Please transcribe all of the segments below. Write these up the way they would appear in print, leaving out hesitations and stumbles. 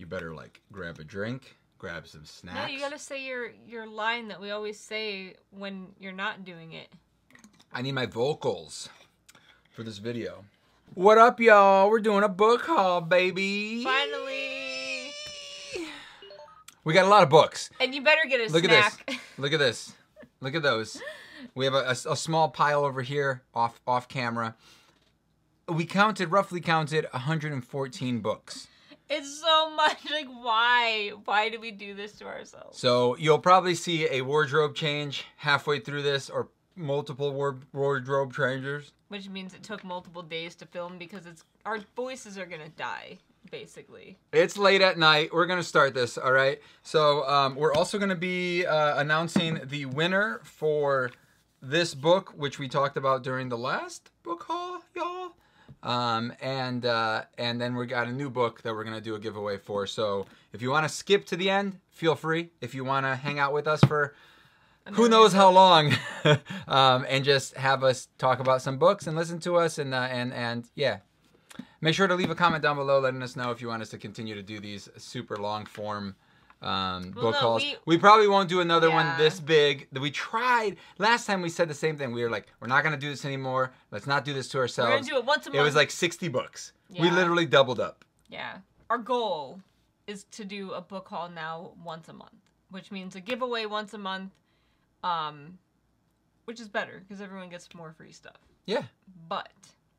you better like grab a drink, grab some snacks. No, you gotta say your line that we always say when you're not doing it. I need my vocals for this video. What up, y'all? We're doing a book haul, baby. Finally. We got a lot of books. And you better get a snack. Look at this. Look at this. Look at those. We have a small pile over here, off camera. We counted, roughly counted, 114 books. It's so much. Like, why? Why do we do this to ourselves? So you'll probably see a wardrobe change halfway through this, or multiple wardrobe changers. Which means it took multiple days to film because it's our voices are gonna die, basically. It's late at night. We're gonna start this, all right? So we're also gonna be announcing the winner for this book, which we talked about during the last book haul, y'all. And then we got a new book that we're gonna do a giveaway for. So if you wanna skip to the end, feel free. If you wanna hang out with us for who knows how long, and just have us talk about some books and listen to us, and yeah. Make sure to leave a comment down below letting us know if you want us to continue to do these super long form book hauls. We probably won't do another one this big. We tried, last time we said the same thing. We were like, we're not gonna do this anymore. Let's not do this to ourselves. We're gonna do it once a month. It was like 60 books. Yeah. We literally doubled up. Yeah, our goal is to do a book haul now once a month, which means a giveaway once a month. Which is better because everyone gets more free stuff. Yeah. But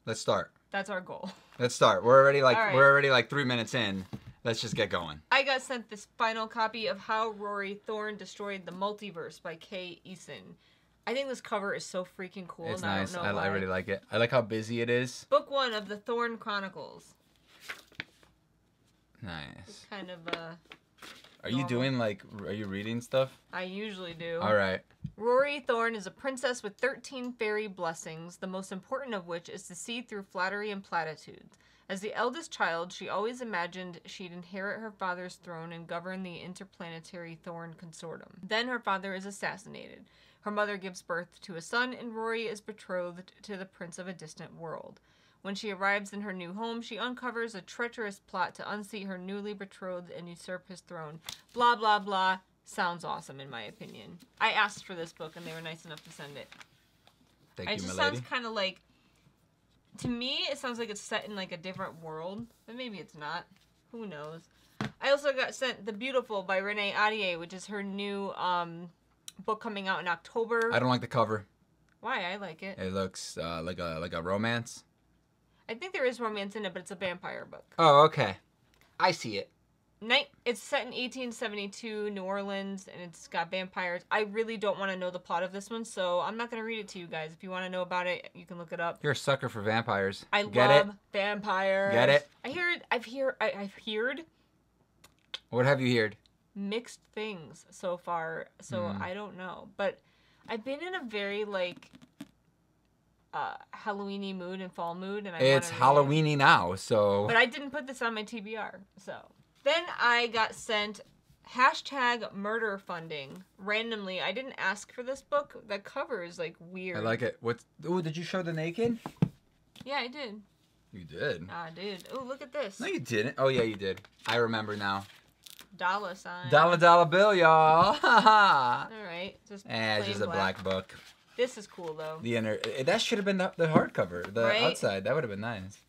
let's start. That's our goal. Let's start. We're already like right. We're already like 3 minutes in. Let's just get going. I got sent this final copy of How Rory Thorne Destroyed the Multiverse by Kay Eason. I think this cover is so freaking cool. It's nice. I don't know why. I really like it. I like how busy it is. Book one of the Thorne Chronicles. Nice. It's kind of a. Are you doing, like, are you reading stuff? I usually do. All right. Rory Thorne is a princess with 13 fairy blessings, the most important of which is to see through flattery and platitudes. As the eldest child, she always imagined she'd inherit her father's throne and govern the interplanetary Thorne Consortium. Then her father is assassinated. Her mother gives birth to a son, and Rory is betrothed to the prince of a distant world. When she arrives in her new home, she uncovers a treacherous plot to unseat her newly betrothed and usurp his throne. Blah, blah, blah. Sounds awesome, in my opinion. I asked for this book, and they were nice enough to send it. Thank you, my lady. It just sounds kind of like, to me, it sounds like it's set in like a different world, but maybe it's not. Who knows? I also got sent The Beautiful by Renee Adier, which is her new book coming out in October. I don't like the cover. Why? I like it. It looks like a romance. I think there is romance in it, but it's a vampire book. Oh, okay. I see it. It's set in 1872, New Orleans, and it's got vampires. I really don't want to know the plot of this one, so I'm not going to read it to you guys. If you want to know about it, you can look it up. You're a sucker for vampires. I love vampires. Get it? I hear it. I've heard. What have you heard? Mixed things so far, so I don't know. But I've been in a very, like... Halloween-y mood and fall mood, and it's Halloween-y now, so. But I didn't put this on my TBR, so. Then I got sent #MurderFunding randomly. I didn't ask for this book. The cover is like weird. I like it. What's? Ooh, did you show the naked? Yeah, I did. You did. I did. Ooh, look at this. No, you didn't. Oh yeah, you did. I remember now. Dollar sign. Dollar bill, y'all. All right. Just it's just black. A black book. This is cool, though. The inner... That should have been the hardcover. The outside. That would have been nice.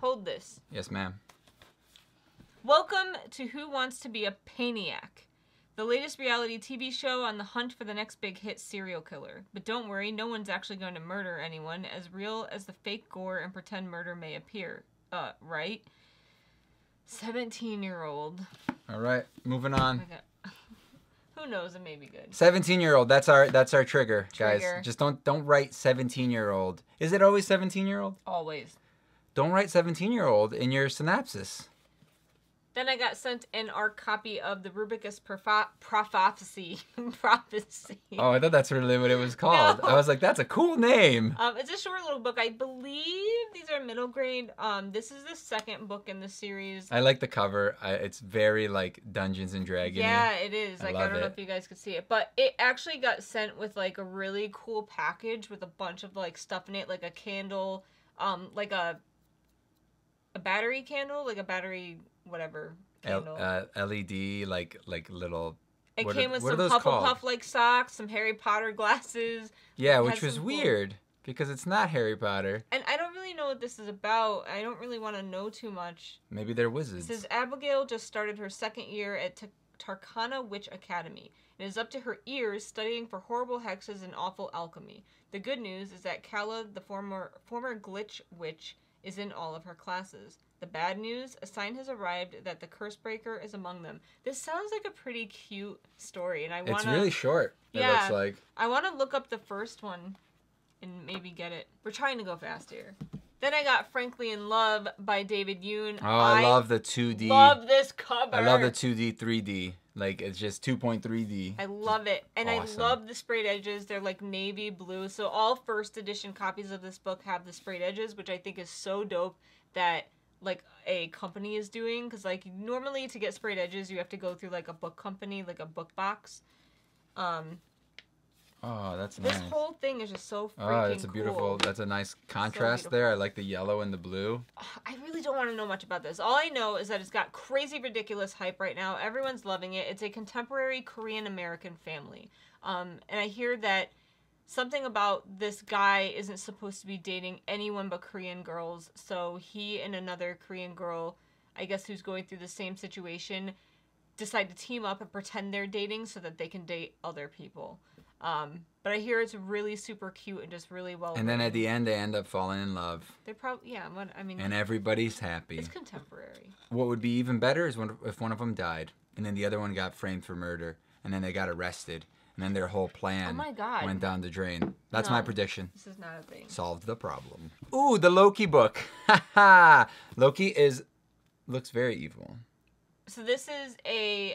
Hold this. Yes, ma'am. Welcome to Who Wants to Be a Paniac, the latest reality TV show on the hunt for the next big hit serial killer. But don't worry, no one's actually going to murder anyone, as real as the fake gore and pretend murder may appear. Right? 17-year-old. All right, moving on. Okay. Who knows? It may be good. 17-year-old. That's our trigger, guys. Just don't write 17-year-old. Is it always 17-year-old? Always. Don't write 17-year-old in your synopsis. Then I got sent an ARC copy of the Rubicus Prophecy. Oh, I thought that's really what it was called. No. I was like, that's a cool name. It's a short little book. I believe these are middle grade. This is the second book in the series. I like the cover. It's very like Dungeons and Dragons. Yeah, it is. Like, I don't know if you guys could see it, but it actually got sent with like a really cool package with a bunch of like stuff in it, like a candle, like a battery candle, like a battery. Whatever candle. LED like little. It came with some Hufflepuff like socks, some Harry Potter glasses. Yeah, which was weird because it's not Harry Potter. And I don't really know what this is about. I don't really want to know too much. Maybe they're wizards. It says Abigail just started her second year at Tarkana Witch Academy. It is up to her ears studying for horrible hexes and awful alchemy. The good news is that Kala, the former glitch witch, is in all of her classes. The bad news, a sign has arrived that the Cursebreaker is among them. This sounds like a pretty cute story, and I want to... It's really short, yeah, it looks like. I want to look up the first one and maybe get it. We're trying to go fast here. Then I got Frankly in Love by David Yoon. Oh, I love the 2D. Love this cover. I love the 2D, 3D. Like, it's just 2.3D. I love it. And awesome. I love the sprayed edges. They're like navy blue. So all first edition copies of this book have the sprayed edges, which I think is so dope that like a company is doing. Because like normally to get sprayed edges, you have to go through like a book company, like a book box. Oh, that's this nice. This whole thing is just so freaking cool. Oh, that's a beautiful, cool. That's a nice contrast so there. I like the yellow and the blue. I really don't want to know much about this. All I know is that it's got crazy, ridiculous hype right now. Everyone's loving it. It's a contemporary Korean-American family. And I hear that something about this guy isn't supposed to be dating anyone but Korean girls. So he and another Korean girl, I guess who's going through the same situation, decide to team up and pretend they're dating so that they can date other people. But I hear it's really super cute and just really well. And then at the end, they end up falling in love. They probably, yeah. I mean, and everybody's happy. It's contemporary. What would be even better is if one of them died, and then the other one got framed for murder, and then they got arrested, and then their whole plan went down the drain. That's my prediction. This is not a thing. Solved the problem. Ooh, the Loki book. Ha ha. Loki looks very evil. So this is a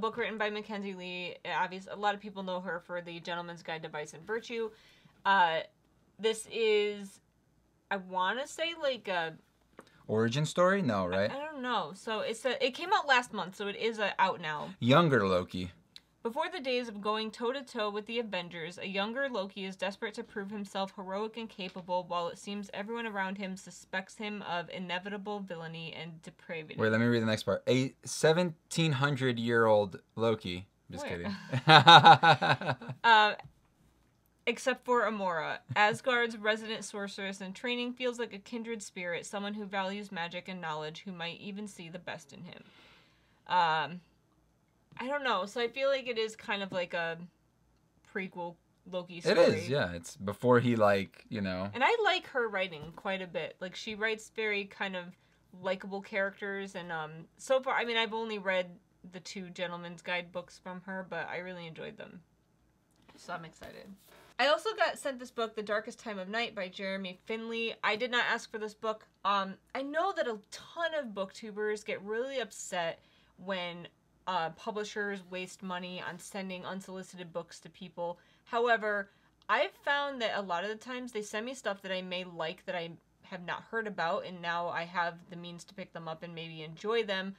book written by Mackenzie Lee. Obviously, a lot of people know her for The Gentleman's Guide to Vice and Virtue. This is, I want to say, like a... Origin story? No, right? I don't know. So it came out last month, so it is out now. Younger Loki. Before the days of going toe-to-toe with the Avengers, a younger Loki is desperate to prove himself heroic and capable, while it seems everyone around him suspects him of inevitable villainy and depravity. Wait, let me read the next part. A 1,700-year-old Loki. Just kidding. Except for Amora. Asgard's resident sorceress in training feels like a kindred spirit, someone who values magic and knowledge, who might even see the best in him. I don't know. So I feel like it is kind of like a prequel Loki story. It is, yeah. It's before he, like, you know. And I like her writing quite a bit. Like, she writes very kind of likable characters. And so far, I mean, I've only read the 2 Gentleman's Guide books from her, but I really enjoyed them. So I'm excited. I also got sent this book, The Darkest Time of Night by Jeremy Finley. I did not ask for this book. I know that a ton of booktubers get really upset when publishers waste money on sending unsolicited books to people. However, I've found that a lot of the times they send me stuff that I may like that I have not heard about, and now I have the means to pick them up and maybe enjoy them.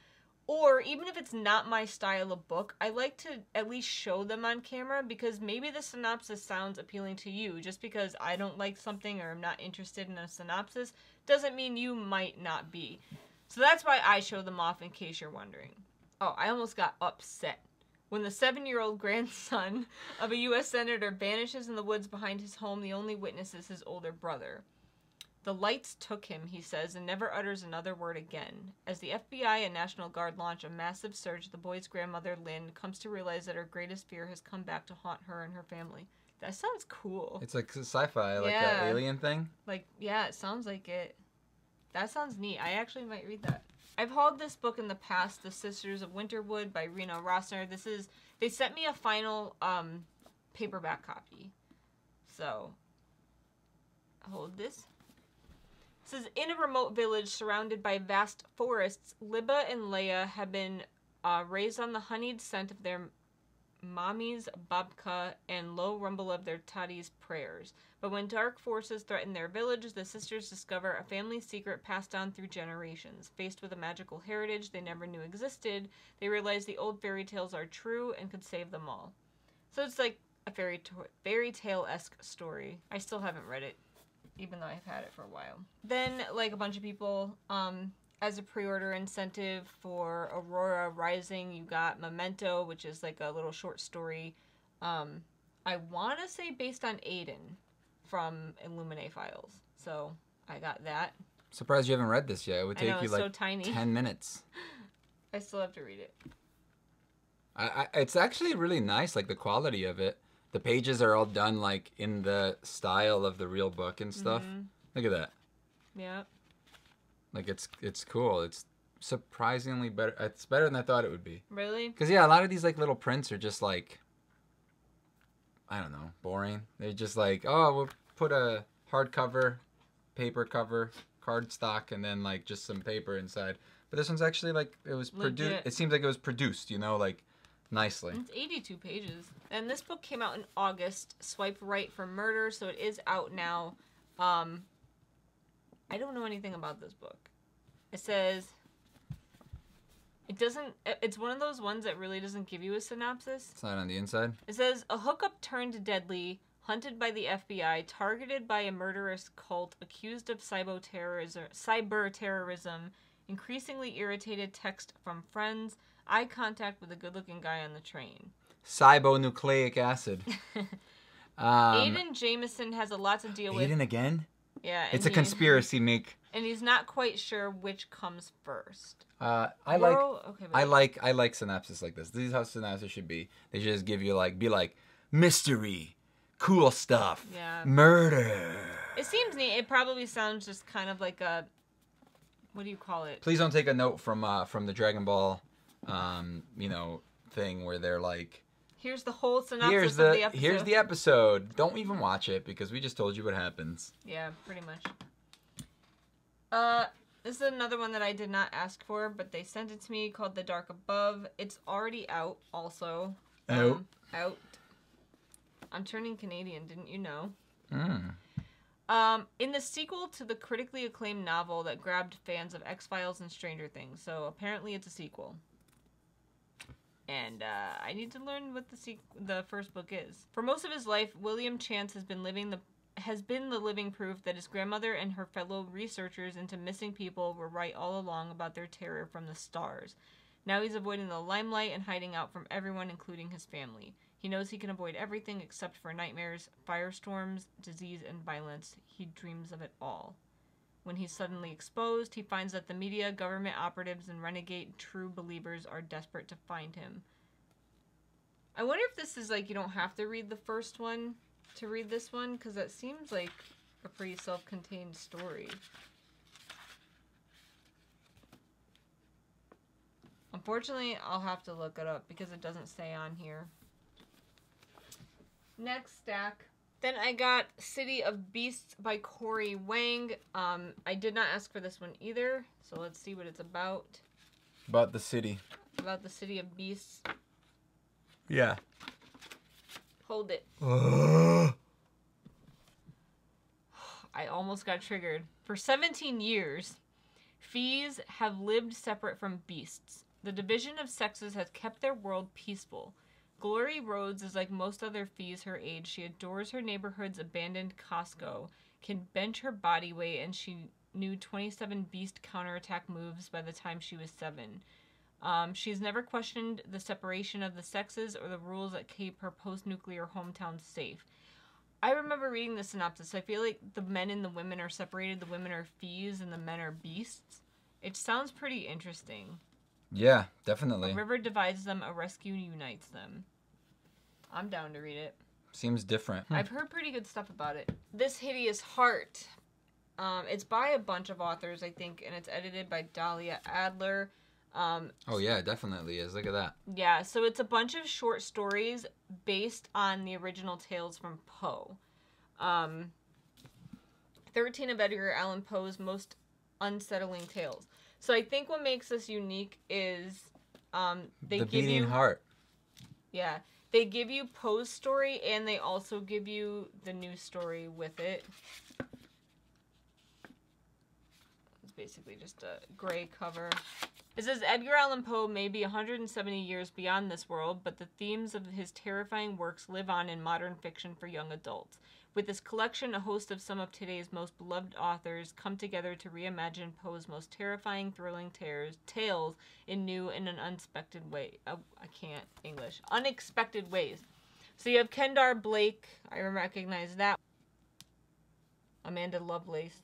Or even if it's not my style of book, I like to at least show them on camera, because maybe the synopsis sounds appealing to you. Just because I don't like something or I'm not interested in a synopsis doesn't mean you might not be. So that's why I show them off, in case you're wondering. Oh, I almost got upset. When the 7-year-old grandson of a U.S. senator vanishes in the woods behind his home, the only witness is his older brother. The lights took him, he says, and never utters another word again. As the FBI and National Guard launch a massive search, the boy's grandmother, Lynn, comes to realize that her greatest fear has come back to haunt her and her family. That sounds cool. It's like sci-fi, like that alien thing. Like, yeah, it sounds like it. That sounds neat. I actually might read that. I've hauled this book in the past, The Sisters of Winterwood by Rena Rossner. This is, they sent me a final paperback copy. So, hold this. It says, in a remote village surrounded by vast forests, Libba and Leia have been raised on the honeyed scent of their mommy's babka and low rumble of their toddy's prayers. But when dark forces threaten their village, the sisters discover a family secret passed down through generations. Faced with a magical heritage they never knew existed, they realize the old fairy tales are true and could save them all. So it's like a fairy tale-esque story. I still haven't read it, even though I've had it for a while. Then, like a bunch of people, as a pre-order incentive for Aurora Rising, you got Memento, which is like a little short story. I want to say based on Aiden from Illuminae Files. So I got that. Surprised you haven't read this yet. It would take you like so tiny. 10 minutes. I still have to read it. It's actually really nice, like the quality of it. The pages are all done like in the style of the real book and stuff. Mm-hmm. Look at that. Yeah. Like it's cool. It's surprisingly better. It's better than I thought it would be. Really? Because yeah, a lot of these like little prints are just like, I don't know, boring. They're just like, oh, we'll put a hardcover, paper cover, cardstock, and then like just some paper inside. But this one's actually like it was produced. It seems like it was produced, you know, like nicely. It's 82 pages, and this book came out in August. Swipe Right for Murder, so it is out now. I don't know anything about this book. It says it doesn't. It's one of those ones that really doesn't give you a synopsis. It's not on the inside. It says a hookup turned deadly, hunted by the FBI, targeted by a murderous cult, accused of cyber terrorism, increasingly irritated text from friends, eye contact with a good-looking guy on the train. Ribonucleic acid. Aiden Jameson has a lot to deal with. Aiden again? Yeah. It's a conspiracy, Meek. And he's not quite sure which comes first. I like synopsis like this. This is how synopsis should be. They should just give you like, be like, mystery, cool stuff, yeah, murder. It seems neat. It probably sounds just kind of like a, what do you call it? Please don't take a note from the Dragon Ball, you know, thing where they're like, here's the whole synopsis of the episode. Here's the episode. Don't even watch it because we just told you what happens. Yeah, pretty much. This is another one that I did not ask for, but they sent it to me, called The Dark Above. It's already out also. Out. I'm turning Canadian, didn't you know? Mm. In the sequel to the critically acclaimed novel that grabbed fans of X-Files and Stranger Things. So apparently it's a sequel. And I need to learn what the first book is. For most of his life, William Chance has been the living proof that his grandmother and her fellow researchers into missing people were right all along about their terror from the stars. Now he's avoiding the limelight and hiding out from everyone, including his family. He knows he can avoid everything except for nightmares, firestorms, disease, and violence. He dreams of it all. When he's suddenly exposed, he finds that the media, government operatives, and renegade true believers are desperate to find him. I wonder if this is like you don't have to read the first one to read this one, because that seems like a pretty self-contained story. Unfortunately, I'll have to look it up because it doesn't say on here. Next stack. Then I got City of Beasts by Corey Wang. I did not ask for this one either, so let's see what it's about. About the city. About the City of Beasts. Yeah. Hold it. I almost got triggered. For 17 years, fees have lived separate from beasts. The division of sexes has kept their world peaceful. Glory Rhodes is like most other fees her age. She adores her neighborhood's abandoned Costco, can bench her body weight, and she knew 27 beast counterattack moves by the time she was 7. She's never questioned the separation of the sexes or the rules that keep her post-nuclear hometown safe. I remember reading the synopsis. I feel like the men and the women are separated. The women are fees and the men are beasts. It sounds pretty interesting. Yeah, definitely. A river divides them, a rescue unites them. I'm down to read it. Seems different. I've heard pretty good stuff about it. This Hideous Heart. It's by a bunch of authors, I think, and it's edited by Dahlia Adler. Oh, yeah, it definitely is. Look at that. Yeah, so it's a bunch of short stories based on the original tales from Poe. 13 of Edgar Allan Poe's most unsettling tales. So I think what makes this unique is the beating heart. Yeah. They give you Poe's story, and they also give you the new story with it. It's basically just a gray cover. It says, Edgar Allan Poe may be 170 years beyond this world, but the themes of his terrifying works live on in modern fiction for young adults. With this collection, a host of some of today's most beloved authors come together to reimagine Poe's most terrifying, thrilling tales in new and an unexpected way. Oh, I can't English. Unexpected ways. So you have Kendar Blake. I recognize that. Amanda Lovelace.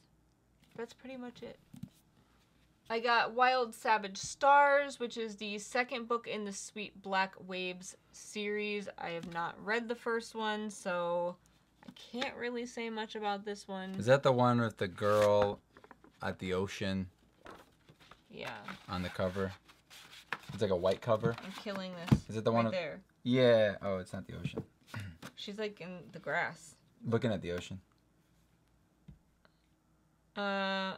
That's pretty much it. I got Wild Savage Stars, which is the second book in the Sweet Black Waves series. I have not read the first one, so I can't really say much about this one. Is that the one with the girl at the ocean? Yeah. On the cover? It's like a white cover? I'm killing this. Is it the one right there? Yeah. Oh, it's not the ocean. She's like in the grass. Looking at the ocean.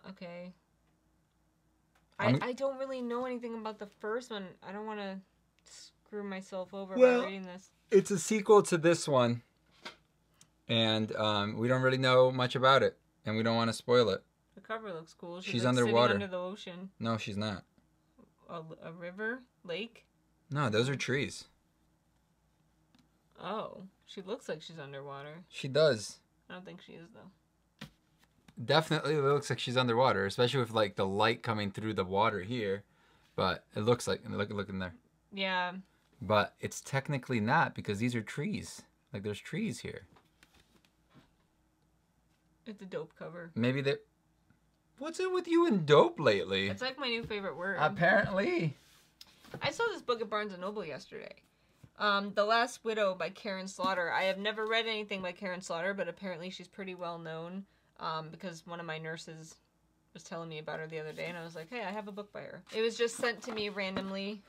Okay. I don't really know anything about the first one. I don't want to screw myself over by reading this. It's a sequel to this one. And we don't really know much about it, and we don't want to spoil it. The cover looks cool. She's like underwater. Sitting under the ocean. No, she's not. A river? Lake? No, those are trees. Oh, she looks like she's underwater. She does. I don't think she is, though. Definitely looks like she's underwater, especially with, like, the light coming through the water here. But it looks like... Look in there. Yeah. But it's technically not, because these are trees. Like, there's trees here. It's a dope cover. Maybe they... What's it with you and dope lately? It's like my new favorite word. Apparently. I saw this book at Barnes & Noble yesterday. The Last Widow by Karen Slaughter. I have never read anything by Karen Slaughter, but apparently she's pretty well known because one of my nurses was telling me about her the other day, and I was like, hey, I have a book by her. It was just sent to me randomly.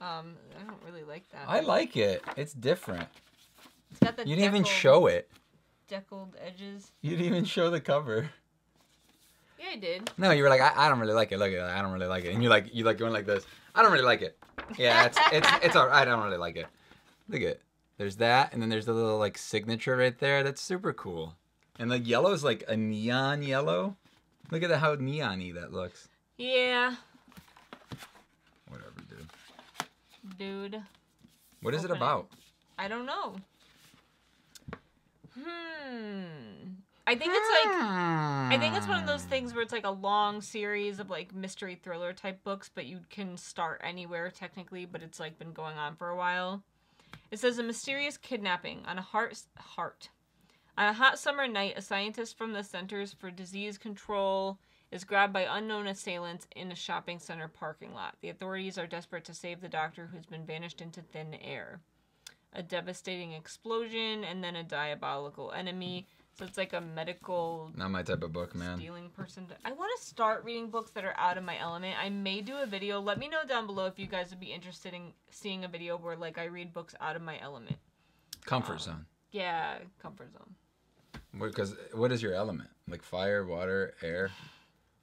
I don't really like that. I like it. It's different. It's got that you didn't even show it. Deckled edges. You didn't even show the cover. Yeah, I did. No, you were like, I don't really like it. Look, I don't really like it. And you like going like this. I don't really like it. Yeah, it's all right. I don't really like it. Look at it. There's that, and then there's the little like signature right there. That's super cool. And the yellow is like a neon yellow. Look at how neon-y that looks. Yeah. Whatever, dude. Dude. What is it about? I don't know. I think it's like, I think it's one of those things where it's like a long series of like mystery thriller type books, but you can start anywhere technically, but it's like been going on for a while. It says a mysterious kidnapping on a On a hot summer night, a scientist from the Centers for Disease Control is grabbed by unknown assailants in a shopping center parking lot. The authorities are desperate to save the doctor who's been banished into thin air. A devastating explosion, and then a diabolical enemy. So it's like a medical... Not my type of book, man. Stealing person. I want to start reading books that are out of my element. I may do a video. Let me know down below if you guys would be interested in seeing a video where, like, I read books out of my element. Comfort zone. Yeah, comfort zone. Because what is your element? Like fire, water, air?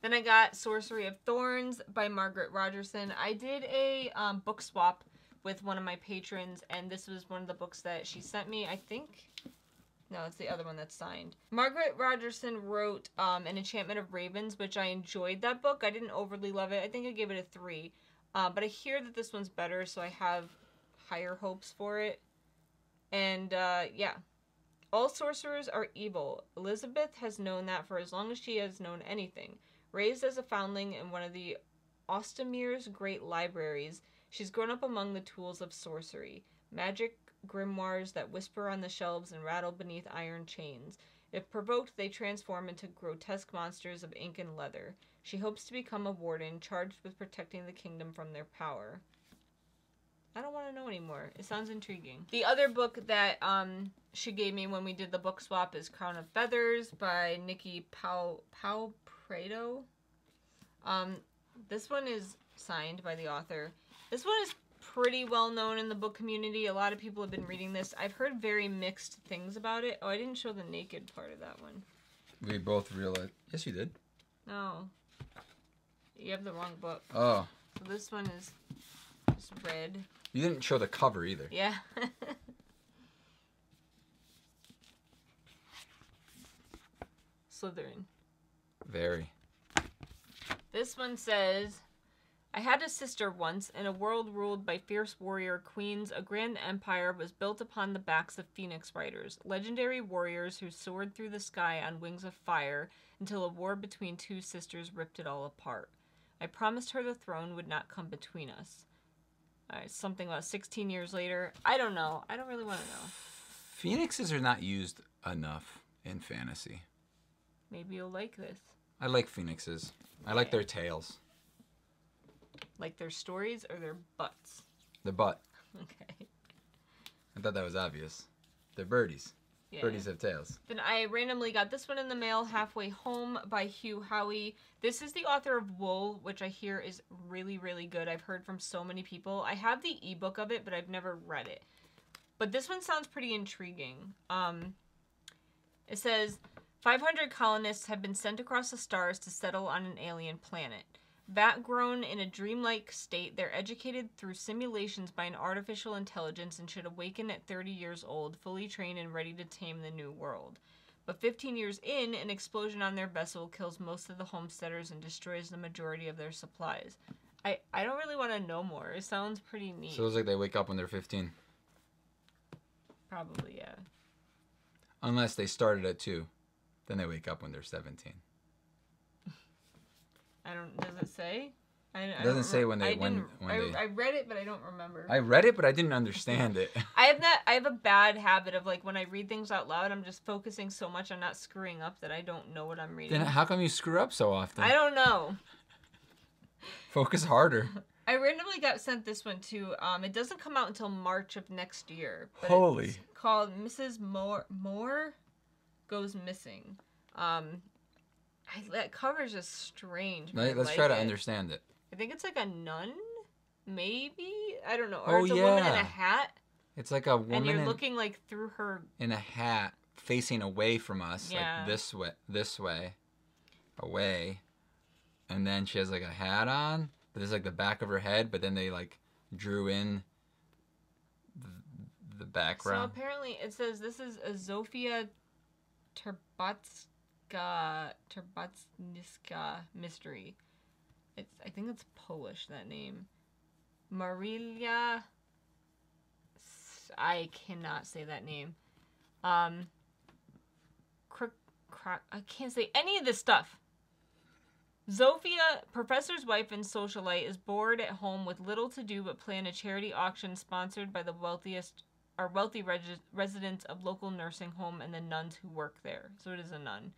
Then I got Sorcery of Thorns by Margaret Rogerson. I did a book swap with one of my patrons, and this was one of the books that she sent me, I think. No, it's the other one that's signed. Margaret Rogerson wrote An Enchantment of Ravens, which I enjoyed that book. I didn't overly love it. I think I gave it a 3. But I hear that this one's better, so I have higher hopes for it. And, yeah. All sorcerers are evil. Elizabeth has known that for as long as she has known anything. Raised as a foundling in one of the Ostamir's great libraries, she's grown up among the tools of sorcery, magic grimoires that whisper on the shelves and rattle beneath iron chains. If provoked, they transform into grotesque monsters of ink and leather. She hopes to become a warden, charged with protecting the kingdom from their power. I don't want to know anymore. It sounds intriguing. The other book that she gave me when we did the book swap is Crown of Feathers by Nikki Pau Preto. This one is signed by the author. This one is pretty well known in the book community. A lot of people have been reading this. I've heard very mixed things about it. Oh, I didn't show the naked part of that one. We both realized. Yes, you did. No. You have the wrong book. Oh. So this one is just red. You didn't show the cover either. Yeah. Slytherin. Very. This one says... I had a sister once, in a world ruled by fierce warrior queens, a grand empire was built upon the backs of phoenix riders, legendary warriors who soared through the sky on wings of fire until a war between two sisters ripped it all apart. I promised her the throne would not come between us. All right, something about 16 years later. I don't know. I don't really want to know. Phoenixes are not used enough in fantasy. Maybe you'll like this. I like phoenixes. Okay. I like their tails. Like their stories or their butts? Their butt. Okay. I thought that was obvious. They're birdies. Yeah. Birdies have tails. Then I randomly got this one in the mail, Halfway Home by Hugh Howey. This is the author of Wool, which I hear is really, really good. I've heard from so many people. I have the ebook of it, but I've never read it. But this one sounds pretty intriguing. It says, 500 colonists have been sent across the stars to settle on an alien planet. Vat-grown in a dreamlike state, they're educated through simulations by an artificial intelligence and should awaken at 30 years old, fully trained and ready to tame the new world. But 15 years in, an explosion on their vessel kills most of the homesteaders and destroys the majority of their supplies. I don't really want to know more. It sounds pretty neat. So it's like they wake up when they're 15. Probably, yeah. Unless they started at 2. Then they wake up when they're 17. I don't. Does it say? It doesn't say when they. I read it, but I don't remember. I read it, but I didn't understand it. I have a bad habit of, like, when I read things out loud, I'm just focusing so much on not screwing up that I don't know what I'm reading. Then how come you screw up so often? I don't know. Focus harder. I randomly got sent this one too. It doesn't come out until March of next year. But holy. It's called Mrs. Moore Goes Missing. That cover's just strange. Let's try to understand it. I think it's like a nun, maybe? I don't know. Or it's a woman in a hat. It's like a woman. And you're looking like through her. In a hat, facing away from us, like this way, away. And then she has like a hat on. There's like the back of her head, but then they like drew in the background. So apparently it says this is Zofia Terbatska. Terbatniska mystery. I think it's Polish, that name. Marilia, I cannot say that name. I can't say any of this stuff. Zofia, professor's wife and socialite, is bored at home with little to do but plan a charity auction sponsored by the wealthy residents of local nursing home and the nuns who work there. So it is a nun.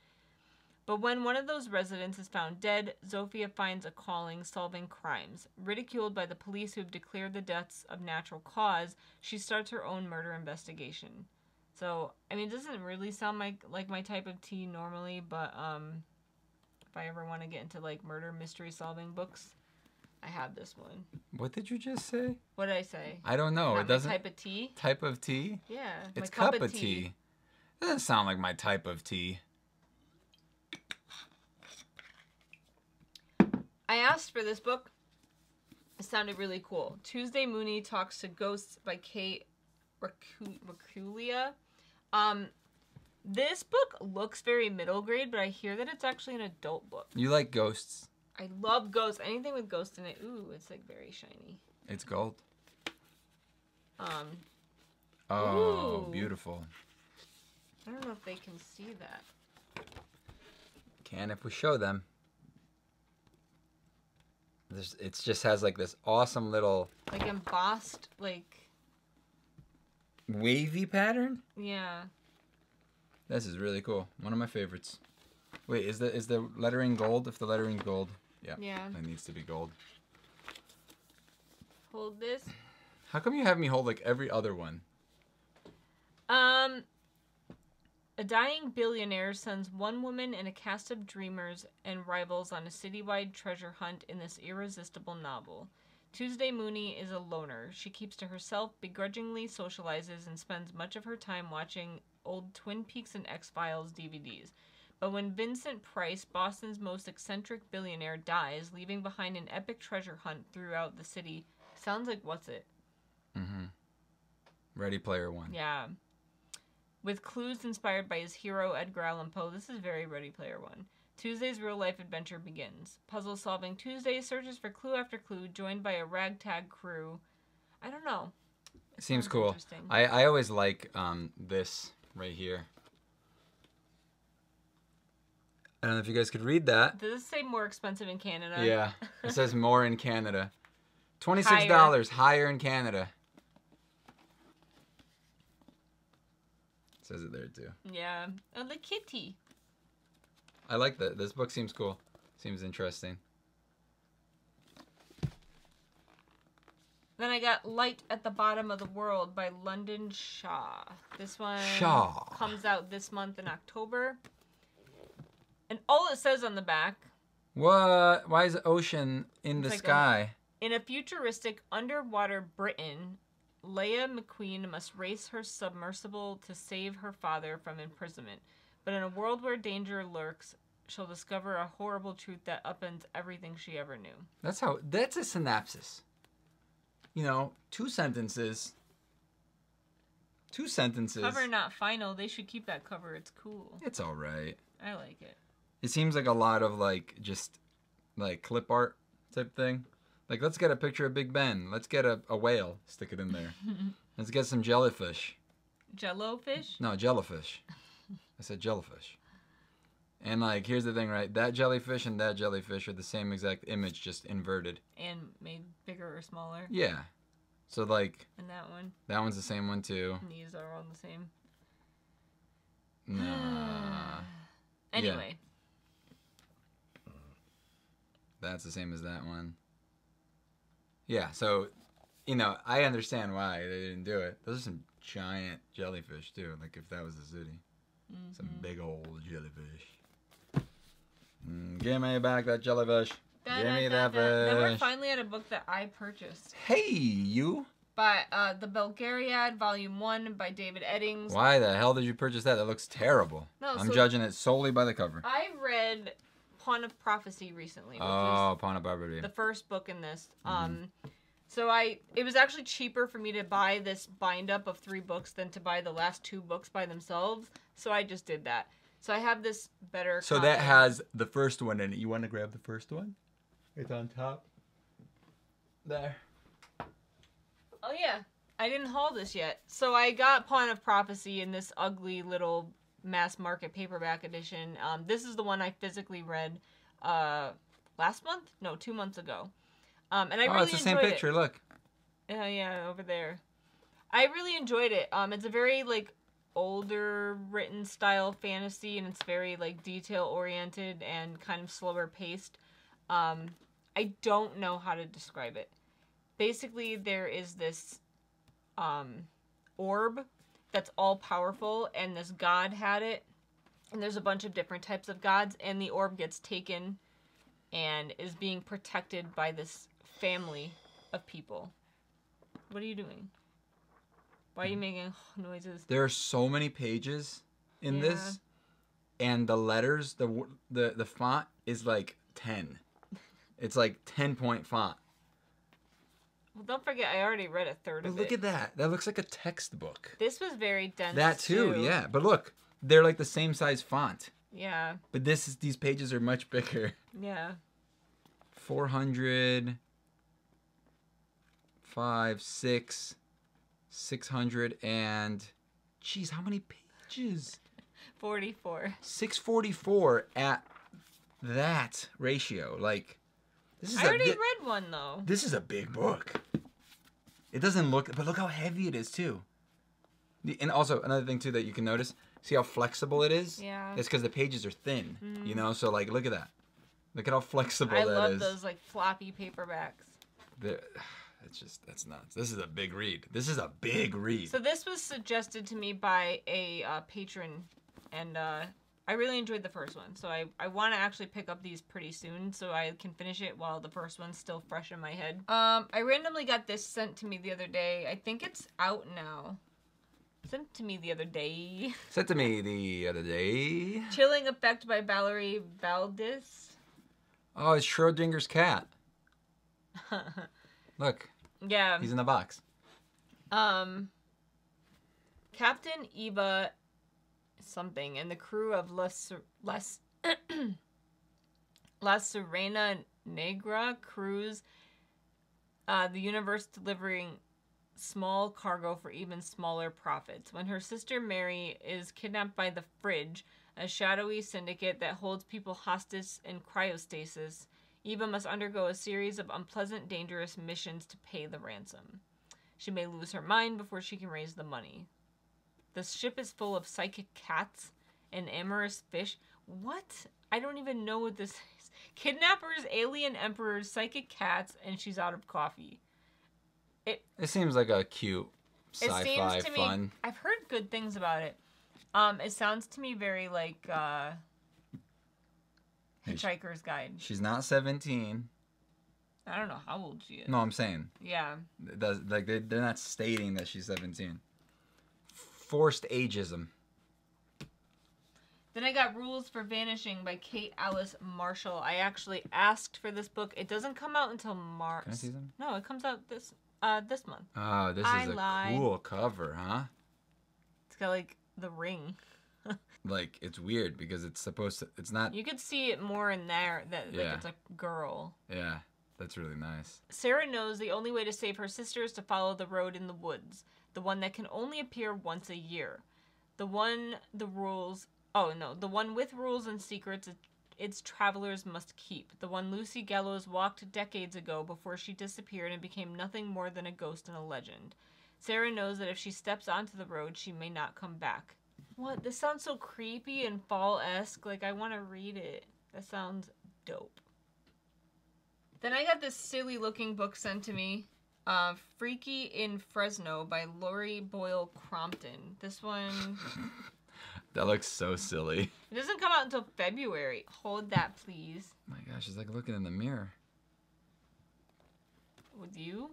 But when one of those residents is found dead, Zofia finds a calling solving crimes. Ridiculed by the police who have declared the deaths of natural cause, she starts her own murder investigation. So, I mean, it doesn't really sound like my type of tea normally, but if I ever want to get into, like, murder mystery solving books, I have this one. What did you just say? What did I say? I don't know. It doesn't. Type of tea? Type of tea? Yeah. It's cup of tea. It doesn't sound like my type of tea. I asked for this book. It sounded really cool. Tuesday Mooney Talks to Ghosts by Kate Reculia. This book looks very middle grade, but I hear that it's actually an adult book. You like ghosts? I love ghosts. Anything with ghosts in it. Ooh, it's like very shiny. It's gold. Oh, ooh. Beautiful. I don't know if they can see that. Can if we show them. It just has like this awesome little like embossed like wavy pattern. Yeah. This is really cool. One of my favorites. Wait, is the lettering gold? If the lettering gold, yeah, that needs to be gold. Hold this. How come you have me hold like every other one? A dying billionaire sends one woman and a cast of dreamers and rivals on a citywide treasure hunt in this irresistible novel. Tuesday Mooney is a loner. She keeps to herself, begrudgingly socializes, and spends much of her time watching old Twin Peaks and X-Files DVDs. But when Vincent Price, Boston's most eccentric billionaire, dies, leaving behind an epic treasure hunt throughout the city, sounds like What's It? Mm-hmm. Ready Player One. Yeah. With clues inspired by his hero, Edgar Allan Poe. This is very Ready Player One. Tuesday's real-life adventure begins. Puzzle-solving Tuesday searches for clue after clue, joined by a ragtag crew. I don't know. It seems cool. I always like this right here. I don't know if you guys could read that. Does it say more expensive in Canada? Yeah, it says more in Canada. $26 higher in Canada. It says it there too. Yeah. Oh, the kitty. I like that. This book seems cool. Seems interesting. Then I got Light at the Bottom of the World by London Shaw. This one comes out this month in October. And all it says on the back... What? Why is the ocean in the sky? In a futuristic underwater Britain, Leia McQueen must race her submersible to save her father from imprisonment. But in a world where danger lurks, she'll discover a horrible truth that upends everything she ever knew. That's how... That's a synopsis. You know, two sentences. Two sentences. Cover not final. They should keep that cover. It's cool. It's all right. I like it. It seems like a lot of like just like clip art type thing. Like, let's get a picture of Big Ben. Let's get a whale. Stick it in there. Let's get some jellyfish. Jellofish? No, jellyfish. I said jellyfish. And like, here's the thing, right? That jellyfish and that jellyfish are the same exact image, just inverted. And made bigger or smaller. Yeah. So like... And that one. That one's the same one too. And these are all the same. Nah. Anyway. Yeah. That's the same as that one. Yeah, so, you know, I understand why they didn't do it. Those are some giant jellyfish, too. Like, if that was the city. Mm-hmm. Some big old jellyfish. Give me back that jellyfish. Give me that fish. Then we're finally at a book that I purchased. Hey, you. By The Belgariad, Volume 1 by David Eddings. Why the hell did you purchase that? That looks terrible. No, I'm judging it solely by the cover. I read Pawn of Prophecy recently. Oh, Pawn of Prophecy. The first book in this. So it was actually cheaper for me to buy this bind-up of 3 books than to buy the last 2 books by themselves. So I just did that. So I have this better copy. That has the first one in it. You want to grab the first one? It's on top. There. Oh, yeah. I didn't haul this yet. So I got Pawn of Prophecy in this ugly little mass market paperback edition. This is the one I physically read last month? No, 2 months ago. And I really enjoyed it. Oh, it's the same picture. Look. Yeah, over there. I really enjoyed it. It's a very, like, older written style fantasy, and it's very, like, detail-oriented and kind of slower-paced. I don't know how to describe it. Basically, there is this orb that's all-powerful, and this god had it. And there's a bunch of different types of gods, and the orb gets taken and is being protected by this family of people. What are you doing? Why are you making noises? There are so many pages in this, and the letters, the font is like 10. It's like 10-point font. Well, don't forget, I already read a third of it. But look at that. That looks like a textbook. This was very dense, that too. Yeah. But look, they're like the same size font. Yeah. But this is, these pages are much bigger. Yeah. 400, 5, 6, 600, and... Jeez, how many pages? 44. 644 at that ratio. Like... I already read one, though. This is a big book. It doesn't look... But look how heavy it is, too. And also, another thing, too, that you can notice. See how flexible it is? Yeah. It's because the pages are thin, you know? So, like, look at that. Look at how flexible that is. I love those, like, floppy paperbacks. It's just... That's nuts. This is a big read. This is a big read. So, this was suggested to me by a patron, and... I really enjoyed the first one, so I want to actually pick up these pretty soon so I can finish it while the first one's still fresh in my head. I randomly got this sent to me the other day. I think it's out now. Sent to me the other day. Sent to me the other day. Chilling Effect by Valerie Valdez. Oh, it's Schrodinger's cat. Look. Yeah. He's in the box. Captain Eva... something, and the crew of Les La Serena Negra Cruz, the universe delivering small cargo for even smaller profits. When her sister Mary is kidnapped by the Fridge, a shadowy syndicate that holds people hostage in cryostasis, Eva must undergo a series of unpleasant, dangerous missions to pay the ransom. She may lose her mind before she can raise the money. The ship is full of psychic cats and amorous fish. What? I don't even know what this is. Kidnappers, alien emperors, psychic cats, and she's out of coffee. It seems like a cute sci-fi fun. Me, I've heard good things about it. It sounds to me very like Hitchhiker's Guide. She's not 17. I don't know how old she is. No, I'm saying. Yeah. It does, like they're not stating that she's 17. Forced ageism. Then I got Rules for Vanishing by Kate Alice Marshall. I actually asked for this book. It doesn't come out until March. Can I see them? No, it comes out this month. Oh, this is a cool cover, huh? It's got like the ring. Like it's weird because it's supposed to. It's not. You could see it more in there. That yeah. Like it's a girl. Yeah, that's really nice. Sarah knows the only way to save her sister is to follow the road in the woods, the one that can only appear once a year, the one with rules and secrets its travelers must keep. The one Lucy Gallows walked decades ago before she disappeared and became nothing more than a ghost and a legend. Sarah knows that if she steps onto the road, she may not come back. What? This sounds so creepy and fall-esque. Like, I want to read it. That sounds dope. Then I got this silly-looking book sent to me. Freaky in Fresno by Laurie Boyle Crompton. This one... That looks so silly. It doesn't come out until February. Hold that, please. Oh my gosh, it's like looking in the mirror. With you?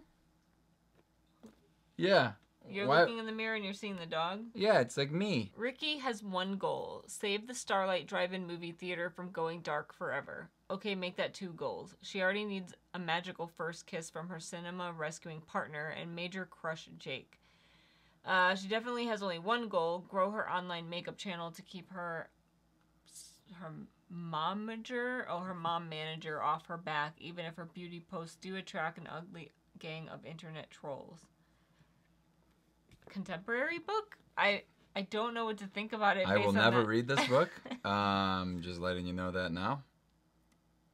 Yeah. You're looking in the mirror and you're seeing the dog? Yeah, it's like me. Ricky has one goal. Save the Starlight Drive-In Movie Theater from going dark forever. Okay, make that two goals. She already needs a magical first kiss from her cinema rescuing partner and major crush Jake. She definitely has only one goal, grow her online makeup channel to keep her mom manager off her back, even if her beauty posts do attract an ugly gang of internet trolls. Contemporary book? I don't know what to think about it. I will never read this book. Just letting you know that now.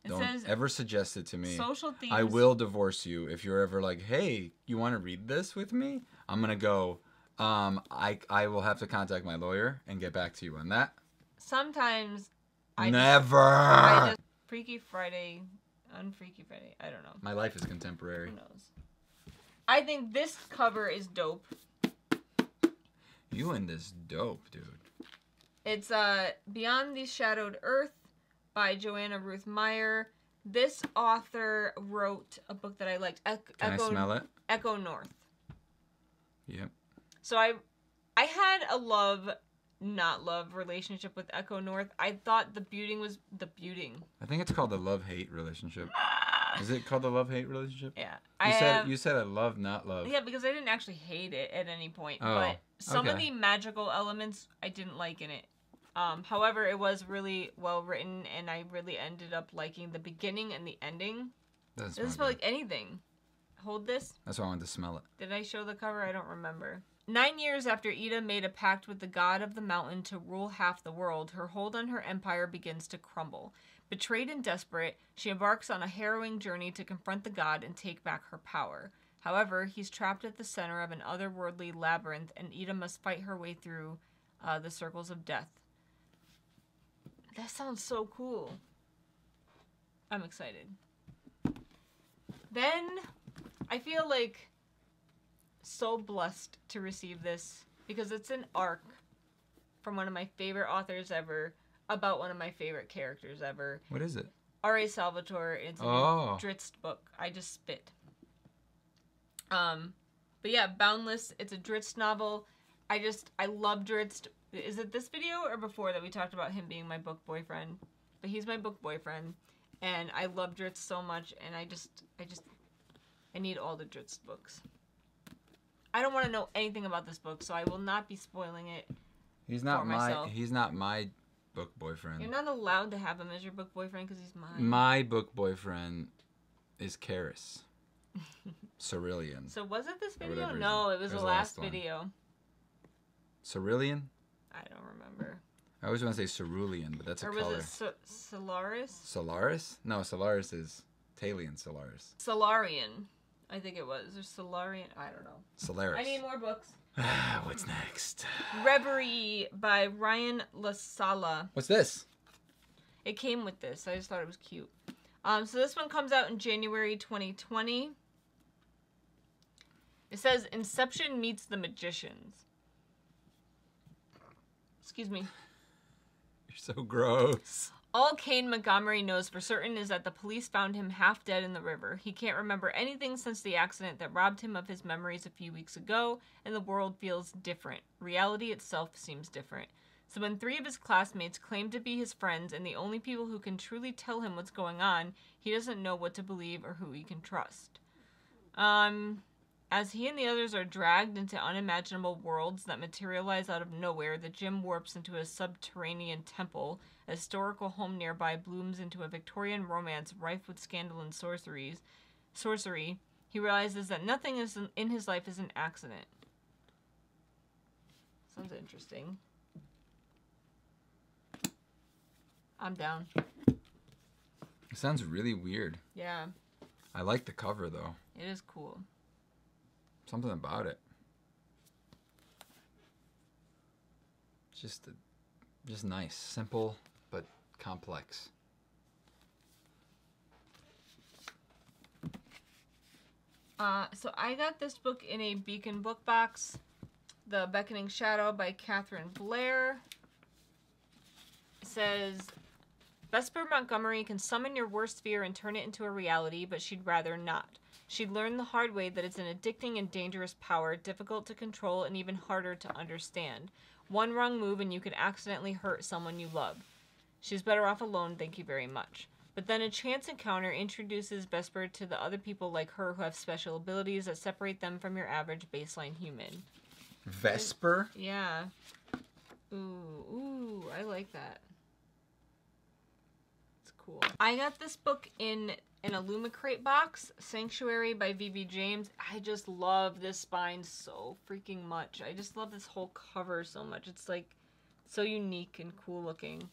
Don't ever suggest it to me. Social themes. I will divorce you if you're ever like, hey, you want to read this with me? I'm going to go... I will have to contact my lawyer and get back to you on that. Sometimes I never. Freaky Friday, Unfreaky Friday. I don't know. My life is contemporary. Who knows? I think this cover is dope. You and this dope, dude. It's Beyond the Shadowed Earth by Joanna Ruth Meyer. This author wrote a book that I liked. Can I smell it? Echo North. Yep. So I had a love-not-love relationship with Echo North. I thought I think it's called the love-hate relationship. Is it called the love-hate relationship? Yeah. You said I love-not-love. Yeah, because I didn't actually hate it at any point. Oh, but some of the magical elements I didn't like in it. However, it was really well-written, and I really ended up liking the beginning and the ending. It doesn't smell like anything. Hold this. That's why I wanted to smell it. Did I show the cover? I don't remember. 9 years after Ida made a pact with the god of the mountain to rule half the world, her hold on her empire begins to crumble. Betrayed and desperate, she embarks on a harrowing journey to confront the god and take back her power. However, he's trapped at the center of an otherworldly labyrinth, and Ida must fight her way through the circles of death. That sounds so cool. I'm excited. Then... I feel like so blessed to receive this because it's an arc from one of my favorite authors ever about one of my favorite characters ever. What is it? R.A. Salvatore. It's a Drizzt book. I just spit. But yeah, Boundless. It's a Drizzt novel. I love Drizzt. Is it this video or before that we talked about him being my book boyfriend? But he's my book boyfriend, and I love Drizzt so much, and I need all the Drizzt books. I don't want to know anything about this book, so I will not be spoiling it. He's not my book boyfriend. You're not allowed to have him as your book boyfriend because he's mine. My book boyfriend is Karis. Cerulean. So was it this video? No, it was the last video. Cerulean? I don't remember. I always want to say cerulean, but that's a color. Or was it Solaris? Solaris? No, Solaris is Talion Solaris. Solarian. I think it was. Or Solarian. I don't know. Solaris. I need more books. What's next? Reverie by Ryan LaSala. What's this? It came with this. I just thought it was cute. So this one comes out in January 2020. It says Inception meets The Magicians. Excuse me. You're so gross. All Kane Montgomery knows for certain is that the police found him half dead in the river. He can't remember anything since the accident that robbed him of his memories a few weeks ago, and the world feels different. Reality itself seems different. So when three of his classmates claim to be his friends and the only people who can truly tell him what's going on, he doesn't know what to believe or who he can trust. As he and the others are dragged into unimaginable worlds that materialize out of nowhere, the gym warps into a subterranean temple. A historical home nearby blooms into a Victorian romance rife with scandal and sorcery. He realizes that nothing is in his life is an accident. Sounds interesting. I'm down. It sounds really weird. Yeah. I like the cover, though. It is cool. Something about it. Just nice, simple but complex. So I got this book in a Beacon book box, The Beckoning Shadow by Katherine Blair. It says Vesper Montgomery can summon your worst fear and turn it into a reality, but she'd rather not. She'd learned the hard way that it's an addicting and dangerous power, difficult to control and even harder to understand. One wrong move and you could accidentally hurt someone you love. She's better off alone, thank you very much. But then a chance encounter introduces Vesper to the other people like her who have special abilities that separate them from your average baseline human. Vesper? Yeah. Ooh, I like that. It's cool. I got this book in an Illumicrate box, Sanctuary by V.V. James. I just love this spine so freaking much. I just love this whole cover so much. It's like so unique and cool looking.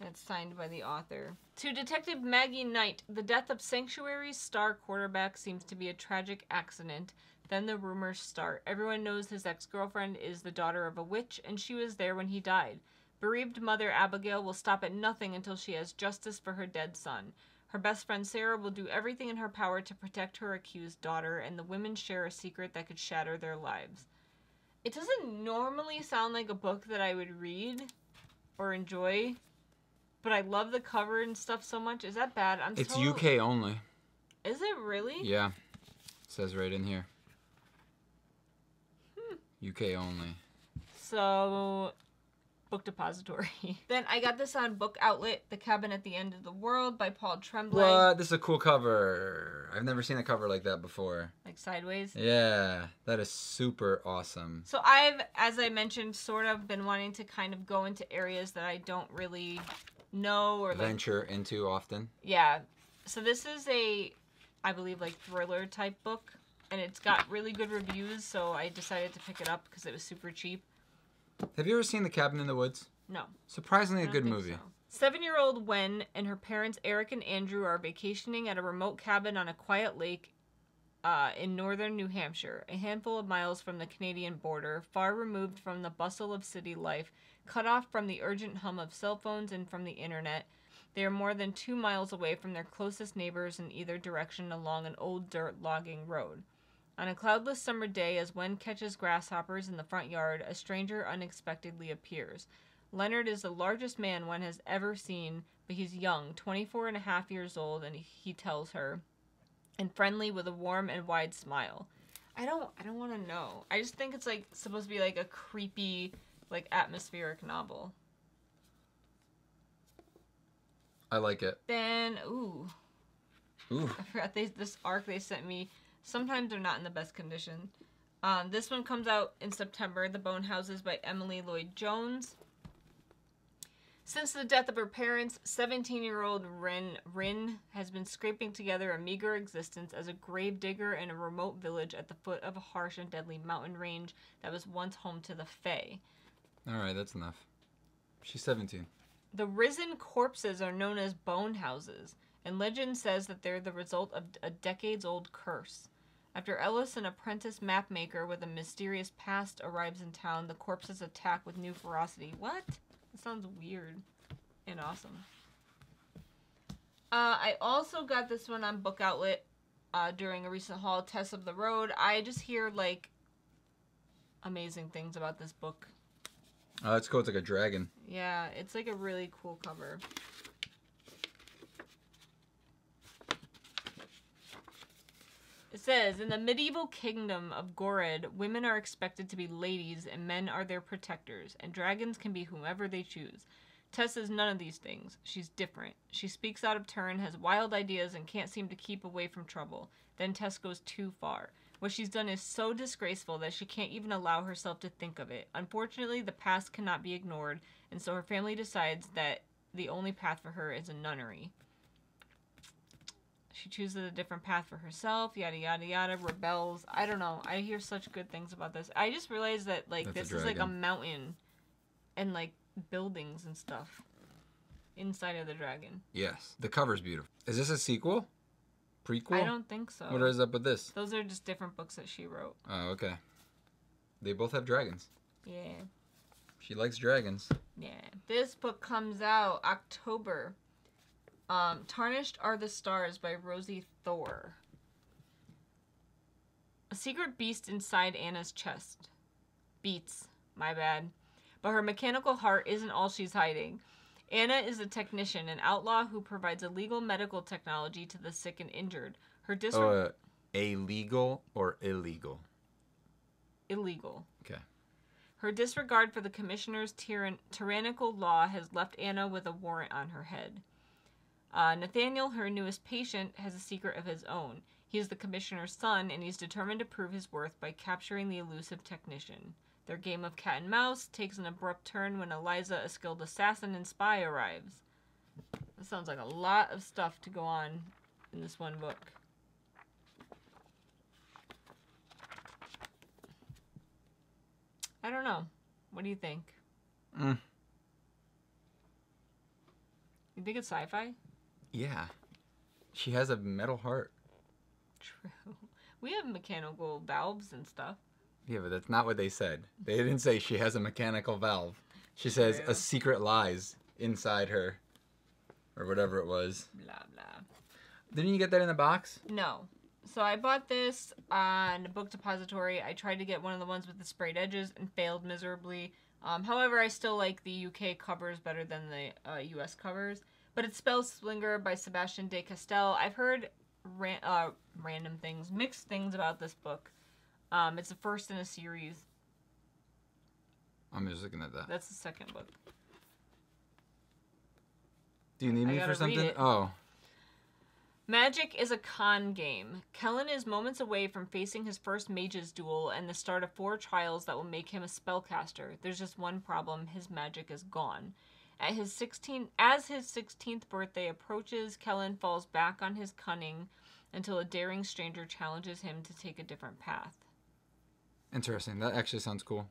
That's signed by the author. To Detective Maggie Knight, the death of Sanctuary's star quarterback seems to be a tragic accident. Then the rumors start. Everyone knows his ex-girlfriend is the daughter of a witch, and she was there when he died. Bereaved mother Abigail will stop at nothing until she has justice for her dead son. Her best friend Sarah will do everything in her power to protect her accused daughter, and the women share a secret that could shatter their lives. It doesn't normally sound like a book that I would read or enjoy, but I love the cover and stuff so much. Is that bad? It's UK only. Is it really? Yeah. It says right in here. UK only. So, Book Depository. Then I got this on Book Outlet, The Cabin at the End of the World by Paul Tremblay. What? This is a cool cover. I've never seen a cover like that before. Like sideways? Yeah. That is super awesome. So I've, as I mentioned, sort of been wanting to kind of go into areas that I don't really know or venture into often. Yeah. So this is a, I believe, like thriller type book. And it's got really good reviews, so I decided to pick it up because it was super cheap. Have you ever seen The Cabin in the Woods? No. Surprisingly a good movie. So. 7-year-old Wen and her parents Eric and Andrew are vacationing at a remote cabin on a quiet lake in northern New Hampshire, a handful of miles from the Canadian border, far removed from the bustle of city life, cut off from the urgent hum of cell phones and from the internet. They are more than 2 miles away from their closest neighbors in either direction along an old dirt logging road. On a cloudless summer day, as Wen catches grasshoppers in the front yard, a stranger unexpectedly appears. Leonard is the largest man Wen has ever seen, but he's young, 24 and a half years old, and he tells her, and friendly with a warm and wide smile. I don't want to know. I just think it's like supposed to be like a creepy, like atmospheric novel. I like it. Then, ooh. I forgot this arc they sent me. Sometimes they're not in the best condition. This one comes out in September, The Bone Houses by Emily Lloyd Jones. Since the death of her parents, 17-year-old Rin has been scraping together a meager existence as a grave digger in a remote village at the foot of a harsh and deadly mountain range that was once home to the Fae. Alright, that's enough. She's 17. The risen corpses are known as bone houses, and legend says that they're the result of a decades-old curse. After Ellis, an apprentice mapmaker with a mysterious past, arrives in town, the corpses attack with new ferocity. What? That sounds weird and awesome. I also got this one on Book Outlet during a recent haul, Tess of the Road. I just hear, like, amazing things about this book. Oh, that's cool. It's like a dragon. Yeah, it's like a really cool cover. It says, in the medieval kingdom of Gored, women are expected to be ladies and men are their protectors, and dragons can be whomever they choose. Tess is none of these things. She's different. She speaks out of turn, has wild ideas, and can't seem to keep away from trouble. Then Tess goes too far. What she's done is so disgraceful that she can't even allow herself to think of it. Unfortunately, the past cannot be ignored, and so her family decides that the only path for her is a nunnery. She chooses a different path for herself, yada, yada, yada, rebels. I don't know. I hear such good things about this. I just realized that, like, this is, like, a mountain and, like, buildings and stuff inside of the dragon. Yes. The cover's beautiful. Is this a sequel? Prequel? I don't think so. What is up with this? Those are just different books that she wrote. Oh, okay. They both have dragons. Yeah. She likes dragons. Yeah. This book comes out October. Tarnished Are the Stars by Rosie Thor. A secret beast inside Anna's chest. Beats. My bad. But her mechanical heart isn't all she's hiding. Anna is a technician, an outlaw who provides illegal medical technology to the sick and injured. Her illegal or illegal? Illegal. Okay. Her disregard for the commissioner's tyrannical law has left Anna with a warrant on her head. Nathaniel, her newest patient, has a secret of his own. He is the commissioner's son, and he's determined to prove his worth by capturing the elusive technician. Their game of cat and mouse takes an abrupt turn when Eliza, a skilled assassin and spy, arrives. That sounds like a lot of stuff to go on in this one book. I don't know. What do you think? You think it's sci-fi? Yeah. She has a metal heart. True. We have mechanical valves and stuff. Yeah, but that's not what they said. They didn't say she has a mechanical valve. She says a secret lies inside her. Or whatever it was. Blah, blah. Didn't you get that in the box? No. So I bought this on a Book Depository. I tried to get one of the ones with the sprayed edges and failed miserably. However, I still like the UK covers better than the US covers. But it's Spellslinger by Sebastian de Castell. I've heard mixed things about this book. It's the first in a series. I'm just looking at that. That's the second book. Do you need me for something? Oh. Magic is a con game. Kellan is moments away from facing his first mage's duel and the start of 4 trials that will make him a spellcaster. There's just one problem. His magic is gone. At his 16th birthday approaches, Kellan falls back on his cunning until a daring stranger challenges him to take a different path. Interesting. That actually sounds cool.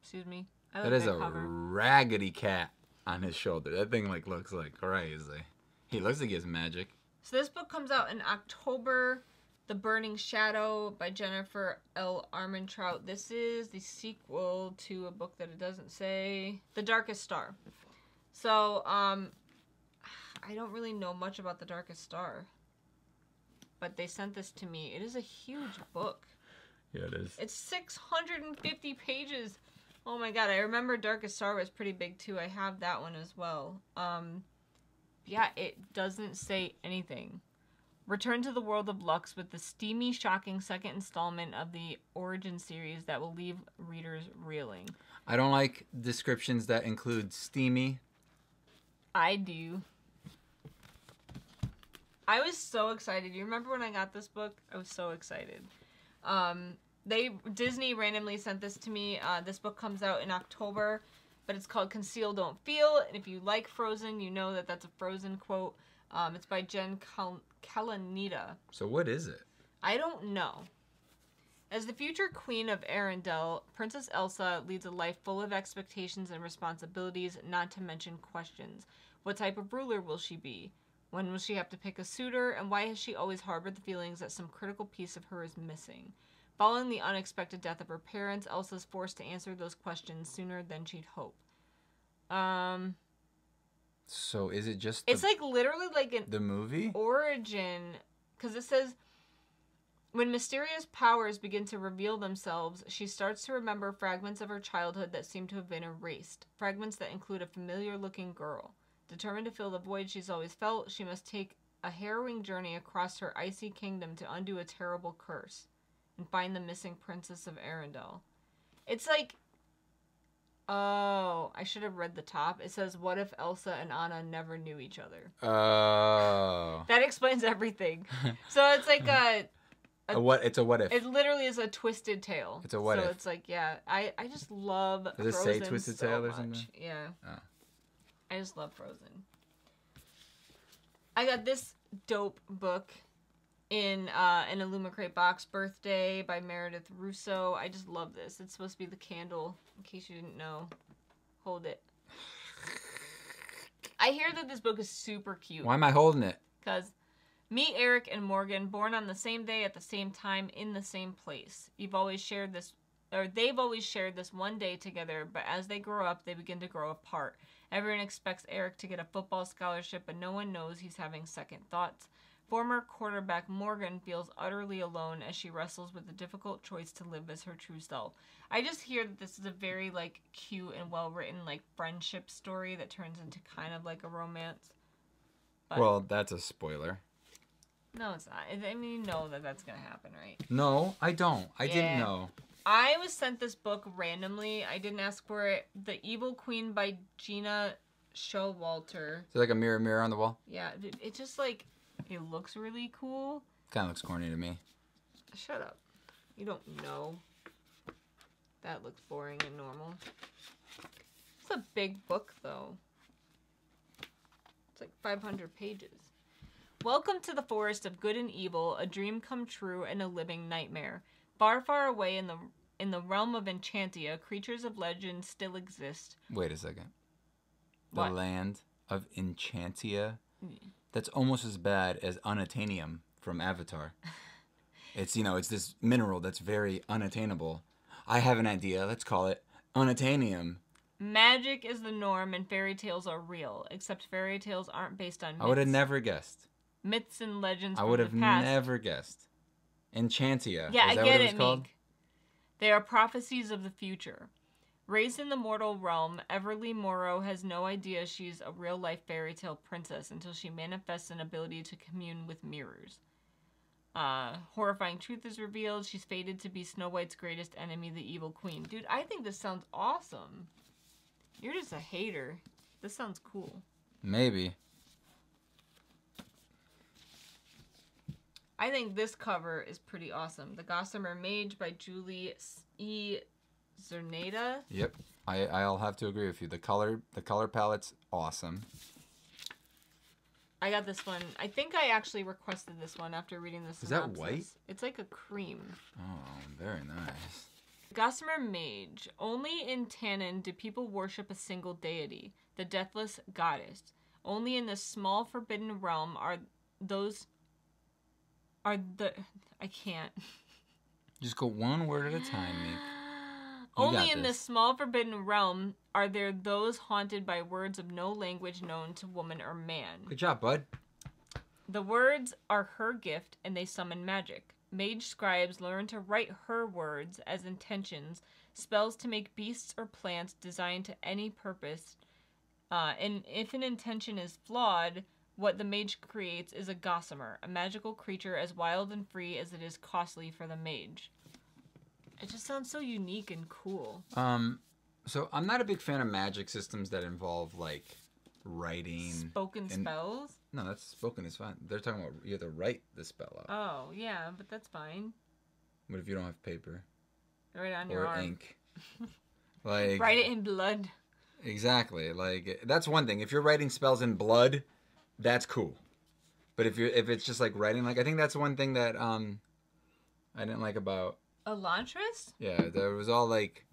Excuse me. That is a raggedy cat on his shoulder. That thing like looks like crazy. He looks like he has magic. So this book comes out in October. The Burning Shadow by Jennifer L. Armentrout. This is the sequel to a book that it doesn't say. The Darkest Star. So, I don't really know much about The Darkest Star. But they sent this to me. It is a huge book. Yeah, it is. It's 650 pages. Oh my god, I remember Darkest Star was pretty big too. I have that one as well. Yeah, it doesn't say anything. Return to the world of Lux with the steamy, shocking second installment of the Origin series that will leave readers reeling. I don't like descriptions that include steamy. I do. I was so excited. You remember when I got this book? I was so excited. Disney randomly sent this to me. This book comes out in October, but it's called Conceal, Don't Feel. And if you like Frozen, you know that that's a Frozen quote. It's by Jen Kalanita. So what is it? I don't know. As the future queen of Arendelle, Princess Elsa leads a life full of expectations and responsibilities, not to mention questions. What type of ruler will she be? When will she have to pick a suitor? And why has she always harbored the feelings that some critical piece of her is missing? Following the unexpected death of her parents, Elsa's forced to answer those questions sooner than she'd hope. So is it just... It's like literally like an... The movie? Origin. Because it says... When mysterious powers begin to reveal themselves, she starts to remember fragments of her childhood that seem to have been erased. Fragments that include a familiar-looking girl. Determined to fill the void she's always felt, she must take a harrowing journey across her icy kingdom to undo a terrible curse and find the missing Princess of Arendelle. It's like... Oh, I should have read the top. It says, what if Elsa and Anna never knew each other? Oh. That explains everything. So it's like a... It's a what if. It literally is a twisted tale. It's a what if. So it's like, yeah, I just love Frozen. Does it say twisted tale or something? Yeah. Oh. I just love Frozen. I got this dope book in an Illumicrate box, Birthday by Meredith Russo. I just love this. It's supposed to be the candle, in case you didn't know. Hold it. I hear that this book is super cute. Why am I holding it? Because... Meet Eric and Morgan, born on the same day, at the same time, in the same place. They've always shared this one day together, but as they grow up, they begin to grow apart. Everyone expects Eric to get a football scholarship, but no one knows he's having second thoughts. Former quarterback Morgan feels utterly alone as she wrestles with the difficult choice to live as her true self. I just hear that this is a very, like, cute and well-written, like, friendship story that turns into kind of like a romance. But... Well, that's a spoiler. No, it's not. I mean, you know that that's going to happen, right? No, I don't. I didn't know. I was sent this book randomly. I didn't ask for it. The Evil Queen by Gina Showalter. Is it like a mirror on the wall? Yeah. It just, like, it looks really cool. Kind of looks corny to me. Shut up. You don't know. That looks boring and normal. It's a big book, though. It's like 500 pages. Welcome to the forest of good and evil, a dream come true and a living nightmare. Far, far away in the realm of Enchantia, creatures of legend still exist. Wait a second. What? The land of Enchantia? That's almost as bad as Unattainium from Avatar. It's, you know, it's this mineral that's very unattainable. I have an idea. Let's call it Unattainium. Magic is the norm and fairy tales are real, except fairy tales aren't based on myths. I would have never guessed. Myths and legends from the past. I would have never guessed. Enchantia. Yeah, I get it, Meek. They are prophecies of the future. Raised in the mortal realm, Everly Morrow has no idea she's a real-life fairy tale princess until she manifests an ability to commune with mirrors. Horrifying truth is revealed. She's fated to be Snow White's greatest enemy, the Evil Queen. Dude, I think this sounds awesome. You're just a hater. This sounds cool. Maybe. I think this cover is pretty awesome. The Gossamer Mage by Julie E. Zerneda. Yep, I'll have to agree with you. The color palette's awesome. I got this one. I think I actually requested this one after reading this. Is synopsis. That white? It's like a cream. Oh, very nice. Gossamer Mage. Only in Tannin do people worship a single deity, the deathless goddess. Only in this small forbidden realm are those. I can't. Just go one word at a time, Nick. Only in this small forbidden realm are there those haunted by words of no language known to woman or man. Good job, bud. The words are her gift, and they summon magic. Mage scribes learn to write her words as intentions, spells to make beasts or plants designed to any purpose. And if an intention is flawed... What the mage creates is a gossamer, a magical creature as wild and free as it is costly for the mage. It just sounds so unique and cool. So I'm not a big fan of magic systems that involve, like, writing. Spoken spells? No, that's spoken is fine. They're talking about you have to write the spell out. Oh, yeah, but that's fine. What if you don't have paper? Write it on your arm. Or ink. Like, write it in blood. Exactly. Like, that's one thing. If you're writing spells in blood, that's cool. But if it's just like writing, like I think that's one thing that I didn't like about Elantris? Yeah, there was all like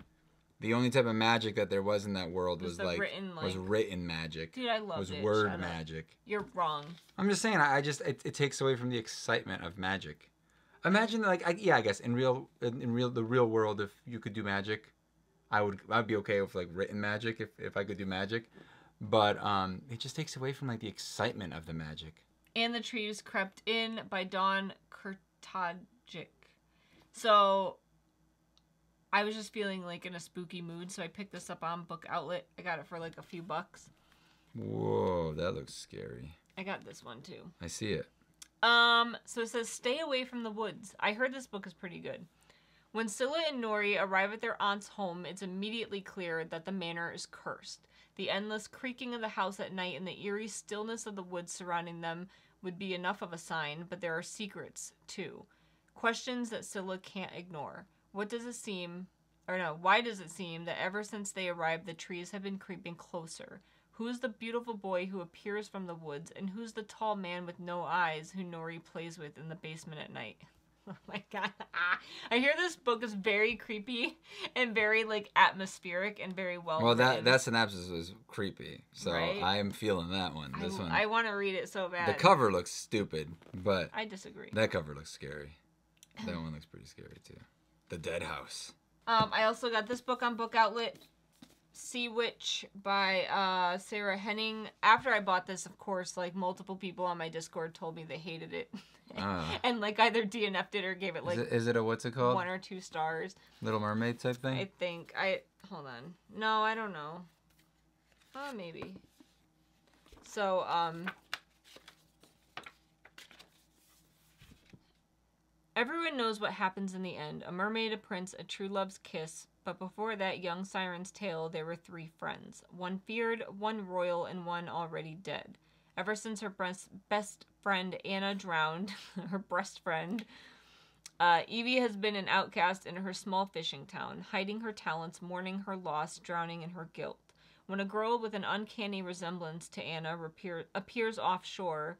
the only type of magic that there was in that world was like, written magic. Dude, I loved it. Was word magic. You're wrong. I'm just saying. It takes away from the excitement of magic. Imagine like yeah, I guess in the real world, if you could do magic, I'd be okay with like written magic if I could do magic, but it just takes away from like the excitement of the magic. And the trees crept in by Don Kurtajic. So I was just feeling like in a spooky mood, so I picked this up on Book Outlet. I got it for like a few bucks. Whoa, that looks scary. I got this one too. I see it. So it says, stay away from the woods. I heard this book is pretty good. When Scylla and Nori arrive at their aunt's home, it's immediately clear that the manor is cursed. The endless creaking of the house at night and the eerie stillness of the woods surrounding them would be enough of a sign, but there are secrets, too. Questions that Scylla can't ignore. Why does it seem that ever since they arrived, the trees have been creeping closer? Who's the beautiful boy who appears from the woods, and who's the tall man with no eyes who Nori plays with in the basement at night? Oh my god. I hear this book is very creepy and very like atmospheric and very well-written. Well, that synopsis was creepy, so right? I am feeling that one. I want to read it so bad. The cover looks stupid, but I disagree. That cover looks scary. That one looks pretty scary too. The Dead House. I also got this book on Book Outlet, Sea Witch by Sarah Henning. After I bought this, of course, like multiple people on my Discord told me they hated it. And like either DNF'd it or gave it like is it a what's it called? 1 or 2 stars. Little Mermaid type thing? I think. Hold on. No, I don't know. Maybe. So everyone knows what happens in the end. A mermaid, a prince, a true love's kiss. But before that young siren's tale, there were 3 friends. One feared, one royal, and one already dead. Ever since her best friend Anna drowned, her best friend, Evie has been an outcast in her small fishing town, hiding her talents, mourning her loss, drowning in her guilt. When a girl with an uncanny resemblance to Anna appears offshore,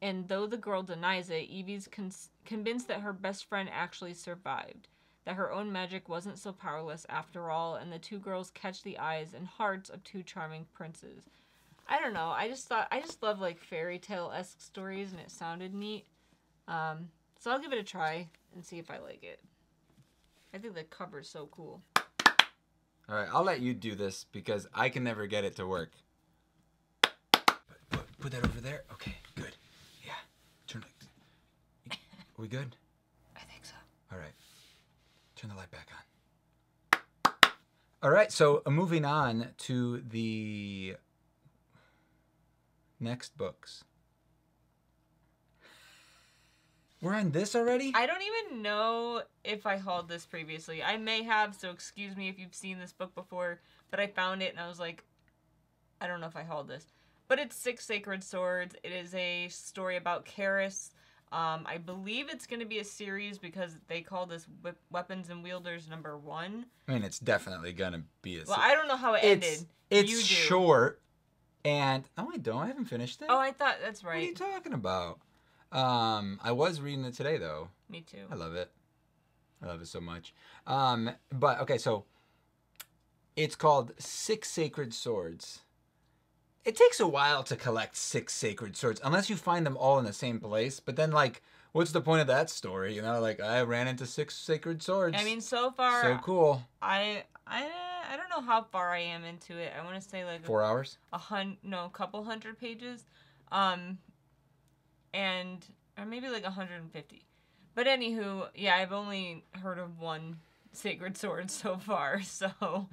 and though the girl denies it, Evie's convinced that her best friend actually survived. That her own magic wasn't so powerless after all, and the 2 girls catch the eyes and hearts of 2 charming princes. I don't know. I just love like fairy tale-esque stories, and it sounded neat. So I'll give it a try and see if I like it. I think the cover's so cool. All right, I'll let you do this because I can never get it to work. Put that over there. Okay, good. Yeah. Turn it. Are we good? I think so. All right. Turn the light back on. All right, so moving on to the next books. We're on this already? I don't even know if I hauled this previously. I may have, so excuse me if you've seen this book before, but I found it and I was like, I don't know if I hauled this. But it's 6 Sacred Swords. It is a story about Karis. I believe it's going to be a series because they call this Weapons and Wielders #1. I mean, it's definitely going to be a series. Well, I don't know how it ended. It's short. And, no, I don't. I haven't finished it. Oh, I thought, that's right. What are you talking about? I was reading it today, though. Me too. I love it. I love it so much. But, okay, so it's called 6 Sacred Swords. It takes a while to collect 6 sacred swords, unless you find them all in the same place. But then, like, what's the point of that story? You know, like, I ran into 6 sacred swords. I mean, so far... So cool. I don't know how far I am into it. I want to say, like... 4 hours? No, a couple hundred pages. Or maybe, like, 150. But anywho, yeah, I've only heard of 1 sacred sword so far, so...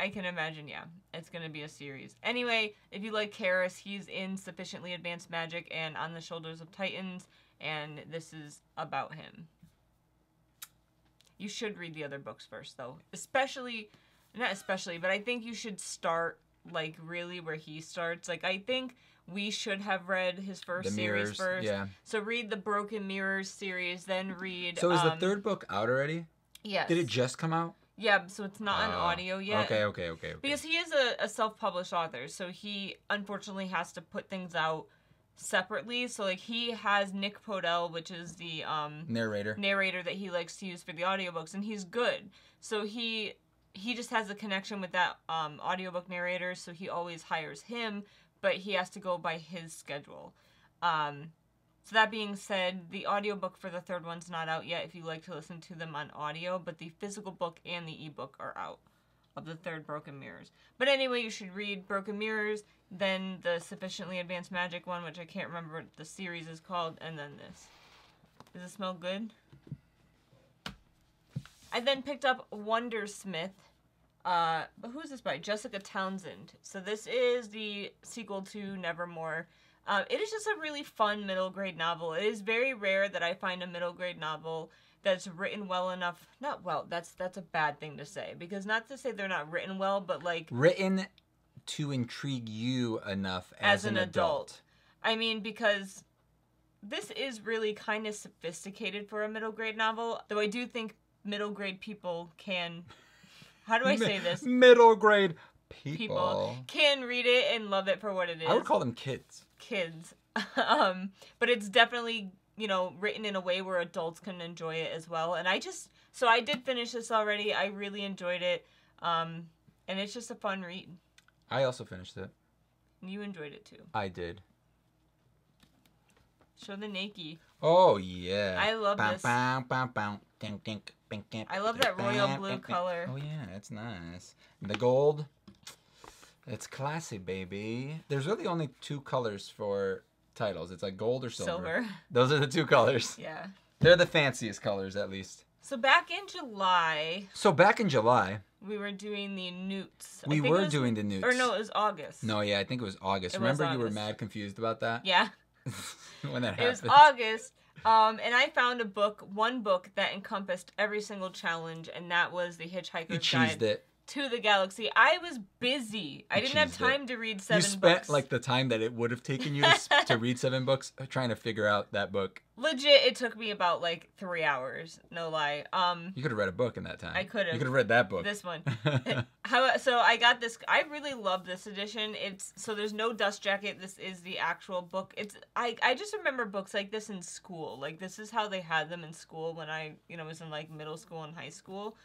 I can imagine, yeah. It's going to be a series. Anyway, if you like Karis, he's in Sufficiently Advanced Magic and On the Shoulders of Titans, and this is about him. You should read the other books first, though. Especially, not especially, but I think you should start like really where he starts. Like I think we should have read his first series first. Yeah. So read the Broken Mirrors series, then read. So is the third book out already? Yes. Did it just come out? Yeah, so it's not on audio yet. Okay. Because he is a self-published author, so he unfortunately has to put things out separately. So like he has Nick Podell, which is the narrator that he likes to use for the audiobooks, and he's good. So he just has a connection with that audiobook narrator, so he always hires him, but he has to go by his schedule. So that being said, the audiobook for the third one's not out yet if you like to listen to them on audio, but the physical book and the ebook are out of the third Broken Mirrors. But anyway, you should read Broken Mirrors, then the Sufficiently Advanced Magic one, which I can't remember what the series is called, and then this. Does it smell good? I then picked up Wondersmith. But who's this by? Jessica Townsend. So this is the sequel to Nevermore. It is just a really fun middle grade novel. It is very rare that I find a middle grade novel that's written well enough. Not well, that's a bad thing to say, because not to say they're not written well, but like written to intrigue you enough as an adult. I mean, because this is really kind of sophisticated for a middle grade novel, though I do think middle grade people can, how do I say this? Middle grade people can read it and love it for what it is. I would call them kids. But it's definitely, you know, written in a way where adults can enjoy it as well. And I did finish this already. I really enjoyed it. And it's just a fun read. I also finished it. You enjoyed it too. I did. Show the Nakey. Oh yeah. I love this. I love that royal blue color. Oh yeah, that's nice. And the gold. It's classy, baby. There's really only two colors for titles. It's like gold or silver. Those are the two colors. Yeah. They're the fanciest colors, at least. So back in July. We were doing the newts. Or no, it was August. No, yeah, I think it was August. Remember, you were mad confused about that? Yeah. When that happened. It was August. And I found one book that encompassed every single challenge, and that was The Hitchhiker's Guide to the Galaxy. I was busy. I didn't have time to read seven books. You spent like the time that it would have taken you to read seven books trying to figure out that book. Legit, it took me about like 3 hours. No lie. You could have read a book in that time. I could have. You could have read that book. This one. So I got this. I really love this edition. So there's no dust jacket. This is the actual book. I just remember books like this in school. Like this is how they had them in school when I was in like middle school and high school.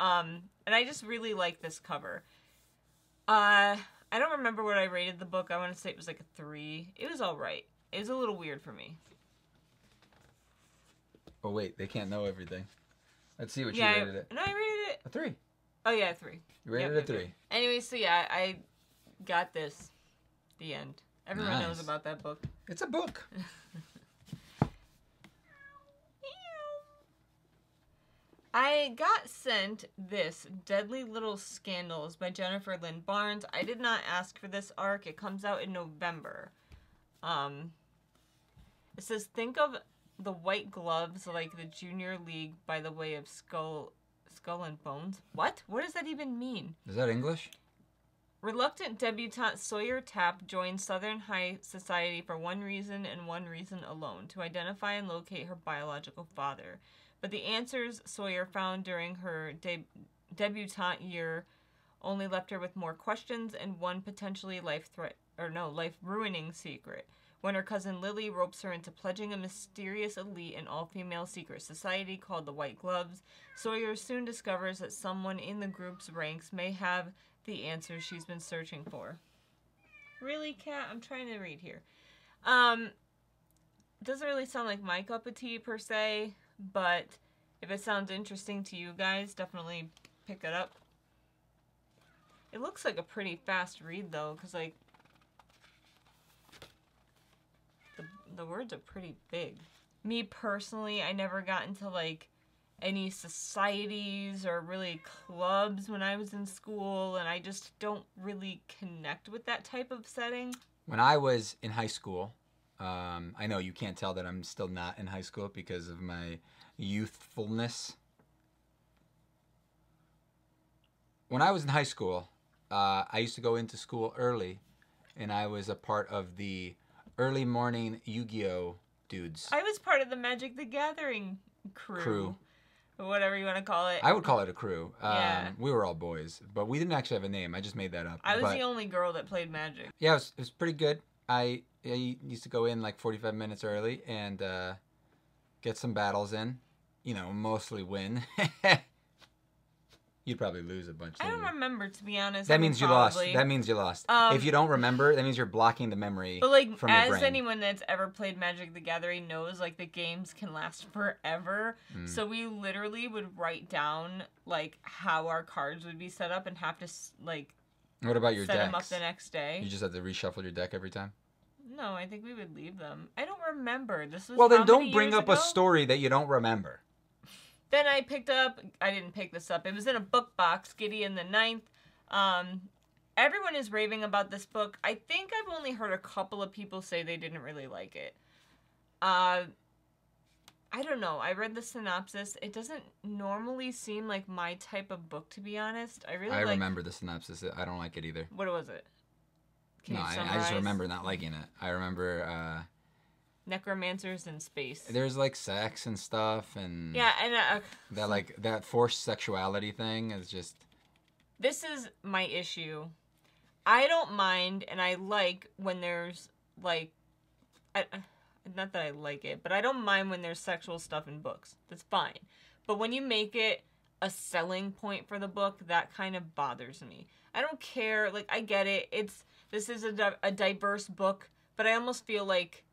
And I just really like this cover. I don't remember what I rated the book. I want to say it was like a 3. It was all right. It was a little weird for me. Oh, wait. They can't know everything. Let's see what you rated it. No, I rated it. A 3. Oh, yeah, a 3. You rated it a 3. Anyway, so yeah, I got this. The end. Everyone knows about that book. It's a book. I got sent this, Deadly Little Scandals by Jennifer Lynn Barnes. I did not ask for this arc. It comes out in November. It says, think of the white gloves like the Junior League by the way of Skull and Bones. What? What does that even mean? Is that English? Reluctant debutante Sawyer Tapp joined Southern High Society for one reason and one reason alone, to identify and locate her biological father. But the answers Sawyer found during her debutante year only left her with more questions and one potentially life-ruining secret. When her cousin Lily ropes her into pledging a mysterious elite and all-female secret society called the White Gloves, Sawyer soon discovers that someone in the group's ranks may have the answer she's been searching for. Really, Kat? I'm trying to read here. Doesn't really sound like my cup of tea, per se. But if it sounds interesting to you guys, definitely pick it up. It looks like a pretty fast read, though, because, like, the words are pretty big. Me, personally, I never got into, like, any societies or really clubs when I was in school, and I just don't really connect with that type of setting. When I was in high school... I know you can't tell that I'm still not in high school because of my youthfulness. When I was in high school, I used to go into school early, and I was a part of the early morning Yu-Gi-Oh! Dudes. I was part of the Magic the Gathering crew. Or whatever you want to call it. I would call it a crew. Yeah. We were all boys, but we didn't actually have a name. I just made that up. I was the only girl that played Magic. Yeah, it was pretty good. I used to go in like 45 minutes early and get some battles in. You know, mostly win. You'd probably lose a bunch. I don't remember, to be honest. That means you lost. That means you lost. If you don't remember, that means you're blocking the memory. But like, from as anyone that's ever played Magic the Gathering knows, like the games can last forever. Mm. So we literally would write down like how our cards would be set up and have to like. What about your decks? Set them up the next day. You just have to reshuffle your deck every time. No, I think we would leave them. I don't remember. This was. Well, then don't bring up a story that you don't remember. Then I picked up, I didn't pick this up, it was in a book box, Gideon the Ninth. Everyone is raving about this book. I think I've only heard a couple of people say they didn't really like it. I don't know. I read the synopsis. It doesn't normally seem like my type of book, to be honest. I remember the synopsis. I don't like it either. What was it? Can you summarize? I just remember not liking it. I remember... Necromancers in space. There's like sex and stuff, and yeah, and that forced sexuality thing is just. This is my issue. I don't mind, and I like when there's like, not that I like it, but I don't mind when there's sexual stuff in books. That's fine. But when you make it a selling point for the book, that kind of bothers me. I don't care. Like, I get it. This is a diverse book, but I almost feel like.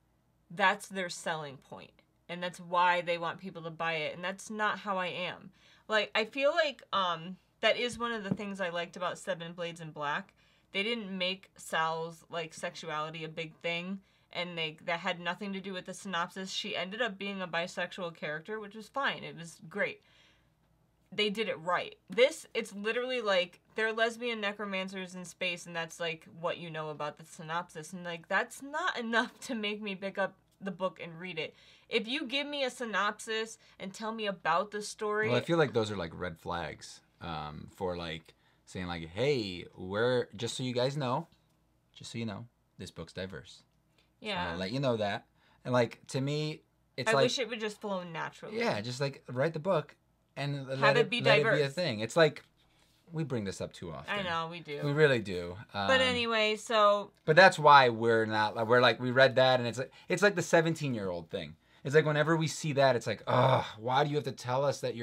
That's their selling point, and that's why they want people to buy it, and that's not how I am. Like, I feel like that is one of the things I liked about Seven Blades in Black. They didn't make Sal's, like, sexuality a big thing, and that had nothing to do with the synopsis. She ended up being a bisexual character, which was fine. It was great. They did it right. This, it's literally like, they're lesbian necromancers in space, and that's like what you know about the synopsis, and like that's not enough to make me pick up the book and read it. If you give me a synopsis and tell me about the story. Well, I feel like those are like red flags for like saying like, hey, we're, just so you know, this book's diverse. Yeah. So I'll let you know that. And like, to me, it's like. I wish it would just flow naturally. Yeah, just like write the book and let it be a thing. It's like, we bring this up too often. I know, we do. We really do. But anyway, so... But that's why we're not... We're like, we read that, and it's like the 17-year-old thing. It's like, whenever we see that, it's like, oh, why do you have to tell us that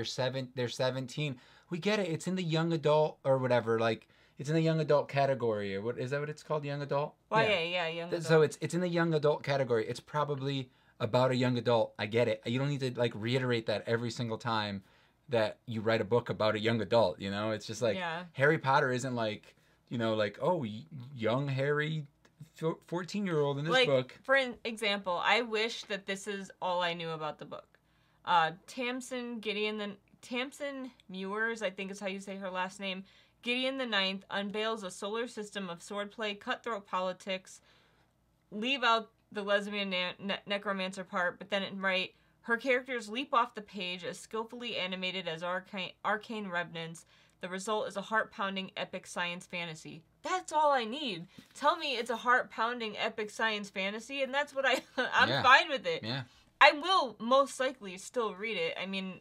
they're 17? We get it. It's in the young adult or whatever. Like, it's in the young adult category. Or what is that what it's called? Young adult? Well, yeah, young adult. So it's in the young adult category. It's probably about a young adult. I get it. You don't need to, like, reiterate that every single time. That you write a book about a young adult, you know? It's just like, yeah. Harry Potter isn't like, you know, like, oh, young Harry, 14-year-old in this like, book. For an example, I wish that this is all I knew about the book. Tamsin Muir's, I think is how you say her last name, Gideon the Ninth unveils a solar system of swordplay, cutthroat politics, leave out the lesbian necromancer part, but then write... Her characters leap off the page as skillfully animated as arcane remnants. The result is a heart-pounding epic science fantasy. That's all I need. Tell me it's a heart-pounding epic science fantasy, and that's what I'm fine with it. Yeah. I will most likely still read it. I mean,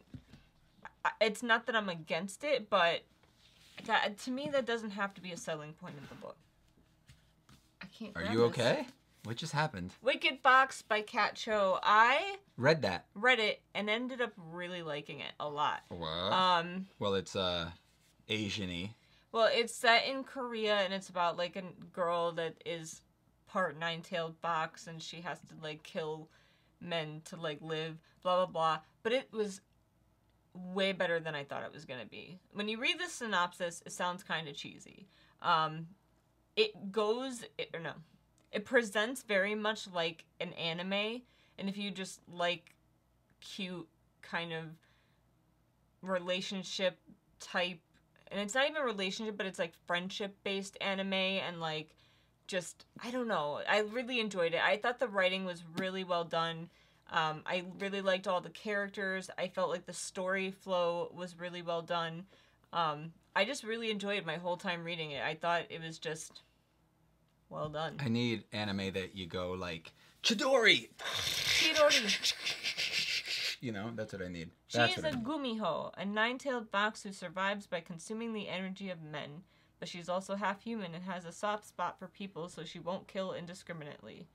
it's not that I'm against it, but that, to me that doesn't have to be a selling point of the book. I can't. Are you okay? What just happened? Wicked Fox by Kat Cho. I read it and ended up really liking it a lot. Wow. Well, it's Asian-y. Well, it's set in Korea, and it's about like a girl that is part nine-tailed fox, and she has to like kill men to like live. Blah blah blah. But it was way better than I thought it was gonna be. When you read the synopsis, it sounds kind of cheesy. It presents very much like an anime, and if you just like cute kind of relationship type, and it's not even relationship, but it's like friendship-based anime, and like just, I don't know. I really enjoyed it. I thought the writing was really well done. I really liked all the characters. I felt like the story flow was really well done. I just really enjoyed my whole time reading it. I thought it was just well done. I need anime that you go like, Chidori! Chidori! You know, that's what I need. She is a gumiho, a nine-tailed fox who survives by consuming the energy of men. But she's also half-human and has a soft spot for people, so she won't kill indiscriminately.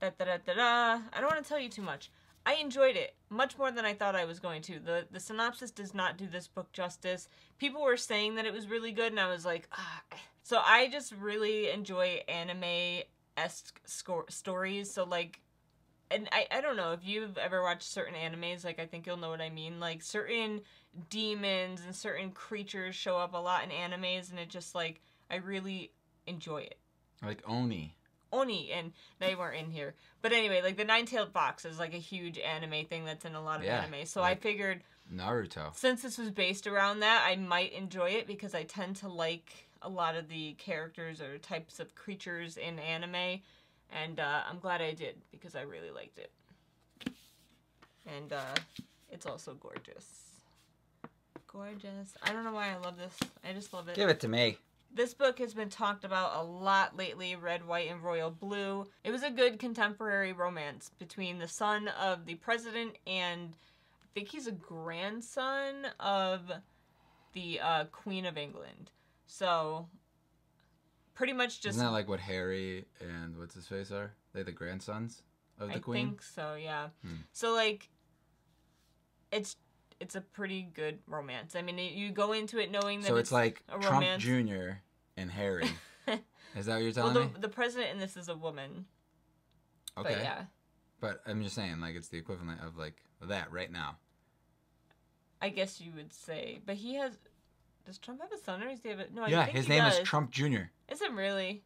Da-da-da-da-da! I don't want to tell you too much. I enjoyed it much more than I thought I was going to. The synopsis does not do this book justice. People were saying that it was really good, and I was like, ah. So I just really enjoy anime-esque stories. So, like, and I don't know if you've ever watched certain animes, like, I think you'll know what I mean. Like, certain demons and certain creatures show up a lot in animes, and it just, like, I really enjoy it. Like Oni. Oni, and they weren't in here. But anyway, like, the nine-tailed fox is, like, a huge anime thing that's in a lot of anime. So like I figured, Naruto. Since this was based around that, I might enjoy it because I tend to like a lot of the characters or types of creatures in anime. And I'm glad I did because I really liked it. And it's also gorgeous. Gorgeous. I don't know why I love this. I just love it. Give it to me. This book has been talked about a lot lately, Red, White, and Royal Blue. It was a good contemporary romance between the son of the president and I think he's a grandson of the Queen of England. So pretty much just... Isn't that like what Harry and what's-his-face are? They're the grandsons of the Queen? I think so, yeah. Hmm. So like, it's a pretty good romance. I mean, you go into it knowing that it's like a Trump Jr. and Harry. Is that what you're telling me? The president in this is a woman. Okay. But, yeah. But I'm just saying, like, it's the equivalent of, like, that right now. I guess you would say. But he has... Does Trump have a son or is he have a... No, I think his name is Trump Jr. Is it really?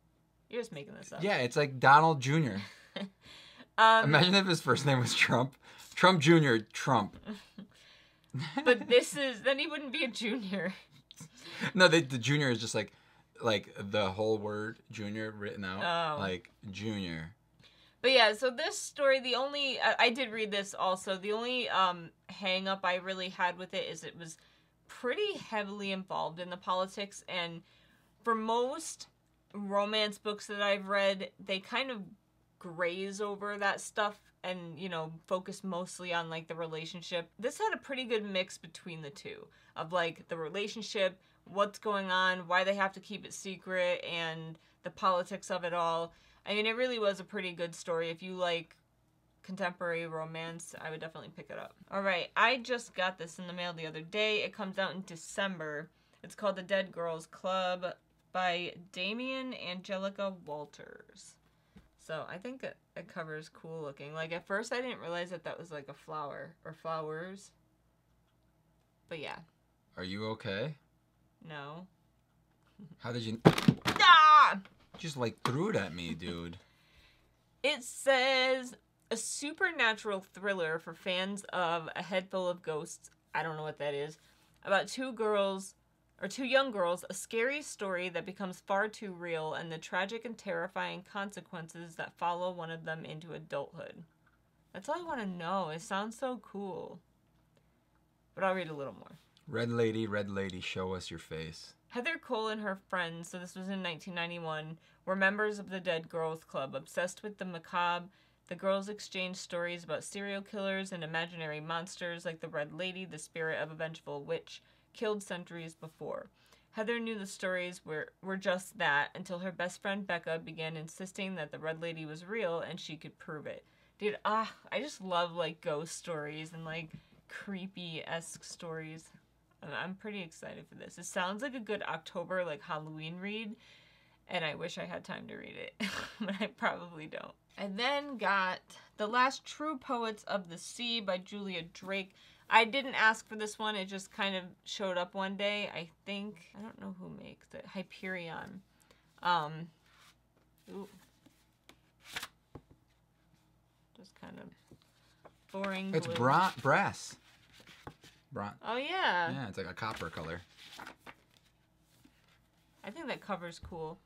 You're just making this up. Yeah, it's like Donald Jr. Imagine if his first name was Trump. Trump Jr. Trump. But this is... Then he wouldn't be a junior. No, the junior is just like the whole word junior written out. Oh. Like junior. But yeah, so this story, the only... I did read this also. The only hang up I really had with it is it was pretty heavily involved in the politics. And for most romance books that I've read, they kind of graze over that stuff and, you know, focus mostly on, like, the relationship. This had a pretty good mix between the two of, like, the relationship, what's going on, why they have to keep it secret, and the politics of it all. I mean, it really was a pretty good story. If you like contemporary romance, I would definitely pick it up. All right, I just got this in the mail the other day. It comes out in December. It's called The Dead Girls Club by Damian Angelica Walters. So I think the cover is cool looking. Like, at first I didn't realize that that was like a flower or flowers. But yeah. Are you okay? No. How did you... Ah! Just like threw it at me, dude. It says a supernatural thriller for fans of A Head Full of Ghosts. I don't know what that is. About two young girls, a scary story that becomes far too real, and the tragic and terrifying consequences that follow one of them into adulthood. That's all I want to know. It sounds so cool. But I'll read a little more. Red lady, show us your face. Heather Cole and her friends, so this was in 1991, were members of the Dead Girls Club, obsessed with the macabre. The girls exchange stories about serial killers and imaginary monsters like the Red Lady, the spirit of a vengeful witch, killed centuries before. Heather knew the stories were just that until her best friend Becca began insisting that the Red Lady was real and she could prove it. Dude, I just love, like, ghost stories and, like, creepy-esque stories. And I'm pretty excited for this. It sounds like a good October, like, Halloween read, and I wish I had time to read it, but I probably don't. I then got The Last True Poets of the Sea by Julia Drake. I didn't ask for this one. It just kind of showed up one day. I think, I don't know who makes it. Hyperion. Ooh. Just kind of boring. It's brass. Oh, yeah. Yeah, it's like a copper color. I think that cover's cool.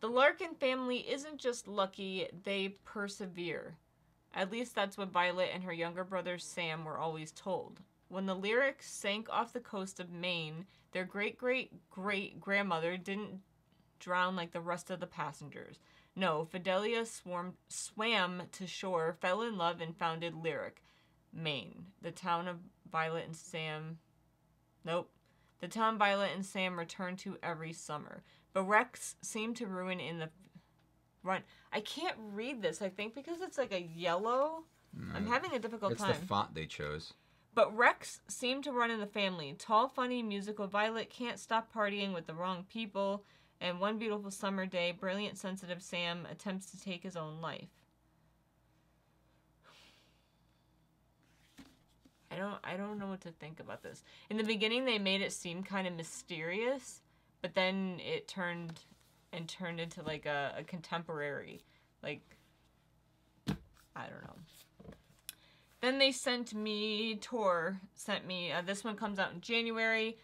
The Larkin family isn't just lucky, they persevere. At least that's what Violet and her younger brother Sam were always told. When the Lyric sank off the coast of Maine, their great-great-great-grandmother didn't drown like the rest of the passengers. No, Fidelia swam to shore, fell in love, and founded Lyric, Maine. The town of Violet and Sam... Nope. The town Violet and Sam returned to every summer. But wrecks seemed to ruin in the run. I can't read this, I think, because it's like a yellow. No, I'm having a difficult time. It's the font they chose. But wrecks seem to run in the family. Tall, funny, musical Violet can't stop partying with the wrong people. And one beautiful summer day, brilliant, sensitive Sam attempts to take his own life. I don't know what to think about this. In the beginning, they made it seem kind of mysterious, but then it turned into like a contemporary, like, I don't know. Then they sent me, this one comes out in January,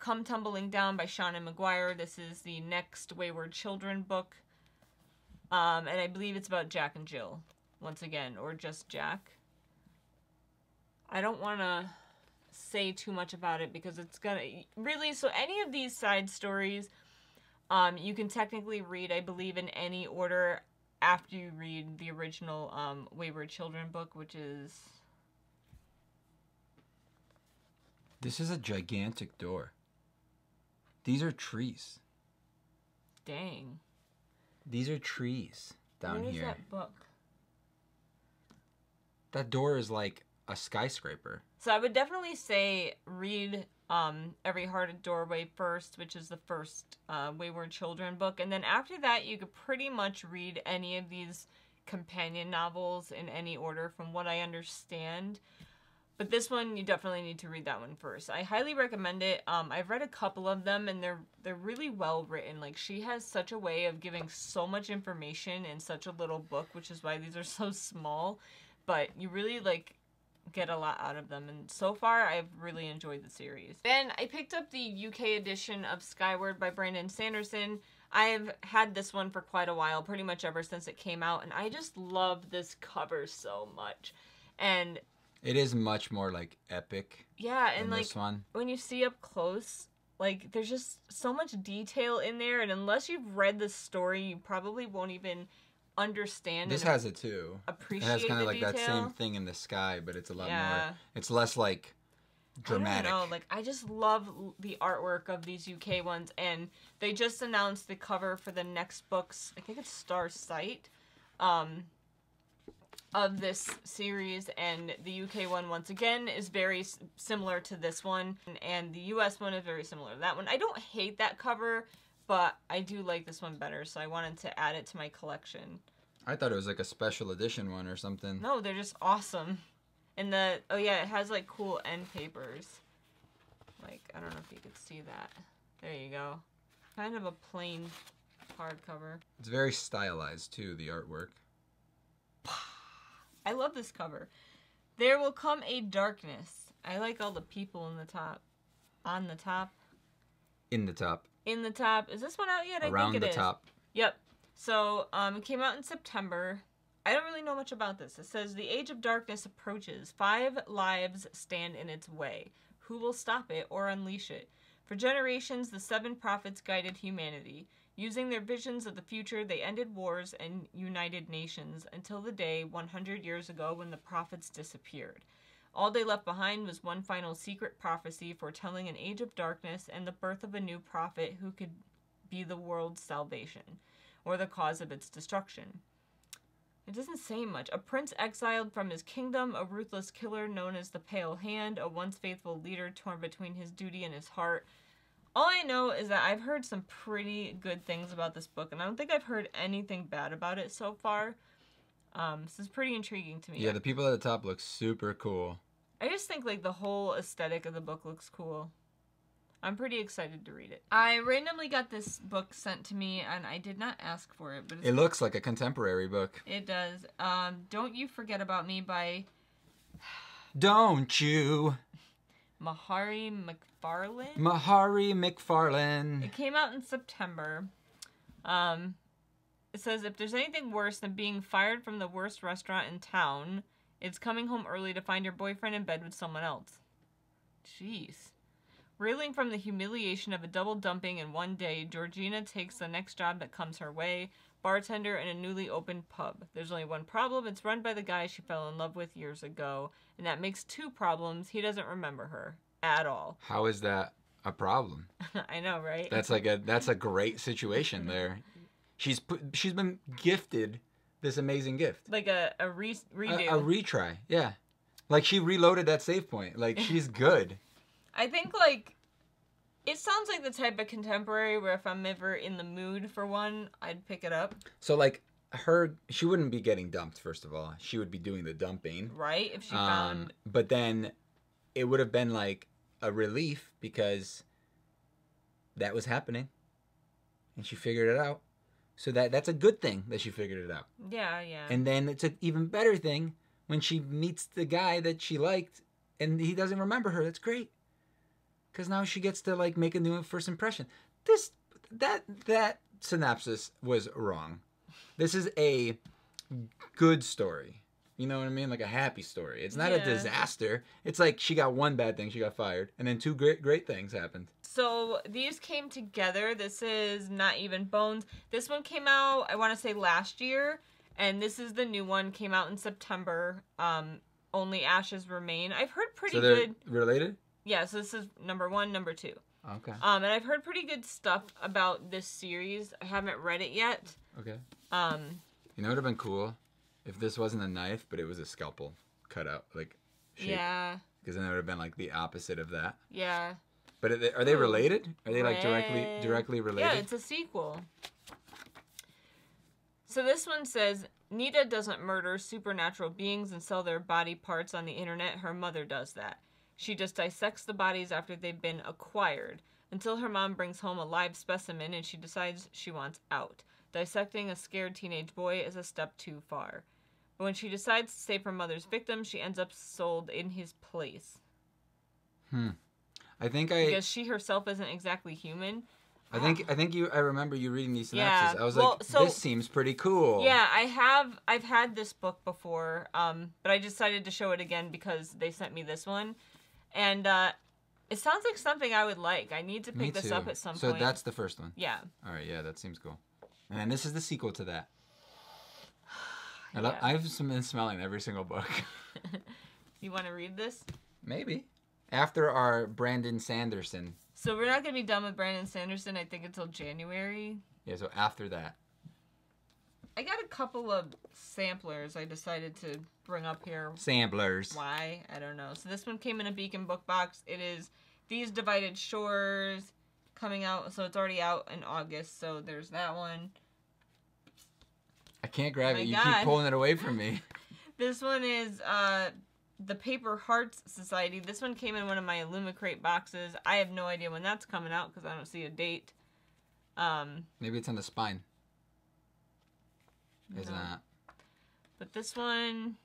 Come Tumbling Down by Seanan McGuire. This is the next Wayward Children book. And I believe it's about Jack and Jill, once again, or just Jack. I don't want to say too much about it because it's gonna really, so any of these side stories you can technically read, I believe, in any order after you read the original Wayward Children book, which is... This is a gigantic door. These are trees. Dang. These are trees down here. Where is that book? That door is like a skyscraper. So I would definitely say read Every Hearted Doorway first, which is the first Wayward Children book. And then after that, you could pretty much read any of these companion novels in any order from what I understand. But this one, you definitely need to read that one first. I highly recommend it. I've read a couple of them, and they're really well written. Like, she has such a way of giving so much information in such a little book, which is why these are so small. But you really, like, get a lot out of them, and so far I've really enjoyed the series. Then I picked up the UK edition of Skyward by Brandon Sanderson. I've had this one for quite a while, pretty much ever since it came out, and I just love this cover so much. And it is much more like epic. Yeah, and like this one, when you see up close, like there's just so much detail in there, and unless you've read the story, you probably won't even understand. This has it too. Appreciate it. Has kind of like detail. That same thing in the sky, but it's a lot more. It's less like dramatic. I don't know. Like, I just love the artwork of these UK ones, and they just announced the cover for the next books. I think it's Star Sight, of this series, and the UK one once again is very similar to this one, and the US one is very similar to that one. I don't hate that cover, but I do like this one better, so I wanted to add it to my collection. I thought it was like a special edition one or something. No, they're just awesome. And the, oh yeah, it has like cool end papers. Like, I don't know if you could see that. There you go. Kind of a plain hardcover. It's very stylized too, the artwork. I love this cover. There Will Come a Darkness. I like all the people in the top. On the top. In the top. In the top. Is this one out yet? I think it is. Around the top. Yep. So, it came out in September. I don't really know much about this. It says, the age of darkness approaches. 5 lives stand in its way. Who will stop it or unleash it? For generations, the 7 prophets guided humanity. Using their visions of the future, they ended wars and united nations until the day 100 years ago when the prophets disappeared. All they left behind was one final secret prophecy foretelling an age of darkness and the birth of a new prophet who could be the world's salvation, or the cause of its destruction. It doesn't say much. A prince exiled from his kingdom, a ruthless killer known as the Pale Hand, a once faithful leader torn between his duty and his heart. All I know is that I've heard some pretty good things about this book, and I don't think I've heard anything bad about it so far. This is pretty intriguing to me. Yeah, the people at the top look super cool. I just think, like, the whole aesthetic of the book looks cool. I'm pretty excited to read it. I randomly got this book sent to me, and I did not ask for it, but it's... It looks like a contemporary book. It does. Don't You Forget About Me by... Don't You... Mahari McFarlane? Mahari McFarlane. It came out in September. It says, if there's anything worse than being fired from the worst restaurant in town, it's coming home early to find your boyfriend in bed with someone else. Jeez. Reeling from the humiliation of a double dumping in one day, Georgina takes the next job that comes her way, bartender in a newly opened pub. There's only one problem, it's run by the guy she fell in love with years ago, and that makes two problems. He doesn't remember her at all. How is that a problem? I know, right? That's a great situation there. She's been gifted this amazing gift. Like a redo. A retry, yeah. Like she reloaded that save point. Like she's good. I think, like, it sounds like the type of contemporary where if I'm ever in the mood for one, I'd pick it up. So, like, she wouldn't be getting dumped, first of all. She would be doing the dumping. Right, if she found... But then it would have been, like, a relief because that was happening. And she figured it out. So that's a good thing that she figured it out. Yeah, yeah. And then it's an even better thing when she meets the guy that she liked and he doesn't remember her. That's great. Because now she gets to, like, make a new first impression. That synopsis was wrong. This is a good story. You know what I mean? Like a happy story. It's not a disaster. It's like she got one bad thing, she got fired, and then two great things happened. So these came together. This is Not Even Bones. This one came out, I want to say, last year, and this is the new one, came out in September. Only Ashes Remain. I've heard pretty good. So they're related? Yeah, so this is number one, number two. Okay. And I've heard pretty good stuff about this series. I haven't read it yet. Okay. You know what would have been cool? If this wasn't a knife, but it was a scalpel cut out, like, shape. Yeah. Because then it would have been, like, the opposite of that. Yeah. But are they related? Are they, like, directly related? Yeah, it's a sequel. So this one says, Nita doesn't murder supernatural beings and sell their body parts on the internet. Her mother does that. She just dissects the bodies after they've been acquired, until her mom brings home a live specimen and she decides she wants out. Dissecting a scared teenage boy is a step too far. But when she decides to save her mother's victim, she ends up sold in his place. Because she herself isn't exactly human. I remember you reading these synopses. Yeah. I was this seems pretty cool. Yeah, I've had this book before, but I decided to show it again because they sent me this one. And it sounds like something I would like. I need to pick this up at some point. So that's the first one? Yeah. All right, yeah, that seems cool. And then this is the sequel to that. I've been smelling every single book. You want to read this? Maybe. After our Brandon Sanderson. So we're not going to be done with Brandon Sanderson, I think, until January. Yeah, so after that. I got a couple of samplers I decided to bring up here. Samplers. Why? I don't know. So this one came in a Beacon book box. It is These Divided Shores, coming out. So it's already out in August. So there's that one. I can't grab it. You keep pulling it away from me. This one is The Paper Hearts Society. This one came in one of my Illumicrate boxes. I have no idea when that's coming out because I don't see a date. Maybe it's on the spine. It's not. But this one,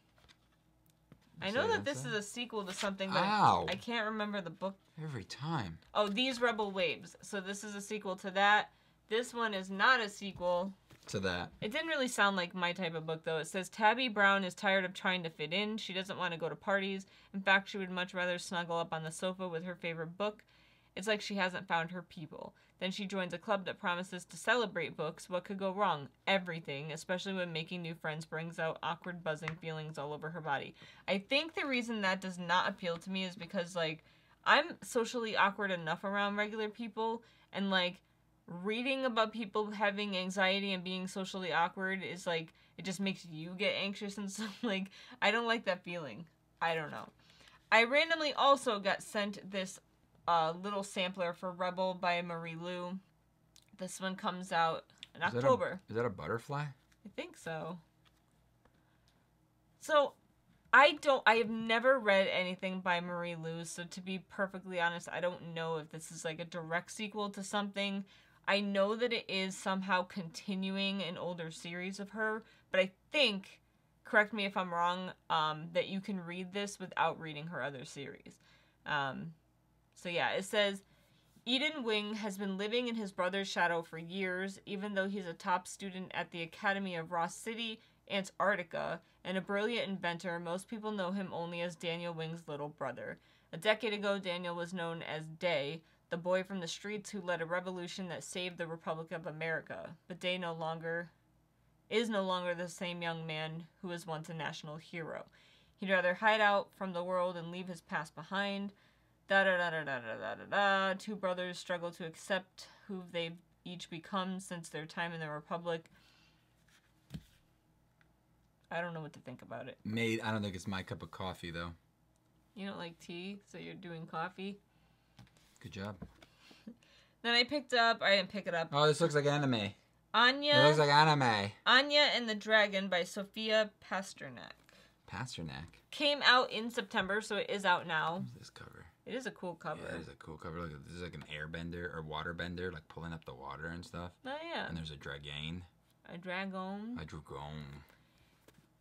I know that this is a sequel to something, but I can't remember the book. Every time. Oh, These Rebel Waves. So this is a sequel to that. This one is not a sequel to that. It didn't really sound like my type of book, though. It says, Tabby Brown is tired of trying to fit in. She doesn't want to go to parties. In fact, she would much rather snuggle up on the sofa with her favorite book. It's like she hasn't found her people. Then she joins a club that promises to celebrate books. What could go wrong? Everything, especially when making new friends brings out awkward buzzing feelings all over her body. I think the reason that does not appeal to me is because, like, I'm socially awkward enough around regular people, and, like, reading about people having anxiety and being socially awkward is, like, it just makes you get anxious and stuff. Like, I don't like that feeling. I don't know. I randomly also got sent this little sampler for Rebel by Marie Lu. This one comes out in October. Is that a butterfly? I think so. So, I have never read anything by Marie Lu, so to be perfectly honest, I don't know if this is like a direct sequel to something. I know that it is somehow continuing an older series of her, but I think, correct me if I'm wrong, that you can read this without reading her other series. So yeah, it says, Eden Wing has been living in his brother's shadow for years, even though he's a top student at the Academy of Ross City, Antarctica, and a brilliant inventor. Most people know him only as Daniel Wing's little brother. A decade ago, Daniel was known as Day, the boy from the streets who led a revolution that saved the Republic of America. But Day is no longer the same young man who was once a national hero. He'd rather hide out from the world and leave his past behind. Two brothers struggle to accept who they've each become since their time in the Republic. I don't know what to think about it. Mate, I don't think it's my cup of coffee, though. You don't like tea, so you're doing coffee. Good job. Then I didn't pick it up. Oh, this looks like anime. Anya and the Dragon by Sophia Pasternak. Came out in September, so it is out now. What's this cover? It is a cool cover. Yeah, it is a cool cover. Look, this is like an airbender or waterbender, like pulling up the water and stuff. Oh, yeah. And there's a dragon. A dragon.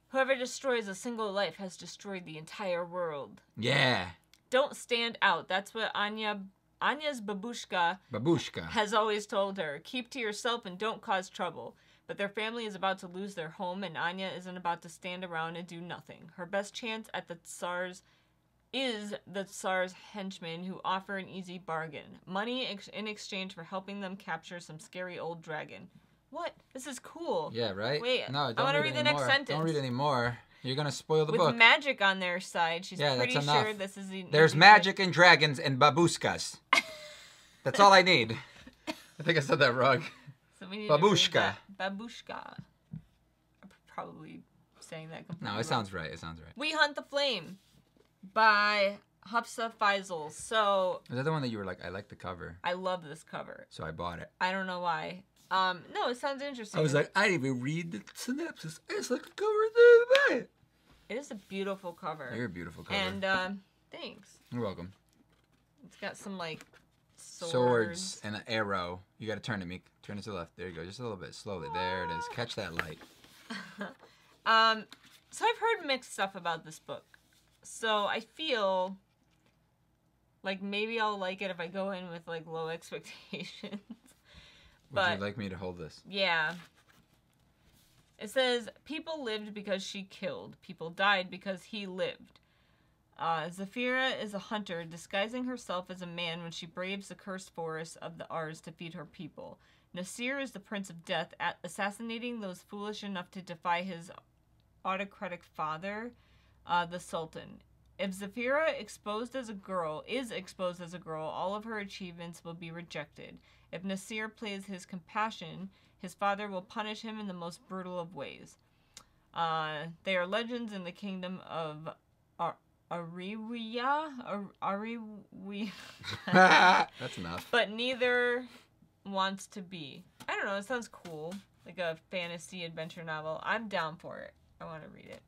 Whoever destroys a single life has destroyed the entire world. Yeah. Don't stand out. That's what Anya's babushka has always told her. Keep to yourself and don't cause trouble. But their family is about to lose their home, and Anya isn't about to stand around and do nothing. Her best chance at the Tsar's is the Tsar's henchmen, who offer an easy bargain. Money in exchange for helping them capture some scary old dragon. What? This is cool. Yeah, right? Wait, no, I want to read the next sentence. Don't read anymore. You're going to spoil the book. With magic on their side, she's pretty sure this is... There's magic and dragons and babushkas. That's all I need. I think I said that wrong. So we need babushka. Babushka. I'm probably saying that completely wrong. No, it sounds right. It sounds right. We Hunt the Flame by Hafsa Faisal. So... Is that the one that you were like, I like the cover? I love this cover. So I bought it. I don't know why. No, it sounds interesting. I was like, I didn't even read the synopsis. I just like the cover of the back. It is a beautiful cover. You're a beautiful cover. And, thanks. You're welcome. It's got some, like, swords and an arrow. You gotta turn it, Meek. Turn it to the left. There you go. Just a little bit. Slowly. There it is. Catch that light. So I've heard mixed stuff about this book. So I feel like maybe I'll like it if I go in with, like, low expectations. Would you like me to hold this? Yeah. It says, people lived because she killed. People died because he lived. Zafira is a hunter disguising herself as a man when she braves the cursed forests of the Ars to feed her people. Nasir is the Prince of Death, assassinating those foolish enough to defy his autocratic father, the Sultan. If Zafira is exposed as a girl, all of her achievements will be rejected. If Nasir plays his compassion, his father will punish him in the most brutal of ways. They are legends in the kingdom of Ariwia. That's enough. But neither wants to be. I don't know. It sounds cool, like a fantasy adventure novel. I'm down for it. I want to read it.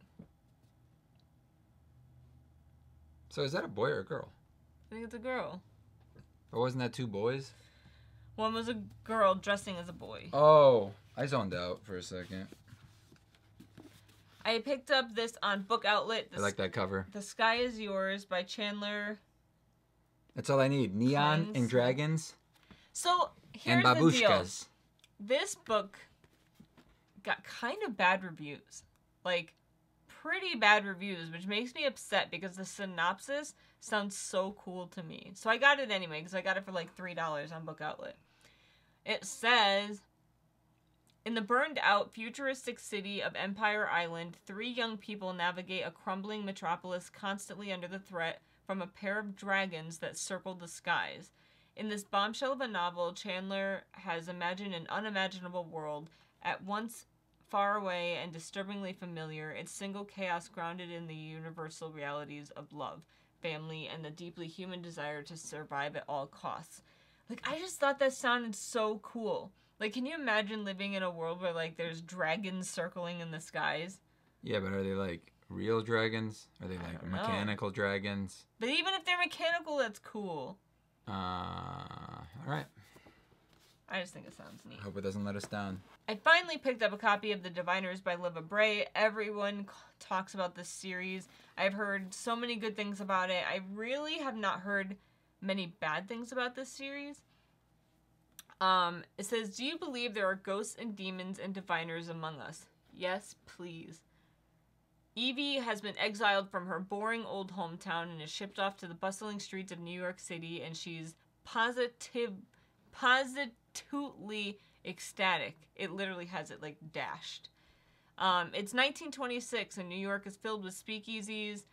So is that a boy or a girl? I think it's a girl. Or wasn't that two boys? One was a girl dressing as a boy. Oh, I zoned out for a second. I picked up this on Book Outlet. I like that cover. The Sky Is Yours by Chandler. That's all I need. Neon and dragons. So here's the deal. This book got kind of bad reviews. Like, pretty bad reviews, which makes me upset because the synopsis sounds so cool to me. So I got it anyway because I got it for like $3 on Book Outlet. It says, in the burned out futuristic city of Empire Island, three young people navigate a crumbling metropolis constantly under the threat from a pair of dragons that circle the skies. In this bombshell of a novel, Chandler has imagined an unimaginable world, at once far away and disturbingly familiar, its single chaos grounded in the universal realities of love, family, and the deeply human desire to survive at all costs. Like, I just thought that sounded so cool. Like, can you imagine living in a world where, like, there's dragons circling in the skies? Yeah, but are they, like, real dragons? Are they, like, mechanical dragons? But even if they're mechanical, that's cool. Alright. I just think it sounds neat. I hope it doesn't let us down. I finally picked up a copy of The Diviners by Liva Bray. Everyone talks about this series. I've heard so many good things about it. I really have not heard many bad things about this series. It says, do you believe there are ghosts and demons and diviners among us? Yes, please. Evie has been exiled from her boring old hometown and is shipped off to the bustling streets of New York City, and she's positively ecstatic. It literally has it like dashed. It's 1926 and New York is filled with speakeasies,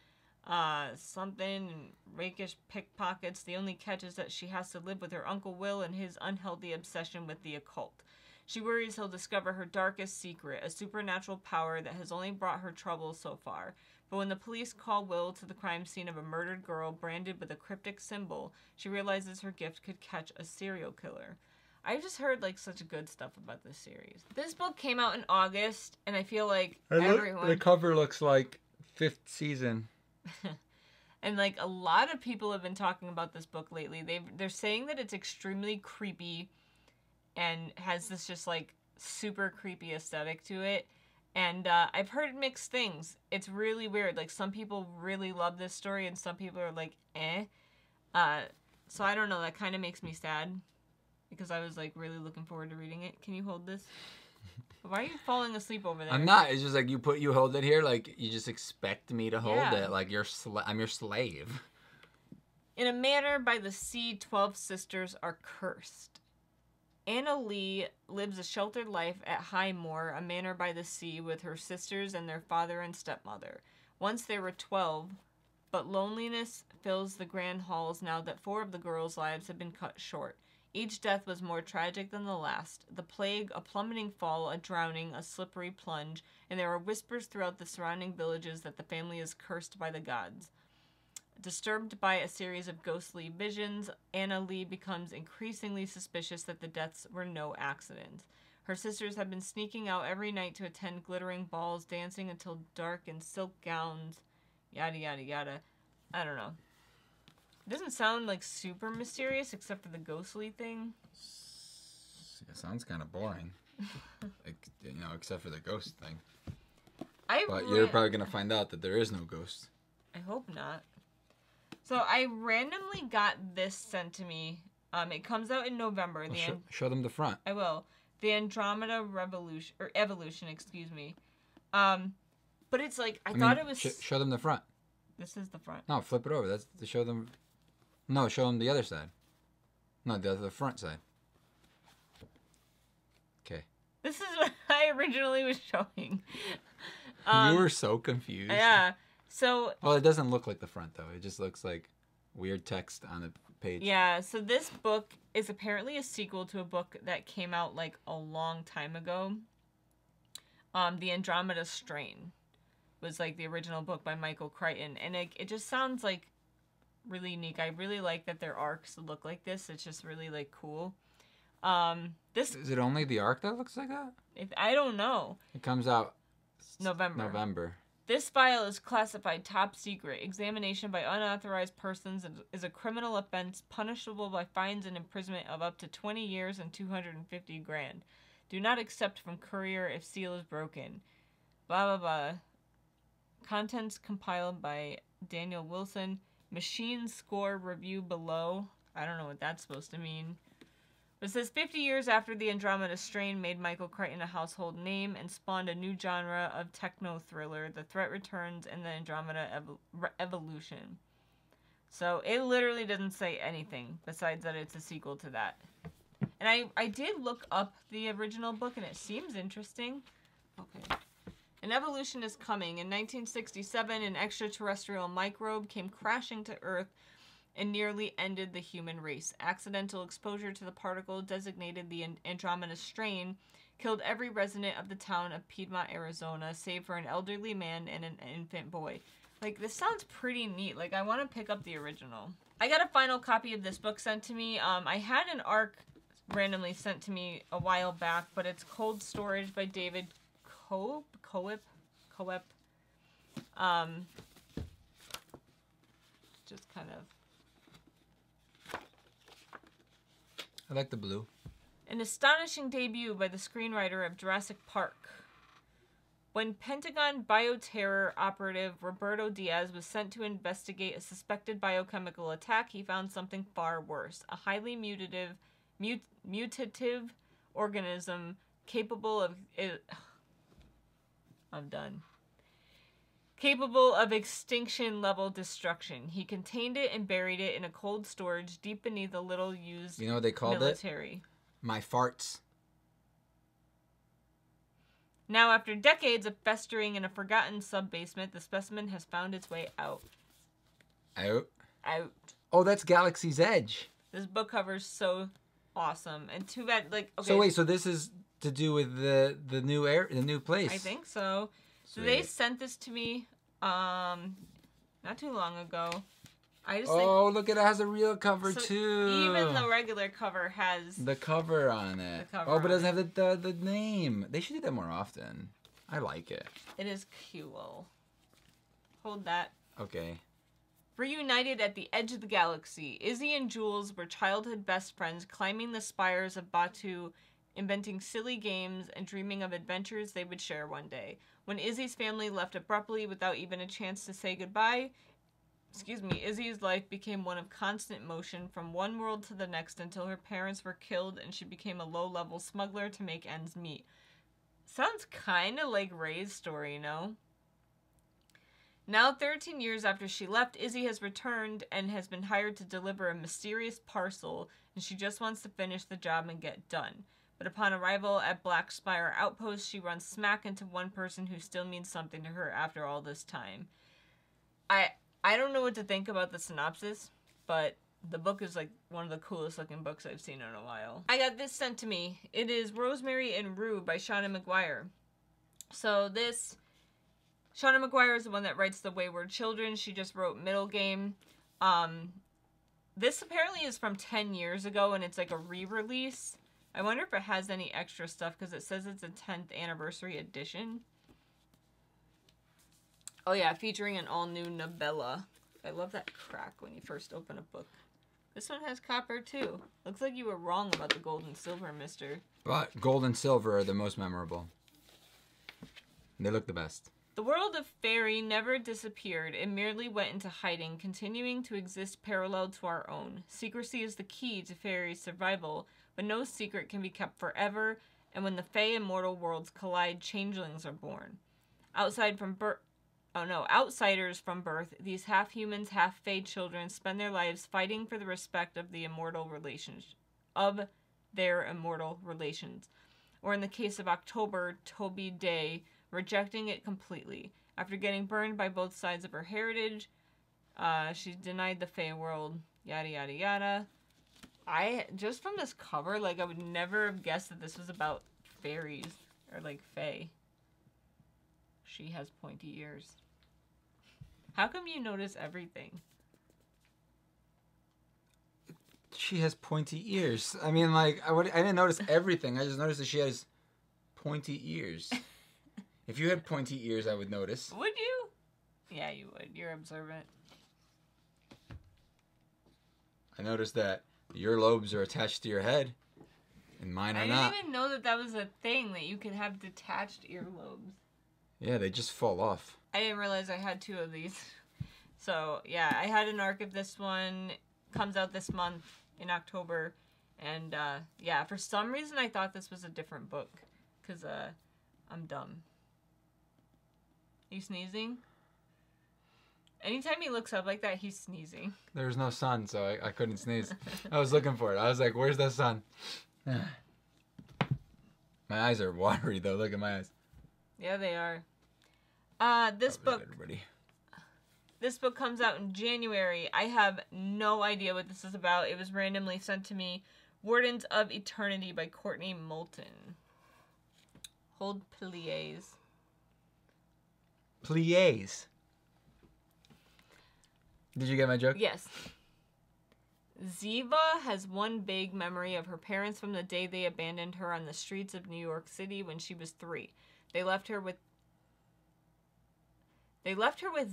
something, rakish pickpockets. The only catch is that she has to live with her Uncle Will and his unhealthy obsession with the occult. She worries he'll discover her darkest secret, a supernatural power that has only brought her trouble so far. But when the police call Will to the crime scene of a murdered girl branded with a cryptic symbol, she realizes her gift could catch a serial killer. I just heard like such good stuff about this series. This book came out in August, and I feel like the cover looks like fifth season. And like a lot of people have been talking about this book lately. They're saying that it's extremely creepy and has this just like super creepy aesthetic to it. And I've heard mixed things. It's really weird. Like some people really love this story and some people are like, eh. So I don't know, that kind of makes me sad because I was like really looking forward to reading it. Can you hold this? Why are you falling asleep over there? I'm not. It's just like you hold it here. Like you just expect me to hold it. Like I'm your slave. In a manor by the sea, 12 sisters are cursed. Anna Lee lives a sheltered life at Highmore, a manor by the sea, with her sisters and their father and stepmother. Once there were 12, but loneliness fills the grand halls now that 4 of the girls' lives have been cut short. Each death was more tragic than the last. The plague, a plummeting fall, a drowning, a slippery plunge, and there are whispers throughout the surrounding villages that the family is cursed by the gods. Disturbed by a series of ghostly visions, Anna Lee becomes increasingly suspicious that the deaths were no accident. Her sisters have been sneaking out every night to attend glittering balls, dancing until dark in silk gowns, yada yada yada. I don't know. It doesn't sound like super mysterious except for the ghostly thing. It sounds kind of boring. Like, you know, except for the ghost thing. But you're probably going to find out that there is no ghost. I hope not. So I randomly got this sent to me. It comes out in November. Well, show them the front. I will. The Andromeda Revolution, or Evolution, excuse me. But it's like, I thought it was... Show them the front. This is the front. No, flip it over. That's to show them... No, show them the other side. No, the front side. Okay. This is what I originally was showing. You were so confused. Yeah. So, well, it doesn't look like the front, though. It just looks like weird text on the page. Yeah, so this book is apparently a sequel to a book that came out, like, a long time ago. The Andromeda Strain was, like, the original book by Michael Crichton. And it just sounds, like, really unique. I really like that their arcs look like this. It's just really, like, cool. Is it only the arc that looks like that? I don't know. It comes out... November. This file is classified top secret. Examination by unauthorized persons is a criminal offense punishable by fines and imprisonment of up to 20 years and $250,000. Do not accept from courier if seal is broken. Blah, blah, blah. Contents compiled by Daniel Wilson. Machine score review below. I don't know what that's supposed to mean. It says 50 years after the Andromeda Strain made Michael Crichton a household name and spawned a new genre of techno-thriller, The Threat Returns and the Andromeda Evolution. So it literally doesn't say anything besides that it's a sequel to that. And I did look up the original book, and it seems interesting. Okay. An evolution is coming. In 1967, an extraterrestrial microbe came crashing to Earth and nearly ended the human race. Accidental exposure to the particle, designated the Andromeda Strain, killed every resident of the town of Piedmont, Arizona, save for an elderly man and an infant boy. Like, this sounds pretty neat. Like, I want to pick up the original. I got a final copy of this book sent to me. I had an arc randomly sent to me a while back, but it's Cold Storage by David Coep. Just kind of... I like the blue. An astonishing debut by the screenwriter of Jurassic Park. When Pentagon bioterror operative Roberto Diaz was sent to investigate a suspected biochemical attack, he found something far worse. A highly mutative organism capable of... capable of extinction-level destruction. He contained it and buried it in a cold storage deep beneath a little used military. You know what they called it? My farts. Now, after decades of festering in a forgotten sub-basement, the specimen has found its way out. Out? Out. Oh, that's Galaxy's Edge. This book cover's so awesome. And too bad, like, okay. So wait, so this is to do with the new place? I think so. Sweet. So they sent this to me not too long ago. I just look, it has a real cover too. Even the regular cover has the cover on it. But it doesn't have the name. They should do that more often. I like it. It is cute. Hold that. Okay. Reunited at the edge of the galaxy, Izzy and Jules were childhood best friends, climbing the spires of Batu, inventing silly games, and dreaming of adventures they would share one day. When Izzy's family left abruptly without even a chance to say goodbye, Izzy's life became one of constant motion from one world to the next until her parents were killed and she became a low-level smuggler to make ends meet. Sounds kind of like Ray's story, you know? Now, 13 years after she left, Izzy has returned and has been hired to deliver a mysterious parcel, and she just wants to finish the job and get done. But upon arrival at Black Spire Outpost, she runs smack into one person who still means something to her after all this time. I don't know what to think about the synopsis, but the book is like one of the coolest looking books I've seen in a while. I got this sent to me. It is Rosemary and Rue by Seanan McGuire. So this, Seanan McGuire is the one that writes The Wayward Children. She just wrote Middle Game. This apparently is from 10 years ago and it's like a re-release. I wonder if it has any extra stuff because it says it's a 10th anniversary edition. Oh yeah, featuring an all-new novella. I love that crack when you first open a book. This one has copper, too. Looks like you were wrong about the gold and silver, mister. But gold and silver are the most memorable. They look the best. The world of fairy never disappeared. It merely went into hiding, continuing to exist parallel to our own. Secrecy is the key to fairy's survival, but no secret can be kept forever, and when the fae and mortal worlds collide, changelings are born. Outsiders from birth, these half-humans, half-fae children spend their lives fighting for the respect of their immortal relations. Or in the case of October, Toby Day, rejecting it completely. After getting burned by both sides of her heritage, she's denied the fae world, yada yada yada. Just from this cover, like, I would never have guessed that this was about fairies, or like fae. She has pointy ears. How come you notice everything? She has pointy ears. I mean, like, I didn't notice everything. I just noticed that she has pointy ears. If you had pointy ears, I would notice. Would you? Yeah, you would. You're observant. I noticed that your lobes are attached to your head, and mine are not. I didn't even know that that was a thing, that you could have detached earlobes. Yeah, they just fall off. I didn't realize I had two of these. So, yeah, I had an arc of this one. Comes out this month in October. And, yeah, for some reason I thought this was a different book. Because I'm dumb. Are you sneezing? Anytime he looks up like that, he's sneezing. There was no sun, so I couldn't sneeze. I was looking for it. I was like, where's the sun? My eyes are watery, though. Look at my eyes. Yeah, they are. This book comes out in January. I have no idea what this is about. It was randomly sent to me. Wardens of Eternity by Courtney Moulton. Hold plies. Plies. Did you get my joke? Yes. Ziva has one big memory of her parents from the day they abandoned her on the streets of New York City when she was 3. They left her with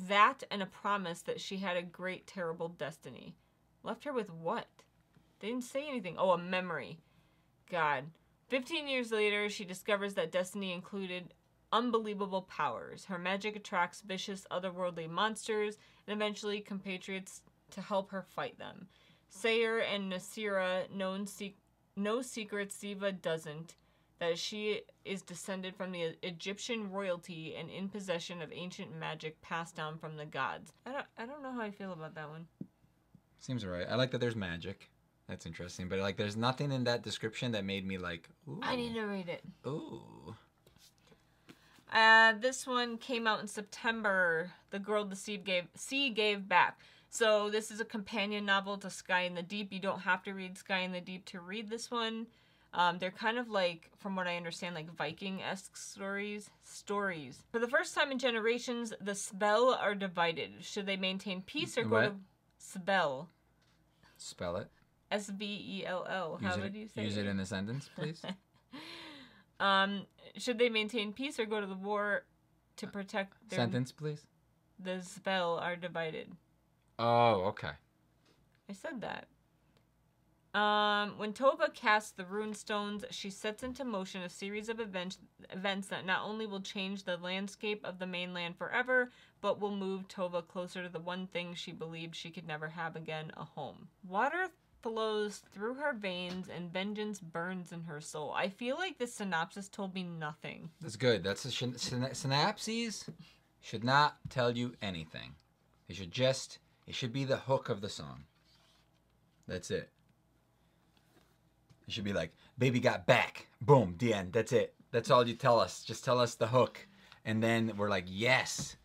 that and a promise that she had a great, terrible destiny. Left her with what? They didn't say anything. Oh, a memory. God. 15 years later, she discovers that destiny included unbelievable powers. Her magic attracts vicious, otherworldly monsters and eventually compatriots to help her fight them. Sayer and Nasira know no secrets Ziva doesn't. that she is descended from the Egyptian royalty and in possession of ancient magic passed down from the gods. I don't know how I feel about that one. Seems right. I like that there's magic. That's interesting, but like there's nothing in that description that made me like, ooh. I need to read it. Ooh. This one came out in September. The Girl the Sea Gave Back. So this is a companion novel to Sky in the Deep. You don't have to read Sky in the Deep to read this one. They're kind of like, from what I understand, like Viking-esque stories. For the first time in generations, the Spell are divided. Should they maintain peace or go to Spell? Spell it. S-V-E-L-L. How would you say it? Use it in a sentence, please. Should they maintain peace or go to the war to protect their... Sentence, please. The Spell are divided. Oh, okay. I said that. When Tova casts the rune stones, she sets into motion a series of events that not only will change the landscape of the mainland forever, but will move Tova closer to the one thing she believed she could never have again, a home. Water flows through her veins and vengeance burns in her soul. I feel like this synopsis told me nothing. That's good. That's synopses should not tell you anything. They should just, it should be the hook of the song. That's it. You should be like, baby got back. Boom, the end. That's it. That's all you tell us. Just tell us the hook. And then we're like, yes,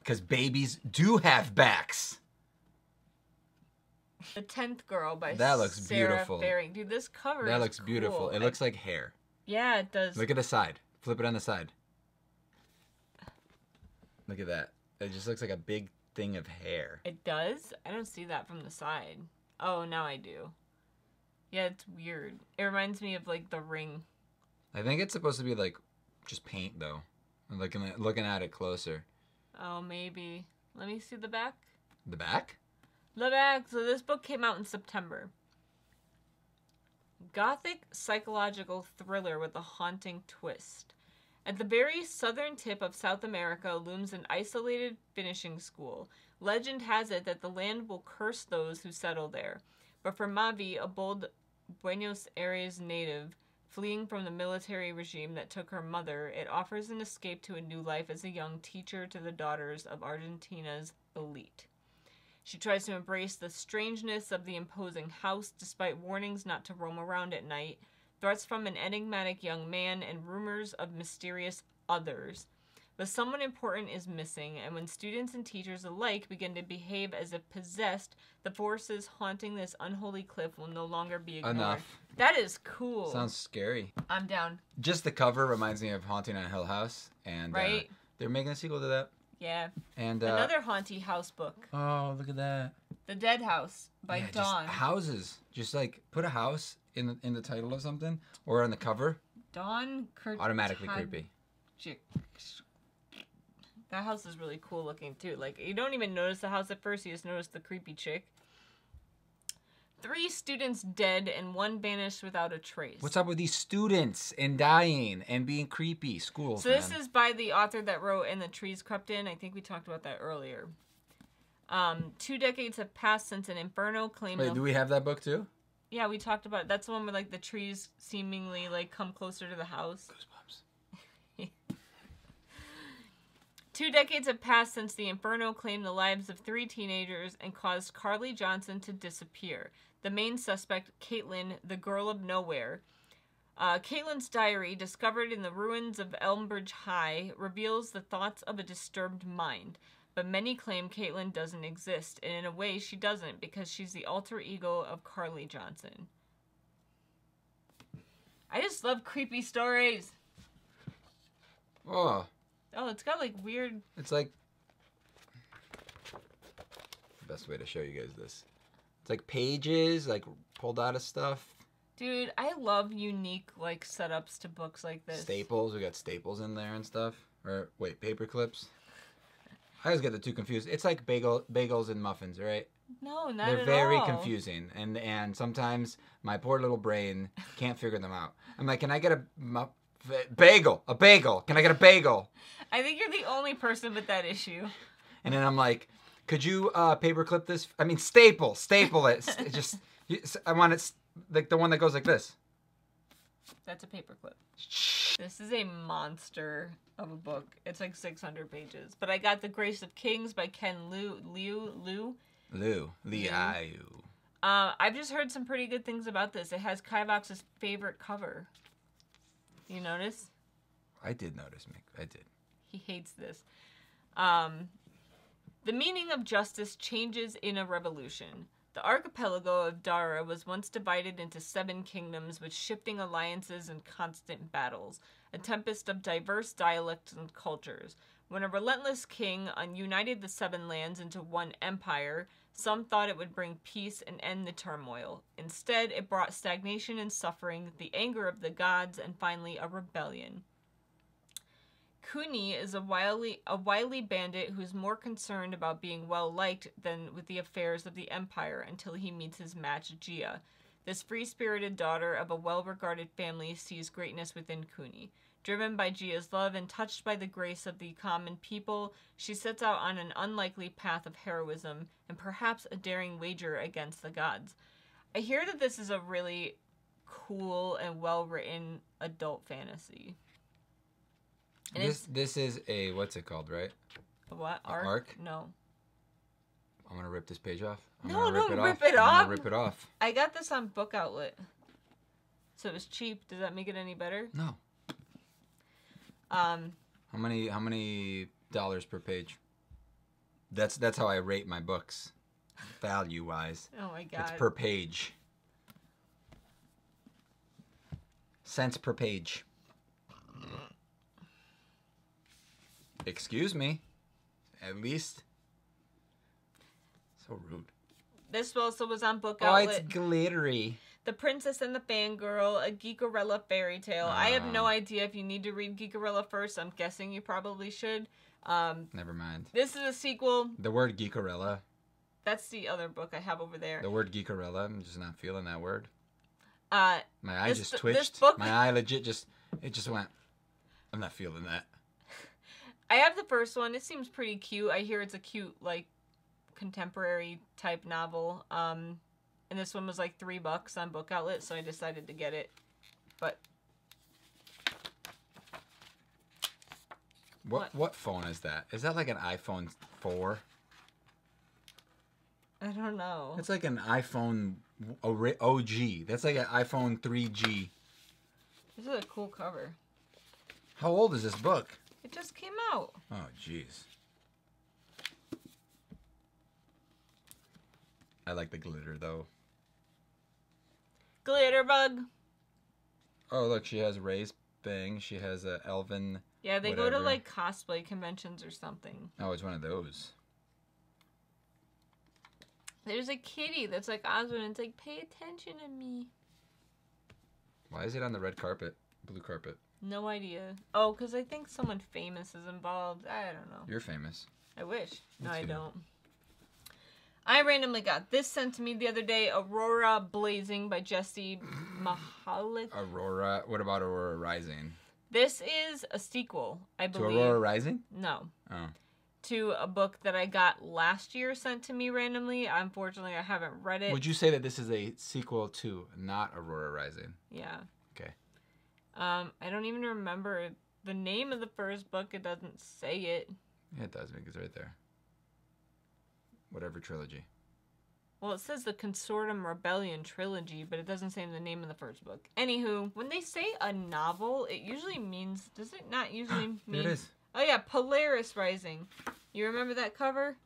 because babies do have backs. The 10th Girl by Sarah That looks beautiful. Baring. Dude, this cover is cool. That looks beautiful. It looks like hair. Yeah, it does. Look at the side. Flip it on the side. Look at that. It just looks like a big thing of hair. It does? I don't see that from the side. Oh, now I do. Yeah, it's weird. It reminds me of like The Ring. I think it's supposed to be like just paint though. I'm looking at it closer. Oh, maybe. Let me see the back. The back? The back. So this book came out in September. Gothic psychological thriller with a haunting twist. At the very southern tip of South America looms an isolated finishing school. Legend has it that the land will curse those who settle there. But for Mavi, a bold Buenos Aires native fleeing from the military regime that took her mother, it offers an escape to a new life as a young teacher to the daughters of Argentina's elite. She tries to embrace the strangeness of the imposing house despite warnings not to roam around at night, threats from an enigmatic young man, and rumors of mysterious others. But someone important is missing, and when students and teachers alike begin to behave as if possessed, the forces haunting this unholy cliff will no longer be ignored. Enough. That is cool. Sounds scary. I'm down. Just the cover reminds me of Haunting on Hill House, and right? They're making a sequel to that. Yeah. And another haunty house book. Oh, look at that. The Dead House by Dawn. Just houses. Just like put a house in the title of something or on the cover. Dawn. Automatically creepy. That house is really cool looking, too. Like, you don't even notice the house at first. You just notice the creepy chick. 3 students dead and 1 vanished without a trace. What's up with these students and dying and being creepy? Schools, so this is by the author that wrote And the Trees Crept In. I think we talked about that earlier. 2 decades have passed since an inferno claimed... Wait, do we have that book, too? Yeah, we talked about it. That's the one where, like, the trees seemingly, like, come closer to the house. Goosebumps. 2 decades have passed since the inferno claimed the lives of 3 teenagers and caused Carly Johnson to disappear. The main suspect, Caitlin, the girl of nowhere. Caitlin's diary, discovered in the ruins of Elmbridge High, reveals the thoughts of a disturbed mind. But many claim Caitlin doesn't exist, and in a way she doesn't, because she's the alter ego of Carly Johnson. I just love creepy stories. Oh. Oh, it's got like weird... It's like... The best way to show you guys this. It's like pages, like pulled out of stuff. Dude, I love unique like setups to books like this. Staples, we got staples in there and stuff. Or wait, paper clips. I always get the two confused. It's like bagels and muffins, right? No, not at all. They're very confusing, and sometimes my poor little brain can't figure them out. I'm like, can I get a bagel? A bagel? Can I get a bagel? I think you're the only person with that issue. And then I'm like, could you paperclip this? I mean, staple it. I want it like the one that goes like this. That's a paperclip. This is a monster of a book. It's like 600 pages. But I got The Grace of Kings by Ken Liu. I've just heard some pretty good things about this. It has Kaivox's favorite cover. You notice? I did notice, Mick. I did. He hates this. The meaning of justice changes in a revolution. The archipelago of Dara was once divided into 7 kingdoms with shifting alliances and constant battles, a tempest of diverse dialects and cultures. When a relentless king united the 7 lands into one empire, some thought it would bring peace and end the turmoil. Instead, it brought stagnation and suffering, the anger of the gods, and finally a rebellion. Kuni is a wily bandit who's more concerned about being well-liked than with the affairs of the Empire until he meets his match, Gia. This free-spirited daughter of a well-regarded family sees greatness within Kuni. Driven by Gia's love and touched by the grace of the common people, she sets out on an unlikely path of heroism and perhaps a daring wager against the gods. I hear that this is a really cool and well-written adult fantasy. And this is a, what's it called, right? What? Arc? Arc? No. I'm going to rip this page off. No, don't rip it off. I got this on Book Outlet. So it was cheap. Does that make it any better? No. How many dollars per page? That's how I rate my books, value-wise. Oh my god. It's per page. Cents per page. Excuse me, at least. So rude. This also was on Book Outlet. Oh, it's glittery. The Princess and the Fangirl, a Geekerella fairy tale. I have no idea if you need to read Geekerella first. I'm guessing you probably should. Never mind. This is a sequel. The word Geekerella. That's the other book I have over there. The word Geekerella. I'm just not feeling that word. My eye just twitched. My eye legit just, it just went, I'm not feeling that. I have the first one. It seems pretty cute. I hear it's a cute, like, contemporary type novel. And this one was like $3 on Book Outlet, so I decided to get it. But what phone is that? Is that like an iPhone 4? I don't know. It's like an iPhone OG. That's like an iPhone 3G. This is a cool cover. How old is this book? It just came out. Oh, jeez. I like the glitter, though. Glitter bug. Oh, look, she has Ray's thing. She has an elven... Yeah, they whatever. Go to, like, cosplay conventions or something. Oh, it's one of those. There's a kitty that's like Oswald, and it's like, pay attention to me. Why is it on the red carpet? Blue carpet? No idea. Oh, because I think someone famous is involved. I don't know. You're famous. I wish. No, I don't. I randomly got this sent to me the other day, Aurora Blazing by Jesse Mahalik. Aurora? What about Aurora Rising? This is a sequel, I believe. To Aurora Rising? No. Oh. To a book that I got last year sent to me randomly. Unfortunately, I haven't read it. Would you say that this is a sequel to not Aurora Rising? Yeah. Okay. I don't even remember the name of the first book. It doesn't say it. Yeah, it does. I think it's right there. Whatever trilogy. Well, it says the Consortium Rebellion trilogy, but it doesn't say the name of the first book. Anywho, when they say a novel, it usually means... Does it not usually mean... It is. Oh, yeah, Polaris Rising. You remember that cover?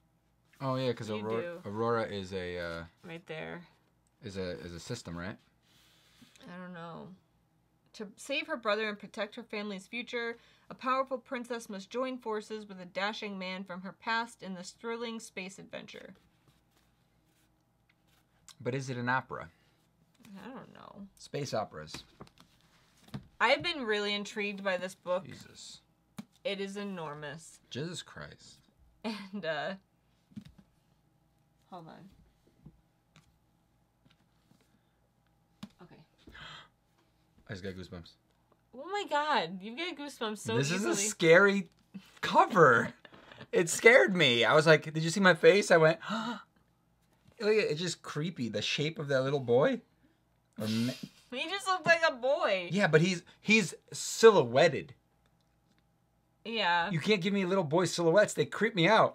Oh, yeah, because Aurora is a... right there. Is a system, right? I don't know. To save her brother and protect her family's future, a powerful princess must join forces with a dashing man from her past in this thrilling space adventure. But is it an opera? I don't know. Space operas. I've been really intrigued by this book. Jesus. It is enormous. Jesus Christ. And, hold on. I just got goosebumps. Oh my god, you get goosebumps so easily. This is a scary cover. It scared me. I was like, did you see my face? I went, huh. It's just creepy. The shape of that little boy. Or He just looks like a boy. Yeah, but he's silhouetted. Yeah. You can't give me little boy silhouettes. They creep me out.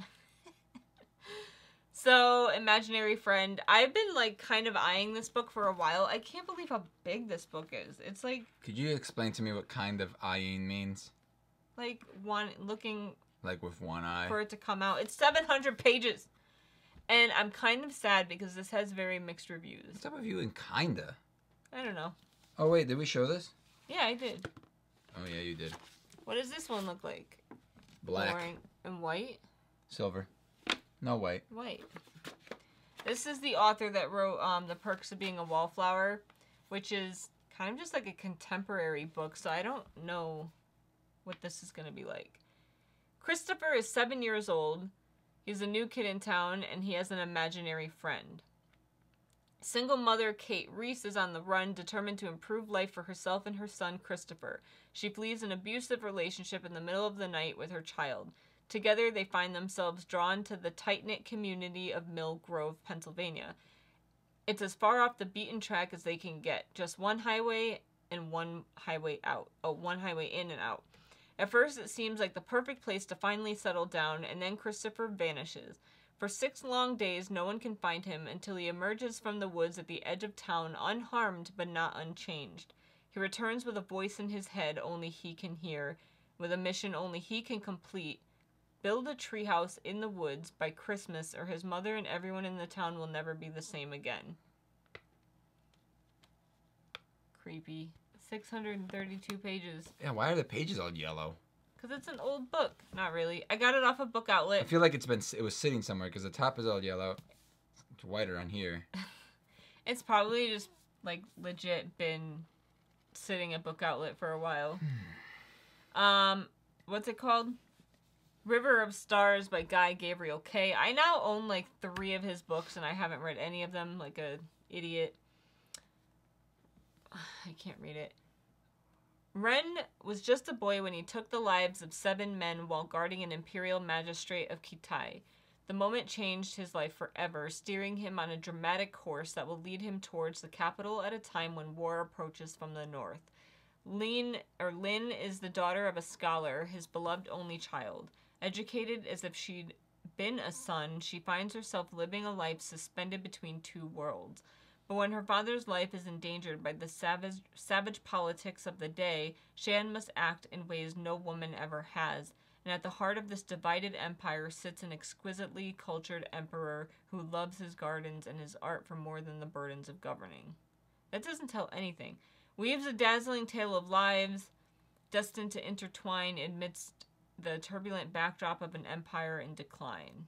So, Imaginary Friend. I've been, like, kind of eyeing this book for a while. I can't believe how big this book is. It's like... Could you explain to me what kind of eyeing means? Like, looking... Like, with one eye? For it to come out. It's 700 pages. And I'm kind of sad because this has very mixed reviews. What's up with you in kinda? I don't know. Oh, wait. Did we show this? Yeah, I did. Oh, yeah, you did. What does this one look like? Black. Boring. And white? Silver. No, white. White. This is the author that wrote The Perks of Being a Wallflower, which is kind of just like a contemporary book, so I don't know what this is going to be like. Christopher is 7 years old. He's a new kid in town, and he has an imaginary friend. Single mother Kate Reese is on the run, determined to improve life for herself and her son, Christopher. She flees an abusive relationship in the middle of the night with her child. Together, they find themselves drawn to the tight-knit community of Mill Grove, Pennsylvania. It's as far off the beaten track as they can get. Just one highway and one highway out. Oh, one highway in and out. At first, it seems like the perfect place to finally settle down, and then Christopher vanishes. For 6 long days, no one can find him until he emerges from the woods at the edge of town, unharmed but not unchanged. He returns with a voice in his head only he can hear, with a mission only he can complete. Build a treehouse in the woods by Christmas, or his mother and everyone in the town will never be the same again. Creepy. 632 pages. Yeah, why are the pages all yellow? Because it's an old book. Not really. I got it off a book outlet. I feel like it was sitting somewhere because the top is all yellow. It's whiter on here. It's probably just like legit been sitting at book outlet for a while. What's it called? River of Stars by Guy Gabriel Kay. I now own like 3 of his books and I haven't read any of them like an idiot. I can't read it. Wren was just a boy when he took the lives of 7 men while guarding an imperial magistrate of Kitai. The moment changed his life forever, steering him on a dramatic course that will lead him towards the capital at a time when war approaches from the north. Lynn is the daughter of a scholar, his beloved only child. Educated as if she'd been a son, she finds herself living a life suspended between 2 worlds. But when her father's life is endangered by the savage politics of the day, Shan must act in ways no woman ever has. And at the heart of this divided empire sits an exquisitely cultured emperor who loves his gardens and his art for more than the burdens of governing. That doesn't tell anything. Weaves a dazzling tale of lives destined to intertwine amidst the turbulent backdrop of an empire in decline.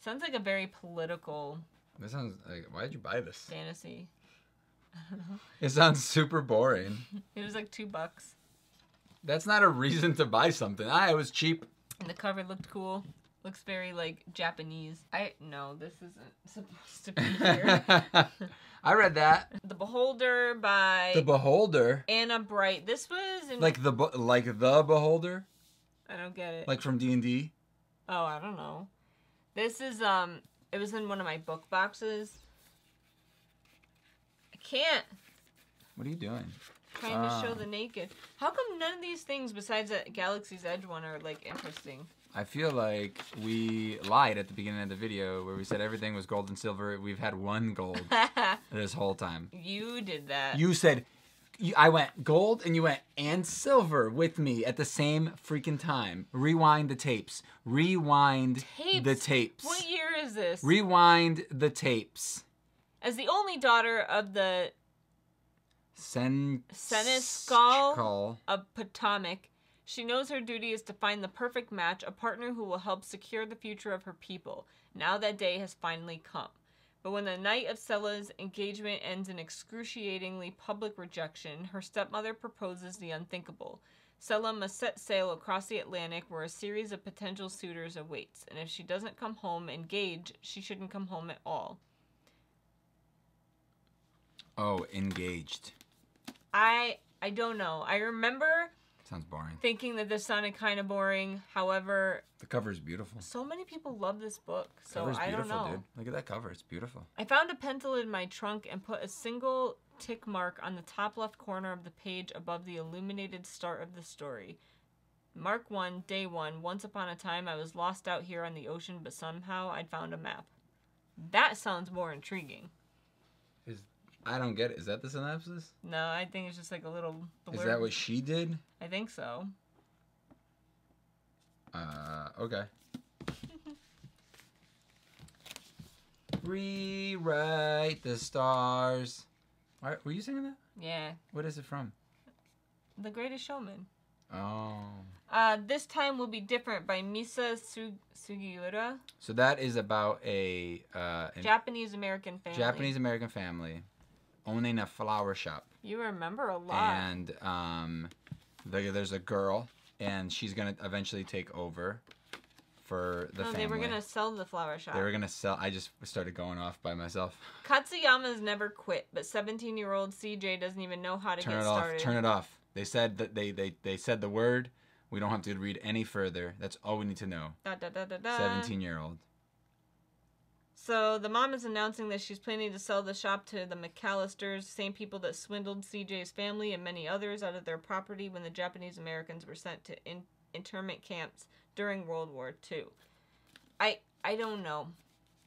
Sounds like a very political... That sounds like... Why did you buy this? Fantasy. I don't know. It sounds super boring. It was like $2. That's not a reason to buy something. It was cheap. And the cover looked cool. Looks very, like, Japanese. No, this isn't supposed to be here. I read that. The Beholder by... The Beholder? Anna Bright. This was... In... Like the Beholder? I don't get it. Like from D&D? Oh, I don't know. This is, It was in one of my book boxes. I can't. What are you doing? Trying to show the naked. How come none of these things besides that Galaxy's Edge one are, like, interesting? I feel like we lied at the beginning of the video where we said everything was gold and silver. We've had one gold this whole time. You did that. You said, I went gold and you went and silver with me at the same freaking time. Rewind the tapes. Rewind the tapes. What year is this? Rewind the tapes. As the only daughter of the Seneschal of Potomac, she knows her duty is to find the perfect match, a partner who will help secure the future of her people. Now that day has finally come. But when the night of Sella's engagement ends in excruciatingly public rejection, her stepmother proposes the unthinkable. Sella must set sail across the Atlantic where a series of potential suitors awaits, and if she doesn't come home engaged, she shouldn't come home at all. Oh, engaged. I don't know. I remember... Sounds boring. Thinking that this sounded kind of boring. However, the cover is beautiful. So many people love this book. So I don't know. Dude. Look at that cover. It's beautiful. I found a pencil in my trunk and put a single tick mark on the top left corner of the page above the illuminated start of the story. Mark 1, Day 1, Once Upon a Time I was lost out here on the ocean, but somehow I'd found a map. That sounds more intriguing. I don't get it. Is that the synopsis? No, I think it's just like a little blurb. Is that what she did? I think so. Okay. Rewrite the stars. Were you singing that? Yeah. What is it from? The Greatest Showman. Oh. This Time Will Be Different by Misa Sugiura. So that is about a Japanese-American family. Japanese-American family owning a flower shop. You remember a lot. And there's a girl, and she's going to eventually take over for the family. They were going to sell the flower shop. They were going to sell. I just started going off by myself. Katsuyama's never quit, but 17-year-old CJ doesn't even know how to get started. Turn it off. They said that they said the word. We don't have to read any further. That's all we need to know. 17-year-old. So the mom is announcing that she's planning to sell the shop to the McAllisters, same people that swindled CJ's family and many others out of their property when the Japanese Americans were sent to internment camps during World War II. I don't know.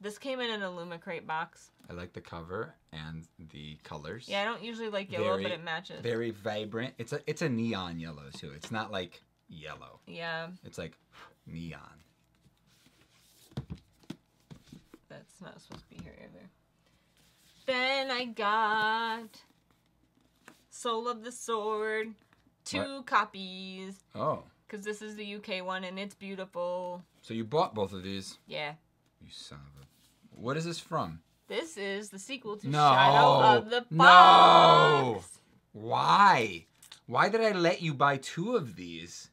This came in an Illumicrate box. I like the cover and the colors. Yeah, I don't usually like yellow, but it matches. Very vibrant. It's a neon yellow too. It's not like yellow. Yeah. It's like neon. That's not supposed to be here either. Then I got Soul of the Sword, two copies. Oh. Because this is the UK one and it's beautiful. So you bought both of these? Yeah. You son of a... What is this from? This is the sequel to Shadow of the Fox. No! Why? Why did I let you buy two of these?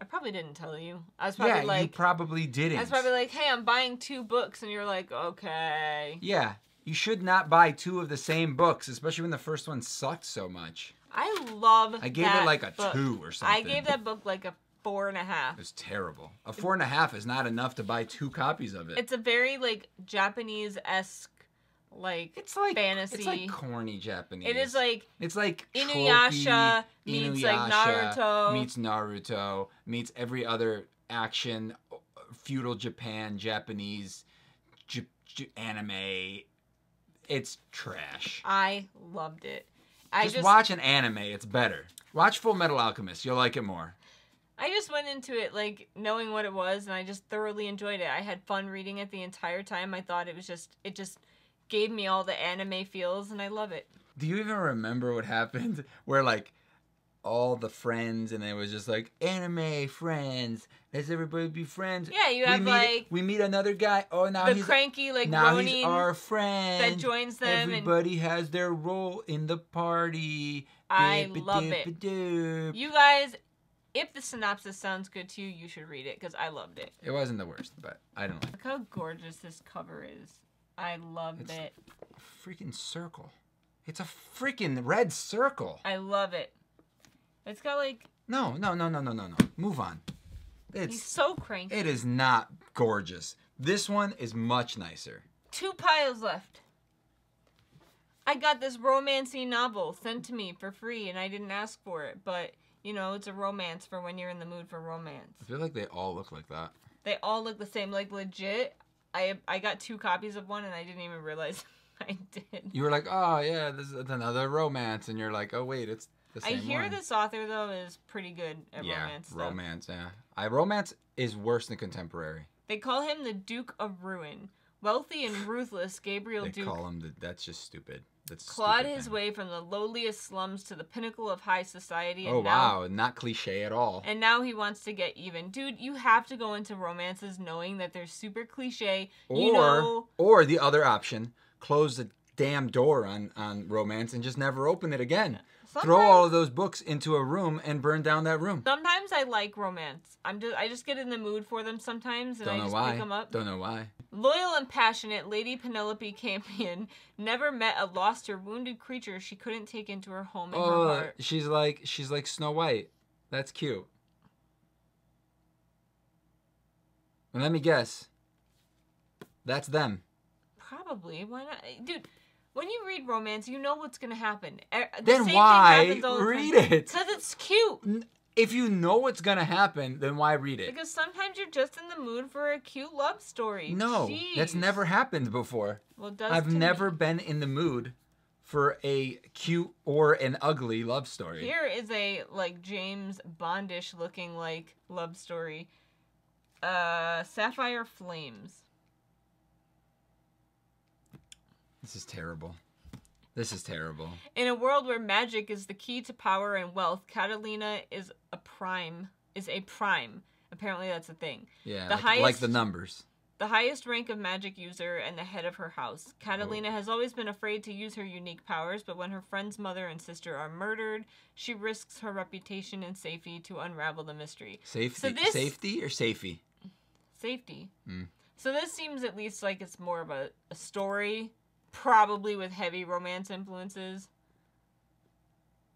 I probably didn't tell you. I was probably like... Yeah, you probably didn't. I was probably like, hey, I'm buying two books. And you're like, okay. Yeah. You should not buy two of the same books, especially when the first one sucked so much. I love that book. I gave it like a 2 or something. I gave that book like a 4.5. It's terrible. A 4.5 is not enough to buy two copies of it. It's a very like Japanese-esque like fantasy. It's like corny Japanese. It is like Inuyasha meets like Naruto. Meets Naruto. Meets every other action feudal Japan, Japanese anime. It's trash. I loved it. Just watch an anime, it's better. Watch Full Metal Alchemist, you'll like it more. I just went into it, like, knowing what it was, and I just thoroughly enjoyed it. I had fun reading it the entire time. I thought it was just, it just gave me all the anime feels, and I love it. Do you even remember what happened? Where, like, all the friends, and it was just like, anime friends, let's everybody be friends. Yeah, you have, we meet another guy, oh, now he's... The cranky, like, Ronin. Now he's our friend. That joins them. Everybody has their role in the party. I love it. You guys... If the synopsis sounds good to you, you should read it, because I loved it. It wasn't the worst, but I don't like it. Look how gorgeous this cover is. I love it. A freaking circle. It's a freaking red circle. I love it. It's got like... No. Move on. He's so cranky. It is not gorgeous. This one is much nicer. Two piles left. I got this romancy novel sent to me for free, and I didn't ask for it, but... You know, it's a romance for when you're in the mood for romance. I feel like they all look like that. They all look the same. Like, legit, I got two copies of one, and I didn't even realize I did. You were like, oh, yeah, this is another romance. And you're like, oh, wait, it's the same one. I hear this author, though, is pretty good at romance stuff. Romance, yeah. Romance is worse than contemporary. They call him the Duke of Ruin. Wealthy and ruthless, Gabriel Duke. They call him the... That's just stupid. Clawed his way from the lowliest slums to the pinnacle of high society. Oh, wow. Not cliche at all. And now he wants to get even. Dude, you have to go into romances knowing that they're super cliche. Or the other option, close the damn door on romance and just never open it again. Throw all of those books into a room and burn down that room. Sometimes I like romance. I just get in the mood for them sometimes, and I just pick them up. Don't know why. Loyal and passionate, Lady Penelope Campion never met a lost or wounded creature she couldn't take into her home and her heart. She's like Snow White. That's cute. And let me guess. That's them. Probably. Why not, dude? When you read romance, you know what's going to happen. Then why read it? Because it's cute. If you know what's going to happen, then why read it? Because sometimes you're just in the mood for a cute love story. No, jeez. That's never happened before. Well, it does I've never been in the mood for a cute or an ugly love story. Here is a, like, James Bondish looking, like, love story. Sapphire Flames. This is terrible. This is terrible. In a world where magic is the key to power and wealth, Catalina is a prime. Apparently that's a thing. Yeah, like the numbers. The highest rank of magic user and the head of her house. Catalina has always been afraid to use her unique powers, but when her friend's mother and sister are murdered, she risks her reputation and safety to unravel the mystery. Safety? So this, safety or safety? Safety. Mm. So this seems at least like it's more of a story, probably with heavy romance influences.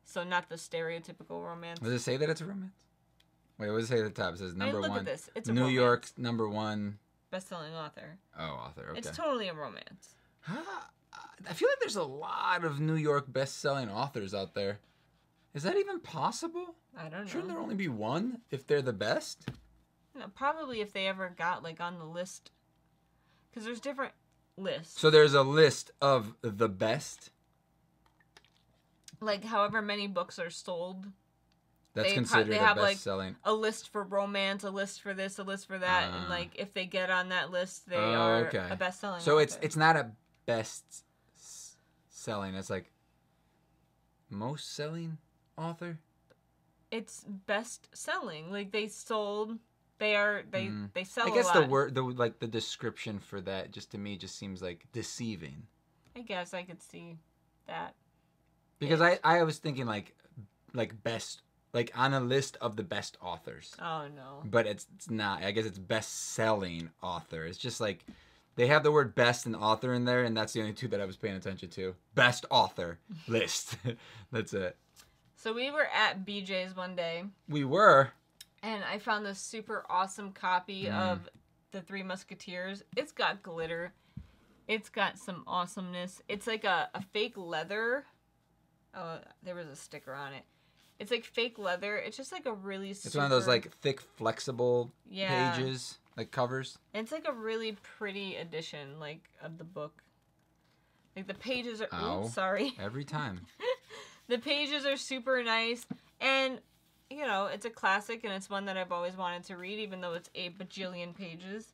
So not the stereotypical romance. Does it say that it's a romance? Wait, what does it say at the top? It says number one. Look at this. It's a romance. New York's number one. Best-selling author. Oh, author. Okay. It's totally a romance. I feel like there's a lot of New York best-selling authors out there. Is that even possible? I don't know. Shouldn't there only be one if they're the best? No, probably if they ever got, like, on the list. Because there's different lists. So there's a list of the best? Like, however many books are sold. That's considered a best-selling. Like, a list for romance, a list for this, a list for that, and like if they get on that list, they are a best-selling. So it's not a best-selling. It's like most-selling author. It's best-selling. Like they sold, they sell. I guess a lot. The word, the description for that, just to me, just seems like deceiving. I guess I could see that. Because I was thinking like best. Like, on a list of the best authors. Oh, no. But it's not. I guess it's best-selling author. It's just like, they have the word best and author in there, and that's the only two that I was paying attention to. Best author list. That's it. So we were at BJ's one day. We were. And I found this super awesome copy of The Three Musketeers. It's got glitter. It's got some awesomeness. It's like a fake leather. Oh, there was a sticker on it. It's like fake leather. It's just like a really super... It's one of those like thick, flexible pages, like covers. And it's like a really pretty edition, like, of the book. Like the pages are... Ow. Oops, sorry. Every time. The pages are super nice. And, you know, it's a classic and it's one that I've always wanted to read, even though it's 8 bajillion pages.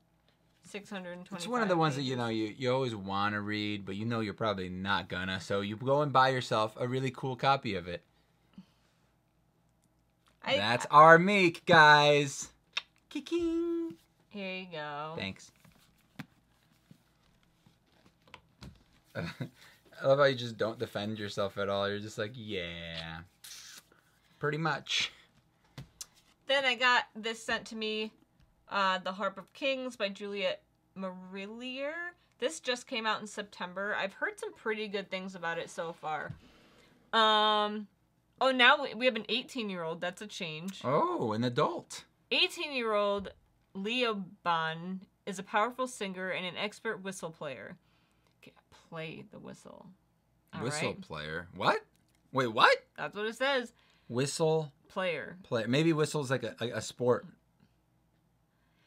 625. It's one of the ones pages. That, you know, you always want to read, but you know you're probably not gonna. So you go and buy yourself a really cool copy of it. That's our make, guys. Kicking. Here you go. Thanks. I love how you just don't defend yourself at all. You're just like, yeah, pretty much. Then I got this sent to me, The Harp of Kings by Juliet Marillier. This just came out in September. I've heard some pretty good things about it so far. Oh, now we have an 18-year-old. That's a change. Oh, an adult. 18-year-old Leo Ban is a powerful singer and an expert whistle player. Play the whistle. All whistle right. Player. What? Wait, what? That's what it says. Whistle. Player. Player. Maybe whistle's like a sport.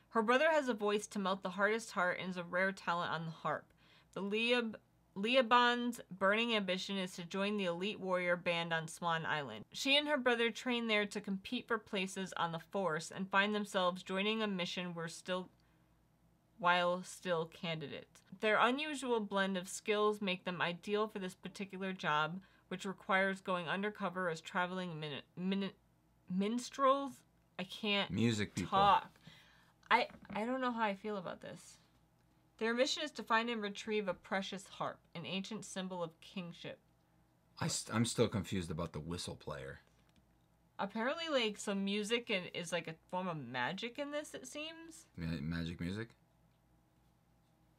Her brother has a voice to melt the hardest heart and is a rare talent on the harp. The Leoban's burning ambition is to join the elite warrior band on Swan Island. She and her brother train there to compete for places on the force and find themselves joining a mission while still candidates. Their unusual blend of skills make them ideal for this particular job, which requires going undercover as traveling minstrels. I can't music people. Talk. I don't know how I feel about this. Their mission is to find and retrieve a precious harp, an ancient symbol of kingship. I'm still confused about the whistle player. Apparently, like, some music is like a form of magic in this, it seems. Magic music?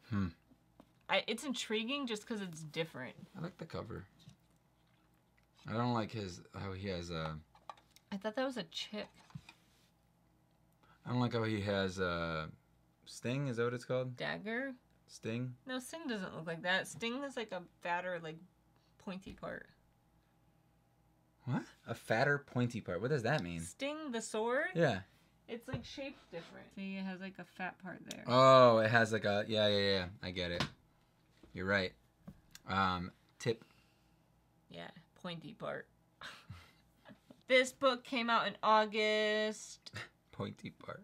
Hmm. It's intriguing just because it's different. I like the cover. I don't like how he has a... I thought that was a chick. I don't like how he has a... Sting, is that what it's called? Dagger? Sting? No, Sting doesn't look like that. Sting is like a fatter, like, pointy part. What? A fatter, pointy part. What does that mean? Sting, the sword? Yeah. It's like shaped different. See, it has like a fat part there. Oh, it has like a, yeah. I get it. You're right. Tip. Yeah, pointy part. This book came out in August. Pointy part.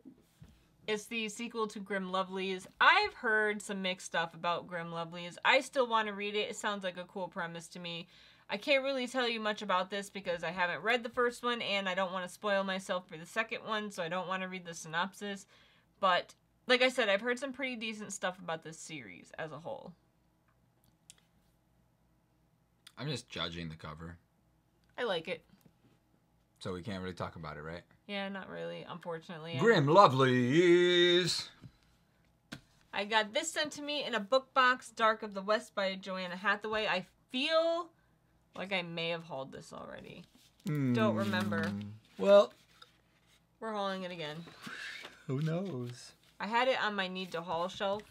It's the sequel to Grim Lovelies. I've heard some mixed stuff about Grim Lovelies. I still want to read it. It sounds like a cool premise to me. I can't really tell you much about this because I haven't read the first one and I don't want to spoil myself for the second one, so I don't want to read the synopsis. But, like I said, I've heard some pretty decent stuff about this series as a whole. I'm just judging the cover. I like it. So we can't really talk about it, right? Yeah, not really, unfortunately. Grim Lovelies! I got this sent to me in a book box, Dark of the West by Joanna Hathaway. I feel like I may have hauled this already. Don't remember. Well, we're hauling it again. Who knows? I had it on my need to haul shelf.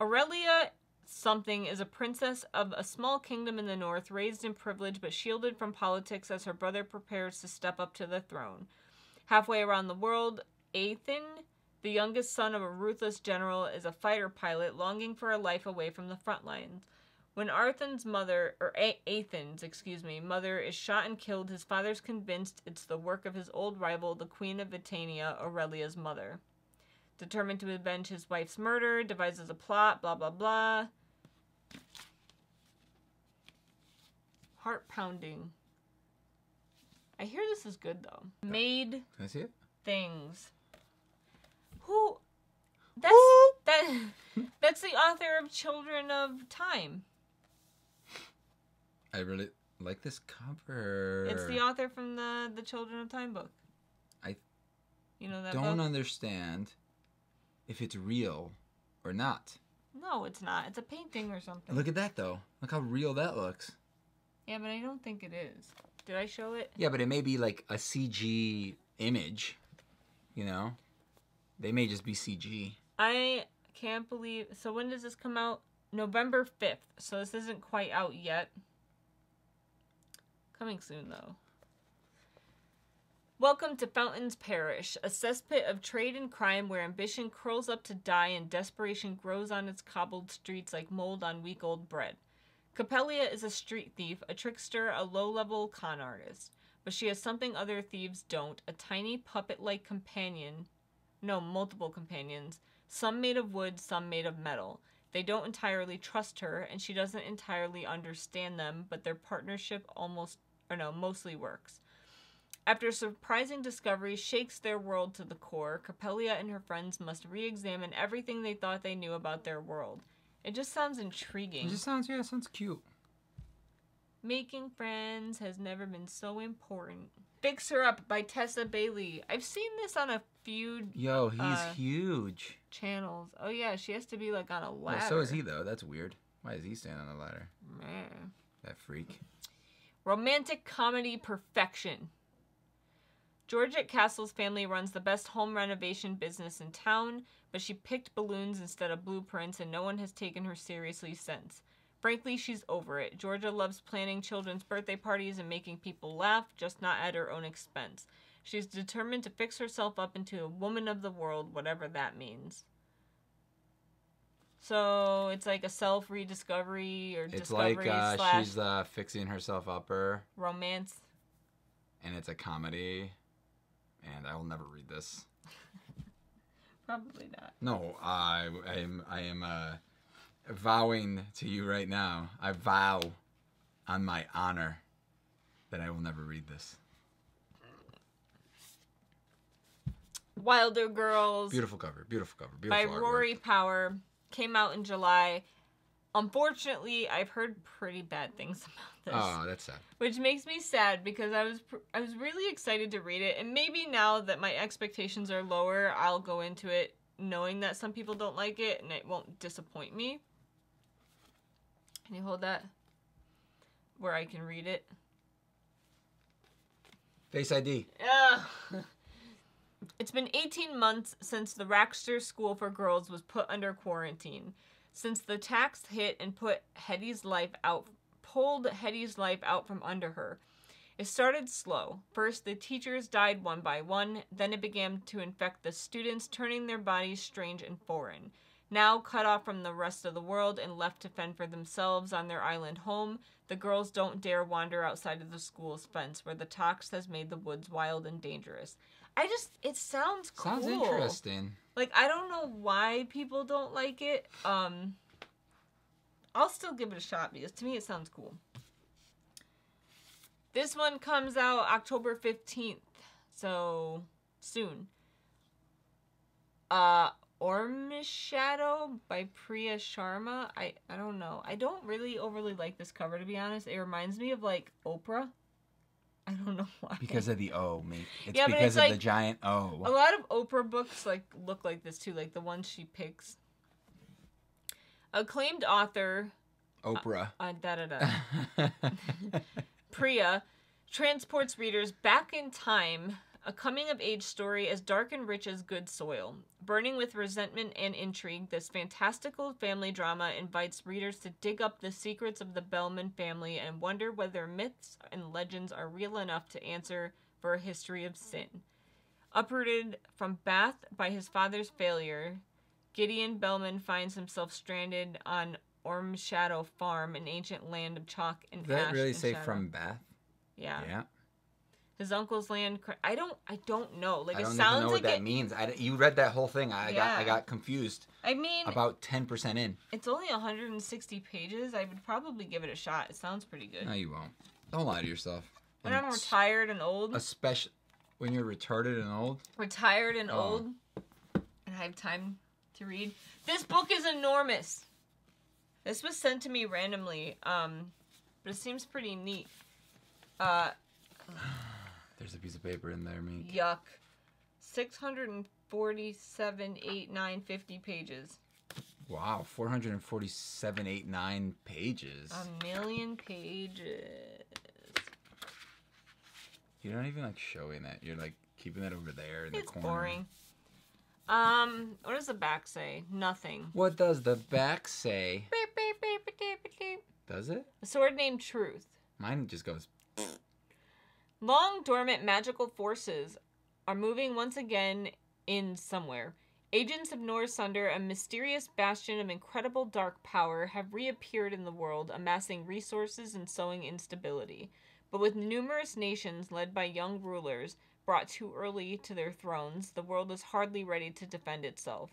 Aurelia something is a princess of a small kingdom in the north, raised in privilege but shielded from politics as her brother prepares to step up to the throne. Halfway around the world, Aethan, the youngest son of a ruthless general, is a fighter pilot longing for a life away from the front lines. When Aethan's mother is shot and killed, his father's convinced it's the work of his old rival, the Queen of Britannia, Aurelia's mother. Determined to avenge his wife's murder, devises a plot, blah, blah, blah. Heart pounding. I hear this is good, though. Made Things. Who? That's the author of Children of Time. I really like this cover. It's the author from the Children of Time book. You know that book? Don't understand if it's real or not. No, it's not. It's a painting or something. Look at that, though. Look how real that looks. Yeah, but I don't think it is. Did I show it? Yeah, but it may be like a CG image, you know? They may just be CG. I can't believe... So when does this come out? November 5th. So this isn't quite out yet. Coming soon, though. Welcome to Fountain's Parish, a cesspit of trade and crime where ambition curls up to die and desperation grows on its cobbled streets like mold on week-old bread. Capellia is a street thief, a trickster, a low-level con artist. But she has something other thieves don't, a tiny puppet-like companion. No, multiple companions. Some made of wood, some made of metal. They don't entirely trust her, and she doesn't entirely understand them, but their partnership mostly works. After a surprising discovery shakes their world to the core, Capellia and her friends must re-examine everything they thought they knew about their world. It just sounds intriguing. It just sounds, yeah, it sounds cute. Making friends has never been so important. Fix Her Up by Tessa Bailey. I've seen this on a few... Yo, he's huge. ...channels. Oh, yeah, she has to be, like, on a ladder. Well, so is he, though. That's weird. Why is he standing on a ladder? Man. That freak. Romantic Comedy Perfection. Georgette Castle's family runs the best home renovation business in town, but she picked balloons instead of blueprints, and no one has taken her seriously since. Frankly, she's over it. Georgia loves planning children's birthday parties and making people laugh, just not at her own expense. She's determined to fix herself up into a woman of the world, whatever that means. So, it's like a self-rediscovery or discovery slash... It's like she's fixing herself up or... Romance. And it's a comedy... And I will never read this. Probably not. No, I am vowing to you right now. I vow on my honor that I will never read this. Wilder Girls. Beautiful cover. Beautiful cover. Beautiful by artwork. Rory Power. Came out in July. Unfortunately, I've heard pretty bad things about this. Oh, that's sad. Which makes me sad because I was really excited to read it, and maybe now that my expectations are lower, I'll go into it knowing that some people don't like it and it won't disappoint me. Can you hold that where I can read it? Face ID. It's been 18 months since the Rochester School for Girls was put under quarantine. Since the attacks hit and pulled Hetty's life out from under her. It started slow. First, the teachers died one by one, then it began to infect the students, turning their bodies strange and foreign. Now, cut off from the rest of the world and left to fend for themselves on their island home, the girls don't dare wander outside of the school's fence, where the tox has made the woods wild and dangerous. I just, it sounds cool. Sounds interesting. Like, I don't know why people don't like it. I'll still give it a shot because to me it sounds cool. This one comes out October 15th, so soon. Ormish Shadow by Priya Sharma. I don't know. I don't really overly like this cover, to be honest. It reminds me of, like, Oprah. I don't know why. Because of the O, mate. It's yeah, because it's of like, the giant O. A lot of Oprah books, like, look like this, too. Like, the ones she picks. Acclaimed author... Oprah. Priya transports readers back in time... A coming-of-age story as dark and rich as good soil. Burning with resentment and intrigue, this fantastical family drama invites readers to dig up the secrets of the Bellman family and wonder whether myths and legends are real enough to answer for a history of sin. Uprooted from Bath by his father's failure, Gideon Bellman finds himself stranded on Ormshadow Farm, an ancient land of chalk and ash. Did that really say from Bath? Yeah. Yeah. His uncle's land. I don't know. Like, I don't even know what that means. You read that whole thing. I got confused. I mean, about 10% in. It's only 160 pages. I would probably give it a shot. It sounds pretty good. No, you won't. Don't lie to yourself. When I'm retired and old. Especially when you're retarded and old. Retired and old, and I have time to read. This book is enormous. This was sent to me randomly, but it seems pretty neat. There's a piece of paper in there, mate. Yuck. 647,850 pages. Wow, 447,890 pages. 1,000,000 pages. You're not even like showing that. You're like keeping that over there in the corner. It's boring. What does the back say? Nothing. What does the back say? Beep, beep, beep, beep, beep, beep, beep. Does it? A sword named Truth. Mine just goes. Long dormant magical forces are moving once again in somewhere. Agents of Norsunder, a mysterious bastion of incredible dark power, have reappeared in the world, amassing resources and sowing instability. But with numerous nations led by young rulers brought too early to their thrones, the world is hardly ready to defend itself.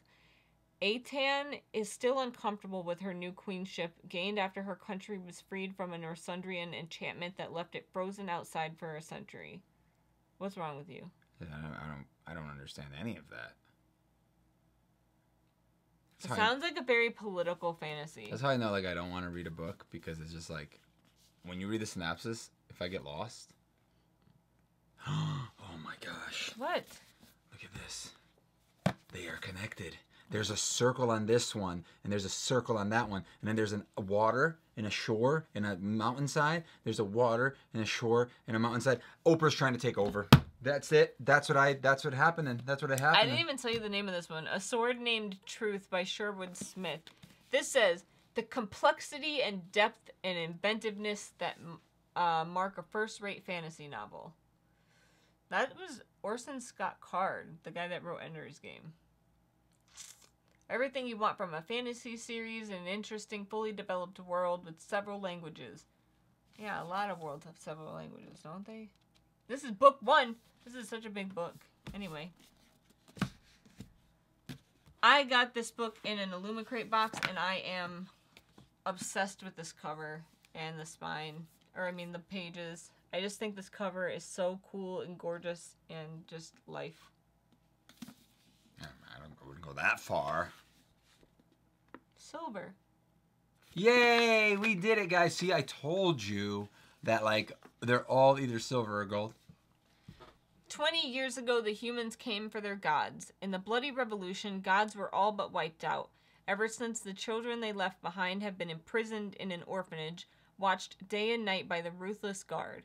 Atan is still uncomfortable with her new queenship, gained after her country was freed from a Norsundrian enchantment that left it frozen outside for a century. What's wrong with you? I don't understand any of that. It sounds like a very political fantasy. That's how I know, like, I don't want to read a book, because it's just like, when you read the synopsis, if I get lost... Oh my gosh. What? Look at this. They are connected. There's a circle on this one, and there's a circle on that one, and then there's a water and a shore and a mountainside. There's a water and a shore and a mountainside. Oprah's trying to take over. That's it. That's what happened, and that's what it happened. I didn't even tell you the name of this one. A Sword Named Truth by Sherwood Smith. This says, the complexity and depth and inventiveness that mark a first-rate fantasy novel. That was Orson Scott Card, the guy that wrote Ender's Game. Everything you want from a fantasy series in an interesting, fully developed world with several languages. Yeah, a lot of worlds have several languages, don't they? This is book one. This is such a big book. Anyway. I got this book in an Illumicrate box, and I am obsessed with this cover and the spine. Or, I mean, the pages. I just think this cover is so cool and gorgeous and just life. I wouldn't go that far. Sober. Yay! We did it, guys. See, I told you that, like, they're all either silver or gold. 20 years ago, the humans came for their gods. In the bloody revolution, gods were all but wiped out. Ever since, the children they left behind have been imprisoned in an orphanage, watched day and night by the ruthless guard.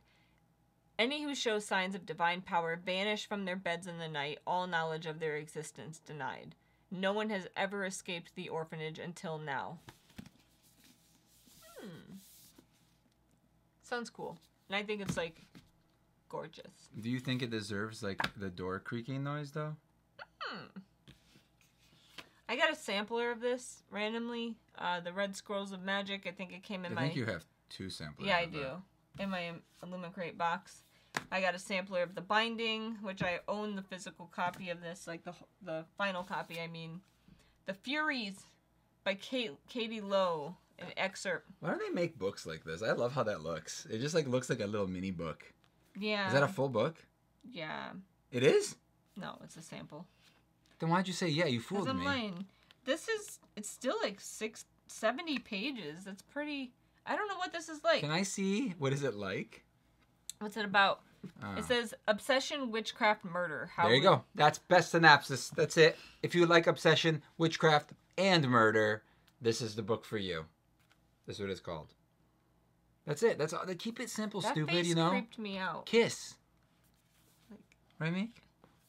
Any who show signs of divine power vanish from their beds in the night, all knowledge of their existence denied. No one has ever escaped the orphanage until now. Sounds cool. And I think it's, like, gorgeous. Do you think it deserves, like, the door creaking noise, though? I got a sampler of this randomly. The Red Scrolls of Magic. I think it came in my... I think you have two samplers. Yeah, I do. In my Illumicrate box. I got a sampler of The Binding, which I own the physical copy of this, like the final copy, I mean. The Furies by Katie Lowe, an excerpt. Why do they make books like this? I love how that looks. It just like looks like a little mini book. Yeah. Is that a full book? Yeah. It is? No, it's a sample. Then why'd you say, yeah, you fooled me? Lying. This is, it's still like 70 pages. It's pretty, I don't know what this is like. Can I see? What is it like? What's it about? Oh. It says, obsession, witchcraft, murder. How there you go. That's best synopsis. That's it. If you like obsession, witchcraft, and murder, this is the book for you. This is what it's called. That's it. That's all. They keep it simple, that stupid, you know? That face creeped me out. Kiss. Like, right, Meek?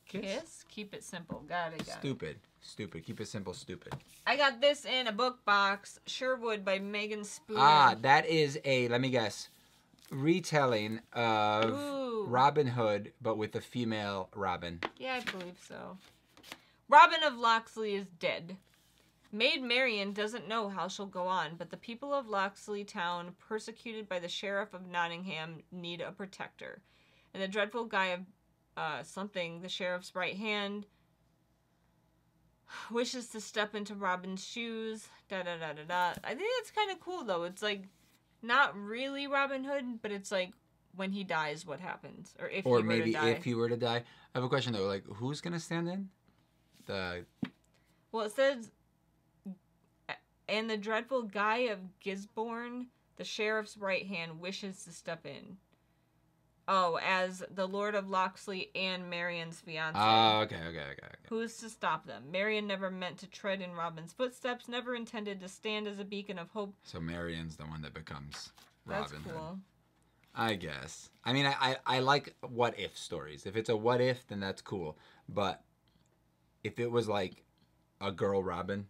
Kiss? Keep it simple. Got it, got Stupid. It. Stupid. Keep it simple, stupid. I got this in a book box. Sherwood by Megan Spooner. Ah, that is a, let me guess, retelling of Robin Hood, but with a female Robin. Yeah, I believe so. Robin of Locksley is dead. Maid Marian doesn't know how she'll go on, but the people of Locksley Town, persecuted by the Sheriff of Nottingham, need a protector. And the dreadful guy of something, the Sheriff's right hand, wishes to step into Robin's shoes, da-da-da-da-da. I think that's kind of cool, though. It's, like, not really Robin Hood, but it's, like, when he dies, what happens? Or if he were to die. Or maybe if he were to die. I have a question, though. Like, who's going to stand in? Well, it says... And the dreadful guy of Gisborne, the Sheriff's right hand, wishes to step in. Oh, as the Lord of Locksley and Marian's fiancé. Oh, okay. Who's to stop them? Marian never meant to tread in Robin's footsteps, never intended to stand as a beacon of hope. So Marian's the one that becomes Robin. That's cool. I guess. I mean, I like what-if stories. If it's a what-if, then that's cool. But if it was, like, a girl Robin...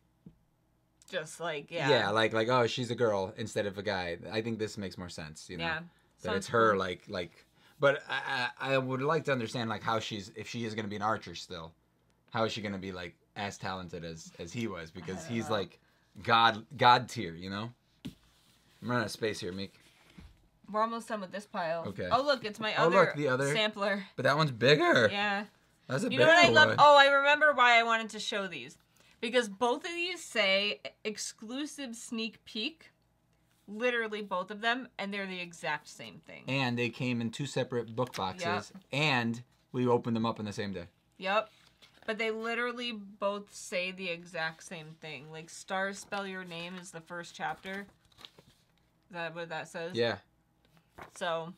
Just like, yeah. Yeah, like oh, she's a girl instead of a guy. I think this makes more sense, you know? Yeah. That it's her, cool. But I would like to understand, like, how she's, if she is going to be an archer still, how is she going to be, like, as talented as he was? Because he's, like, God tier, you know? I'm running out of space here, Meek. We're almost done with this pile. Okay. Oh, look, it's my other sampler. But that one's bigger. Yeah. That's a bigger one. You know what I love? Oh, I remember why I wanted to show these. Because both of these say exclusive sneak peek, literally both of them, and they're the exact same thing. And they came in two separate book boxes, and we opened them up on the same day. Yep. But they literally both say the exact same thing. Like, Stars Spell Your Name is the first chapter. Is that what that says? Yeah. So,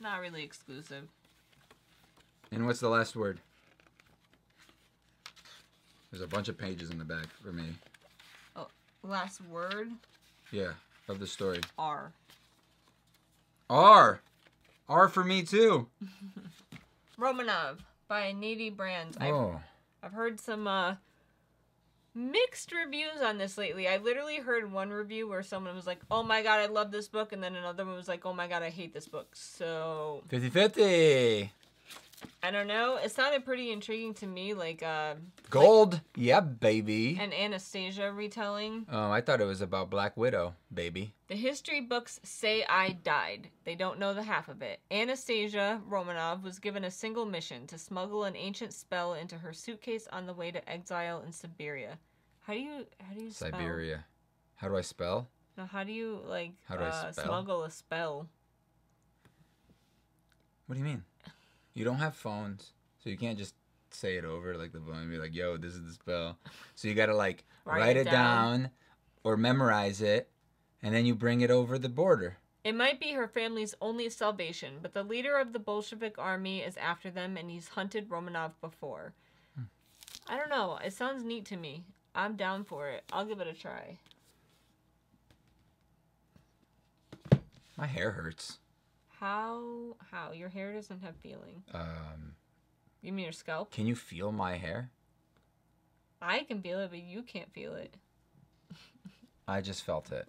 not really exclusive. And what's the last word? There's a bunch of pages in the back for me. Oh, last word? Yeah, of the story. R. R! R for me, too! Romanov by Needy Brands. Oh. I've heard some mixed reviews on this lately. I literally heard one review where someone was like, oh my god, I love this book, and then another one was like, oh my god, I hate this book, so... 50-50! I don't know. It sounded pretty intriguing to me, like Gold, like, yeah, baby. An Anastasia retelling. Oh, I thought it was about Black Widow, baby. The history books say I died. They don't know the half of it. Anastasia Romanov was given a single mission to smuggle an ancient spell into her suitcase on the way to exile in Siberia. How do you spell? Siberia. How do I spell? No, how do you like smuggle a spell? What do you mean? You don't have phones, so you can't just say it over, like, the phone and be like, yo, this is the spell. So you got to, like, write it down or memorize it, and then you bring it over the border. It might be her family's only salvation, but the leader of the Bolshevik army is after them, and he's hunted Romanov before. I don't know. It sounds neat to me. I'm down for it. I'll give it a try. My hair hurts. How? Your hair doesn't have feeling. You mean your scalp? Can you feel my hair? I can feel it, but you can't feel it. I just felt it.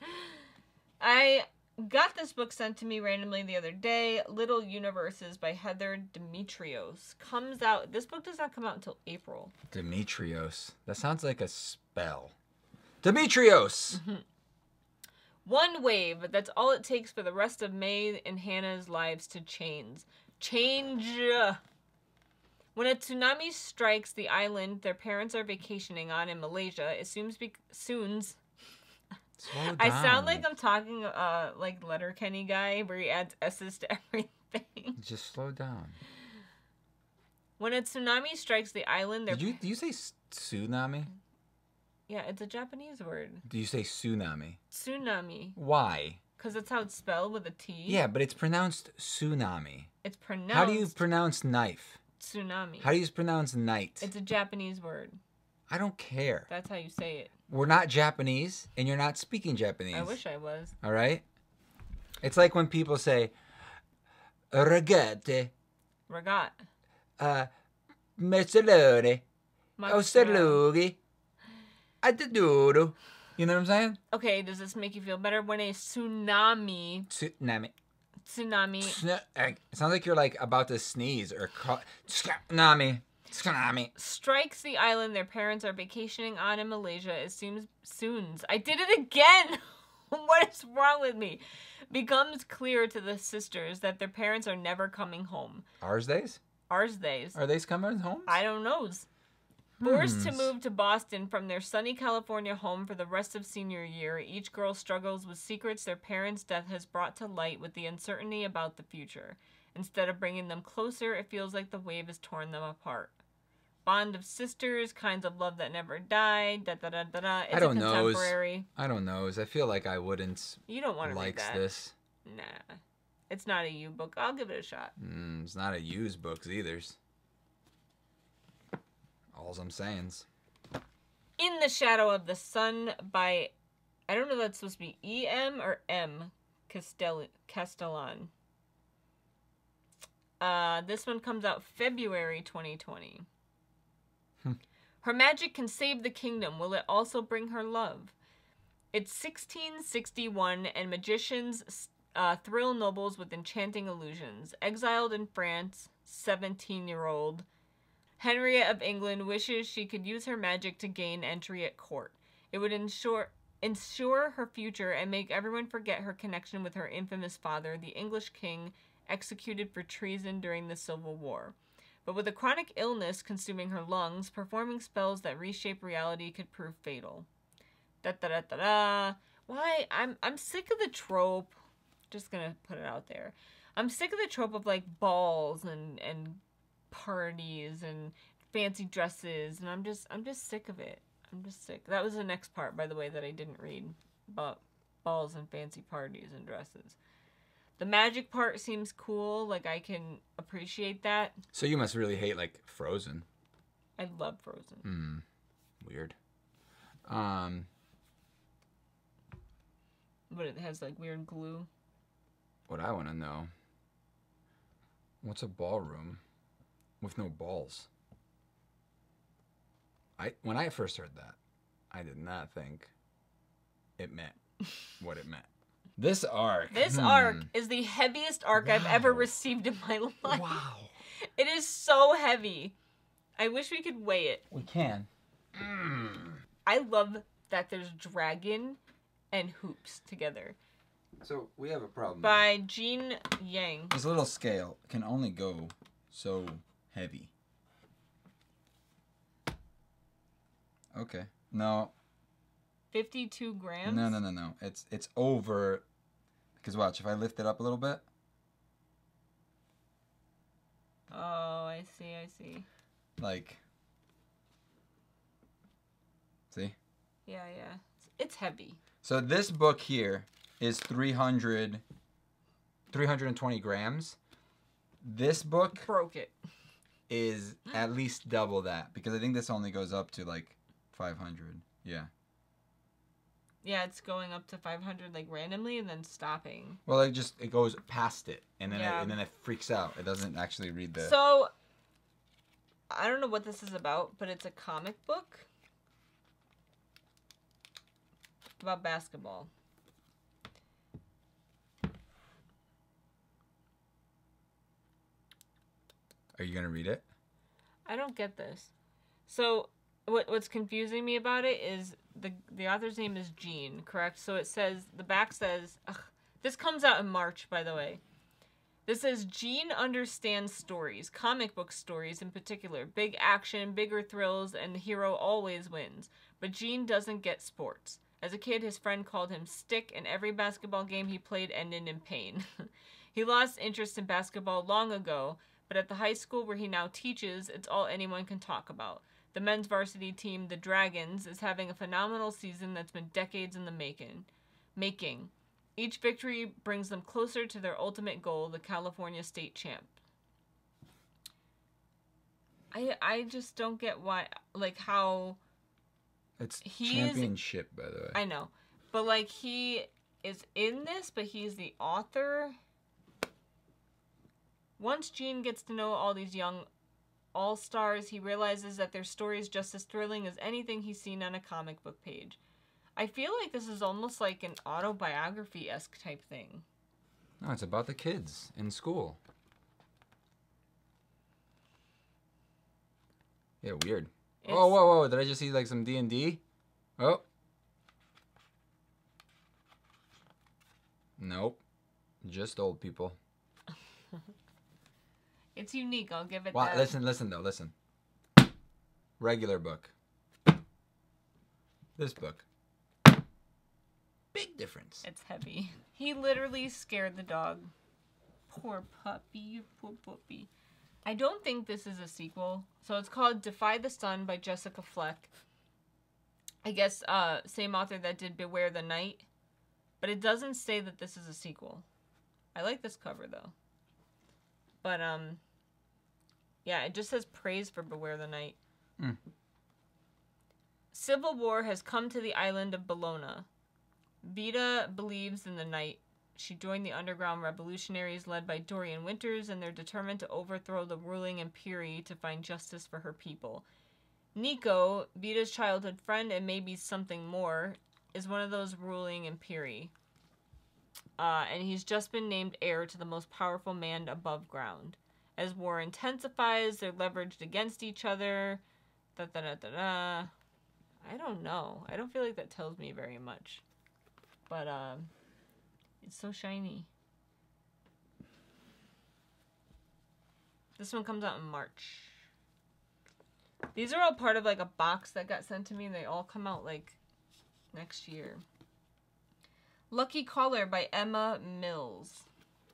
I got this book sent to me randomly the other day. Little Universes by Heather Demetrios. Comes out. This book does not come out until April. Demetrios. That sounds like a spell. Demetrios! Mm-hmm. One wave, but that's all it takes for the rest of May and Hannah's lives to change. Change! When a tsunami strikes the island their parents are vacationing on in Malaysia, it soon's... I sound like I'm talking like Letterkenny guy where he adds S's to everything. Just slow down. When a tsunami strikes the island... Do you say tsunami? Yeah, it's a Japanese word. Do you say tsunami? Tsunami. Why? Because that's how it's spelled with a T. Yeah, but it's pronounced tsunami. It's pronounced... How do you pronounce knife? Tsunami. How do you pronounce night? It's a Japanese word. I don't care. That's how you say it. We're not Japanese, and you're not speaking Japanese. I wish I was. All right? It's like when people say, regate. Regat. Mezzalore. Osalugi. You know what I'm saying? Okay, does this make you feel better? When a tsunami... Tsunami. Tsunami. It sounds like you're like about to sneeze or... Tsunami. Tsunami. Strikes the island their parents are vacationing on in Malaysia. It seems soon. I did it again! What is wrong with me? Becomes clear to the sisters that their parents are never coming home. Ours days? Ours days. Are they coming home? I don't know. Forced to move to Boston from their sunny California home for the rest of senior year, each girl struggles with secrets their parents' death has brought to light with the uncertainty about the future. Instead of bringing them closer, it feels like the wave has torn them apart. Bond of sisters, kinds of love that never died, da-da-da-da-da. It's a contemporary. I don't know. I feel like I wouldn't. You don't want to read that. This. Nah. It's not a you book. I'll give it a shot. It's not a you's books either. All's I'm saying's. In the Shadow of the Sun by, I don't know if that's supposed to be E.M. or M. Castellan. This one comes out February 2020. Her magic can save the kingdom. Will it also bring her love? It's 1661 and magicians thrill nobles with enchanting illusions. Exiled in France, 17-year-old. Henrietta of England wishes she could use her magic to gain entry at court. It would ensure her future and make everyone forget her connection with her infamous father, the English king, executed for treason during the Civil War. But with a chronic illness consuming her lungs, performing spells that reshape reality could prove fatal. Da-da-da-da-da. Why? I'm sick of the trope. Just gonna put it out there. I'm sick of the trope of like balls and parties and fancy dresses, and I'm just sick of it. I'm just sick. That was the next part, by the way, that I didn't read, but balls and fancy parties and dresses. The magic part seems cool. Like, I can appreciate that. So you must really hate, like, Frozen. I love Frozen. Weird. But it has, like, weird glue. What I want to know, what's a ballroom with no balls? When I first heard that, I did not think it meant what it meant. This arc is the heaviest arc I've ever received in my life. Wow. It is so heavy. I wish we could weigh it. We can. I love that there's dragon and hoops together. So we have a problem. By Jean Yang. This little scale can only go so heavy. Okay. No. 52 grams? No. It's over. Because watch, if I lift it up a little bit. Oh, I see. Like. See? Yeah. It's heavy. So this book here is 320 grams. This book. Broke it. Is at least double that. Because I think this only goes up to like 500. Yeah. Yeah, it's going up to 500 like randomly and then stopping. Well, it just goes past it and then yeah. and then it freaks out. It doesn't actually read the. So I don't know what this is about, but it's a comic book about basketball. Are you gonna read it? I don't get this. So what's confusing me about it is the author's name is Jean, correct? So it says, the back says, ugh, this comes out in March, by the way. This says, Jean understands stories, comic book stories in particular. Big action, bigger thrills, and the hero always wins. But Jean doesn't get sports. As a kid, his friend called him Stick, and every basketball game he played ended in pain. He lost interest in basketball long ago, but at the high school where he now teaches, it's all anyone can talk about. The men's varsity team, the Dragons, is having a phenomenal season that's been decades in the making. Each victory brings them closer to their ultimate goal, the California State Champ. I just don't get why, like, how... It's championship, by the way. I know. But, like, he is in this, but he's the author. Once Jean gets to know all these young all-stars, he realizes that their story is just as thrilling as anything he's seen on a comic book page. I feel like this is almost like an autobiography-esque type thing. No, it's about the kids in school. Yeah, weird. It's... Oh, whoa, whoa, did I just see like some D&D? Oh. Nope. Just old people. It's unique, I'll give it wow, that. Listen. Regular book. This book. Big difference. It's heavy. He literally scared the dog. Poor puppy, poor puppy. I don't think this is a sequel. So it's called Defy the Sun by Jessica Fleck. I guess same author that did Beware the Night. But it doesn't say that this is a sequel. I like this cover though. But, yeah, it just says praise for Beware the Night. Mm. Civil war has come to the island of Bologna. Vita believes in the night. She joined the underground revolutionaries led by Dorian Winters, and they're determined to overthrow the ruling Imperi to find justice for her people. Nico, Vita's childhood friend and maybe something more, is one of those ruling Imperi. And he's just been named heir to the most powerful man above ground. As war intensifies, they're leveraged against each other. Da-da-da-da-da. I don't know. I don't feel like that tells me very much. But, it's so shiny. This one comes out in March. These are all part of, like, a box that got sent to me, and they all come out, like, next year. Lucky Caller by Emma Mills.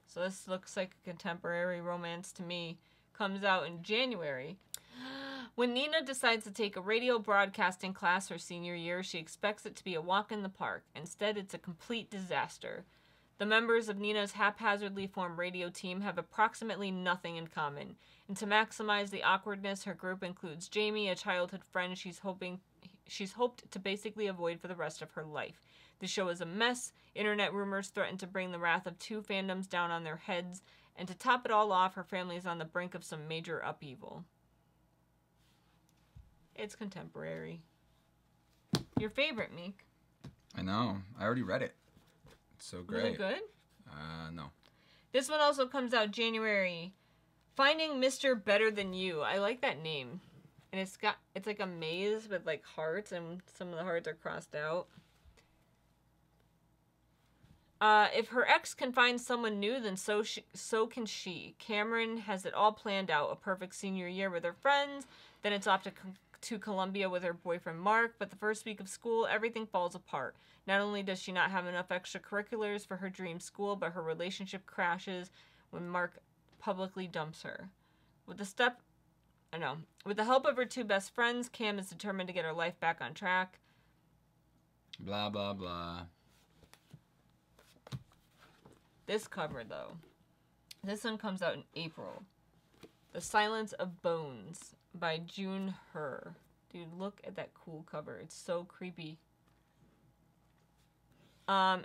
So this looks like a contemporary romance to me. Comes out in January. When Nina decides to take a radio broadcasting class her senior year, she expects it to be a walk in the park. Instead, it's a complete disaster. The members of Nina's haphazardly formed radio team have approximately nothing in common. And to maximize the awkwardness, her group includes Jamie, a childhood friend she's hoped to basically avoid for the rest of her life. The show is a mess. Internet rumors threaten to bring the wrath of two fandoms down on their heads. And to top it all off, her family is on the brink of some major upheaval. It's contemporary. Your favorite, Meek. I know. I already read it. It's so great. Is it good? No. This one also comes out January. Finding Mr. Better Than You. I like that name. And it's like a maze with like hearts, and some of the hearts are crossed out. If her ex can find someone new, then so can she. Cameron has it all planned out. A perfect senior year with her friends. Then it's off to Columbia with her boyfriend Mark. But the first week of school, everything falls apart. Not only does she not have enough extracurriculars for her dream school, but her relationship crashes when Mark publicly dumps her. With the help of her two best friends, Cam is determined to get her life back on track. Blah, blah, blah. This cover, though. This one comes out in April. The Silence of Bones by June Herr. Dude, look at that cool cover. It's so creepy.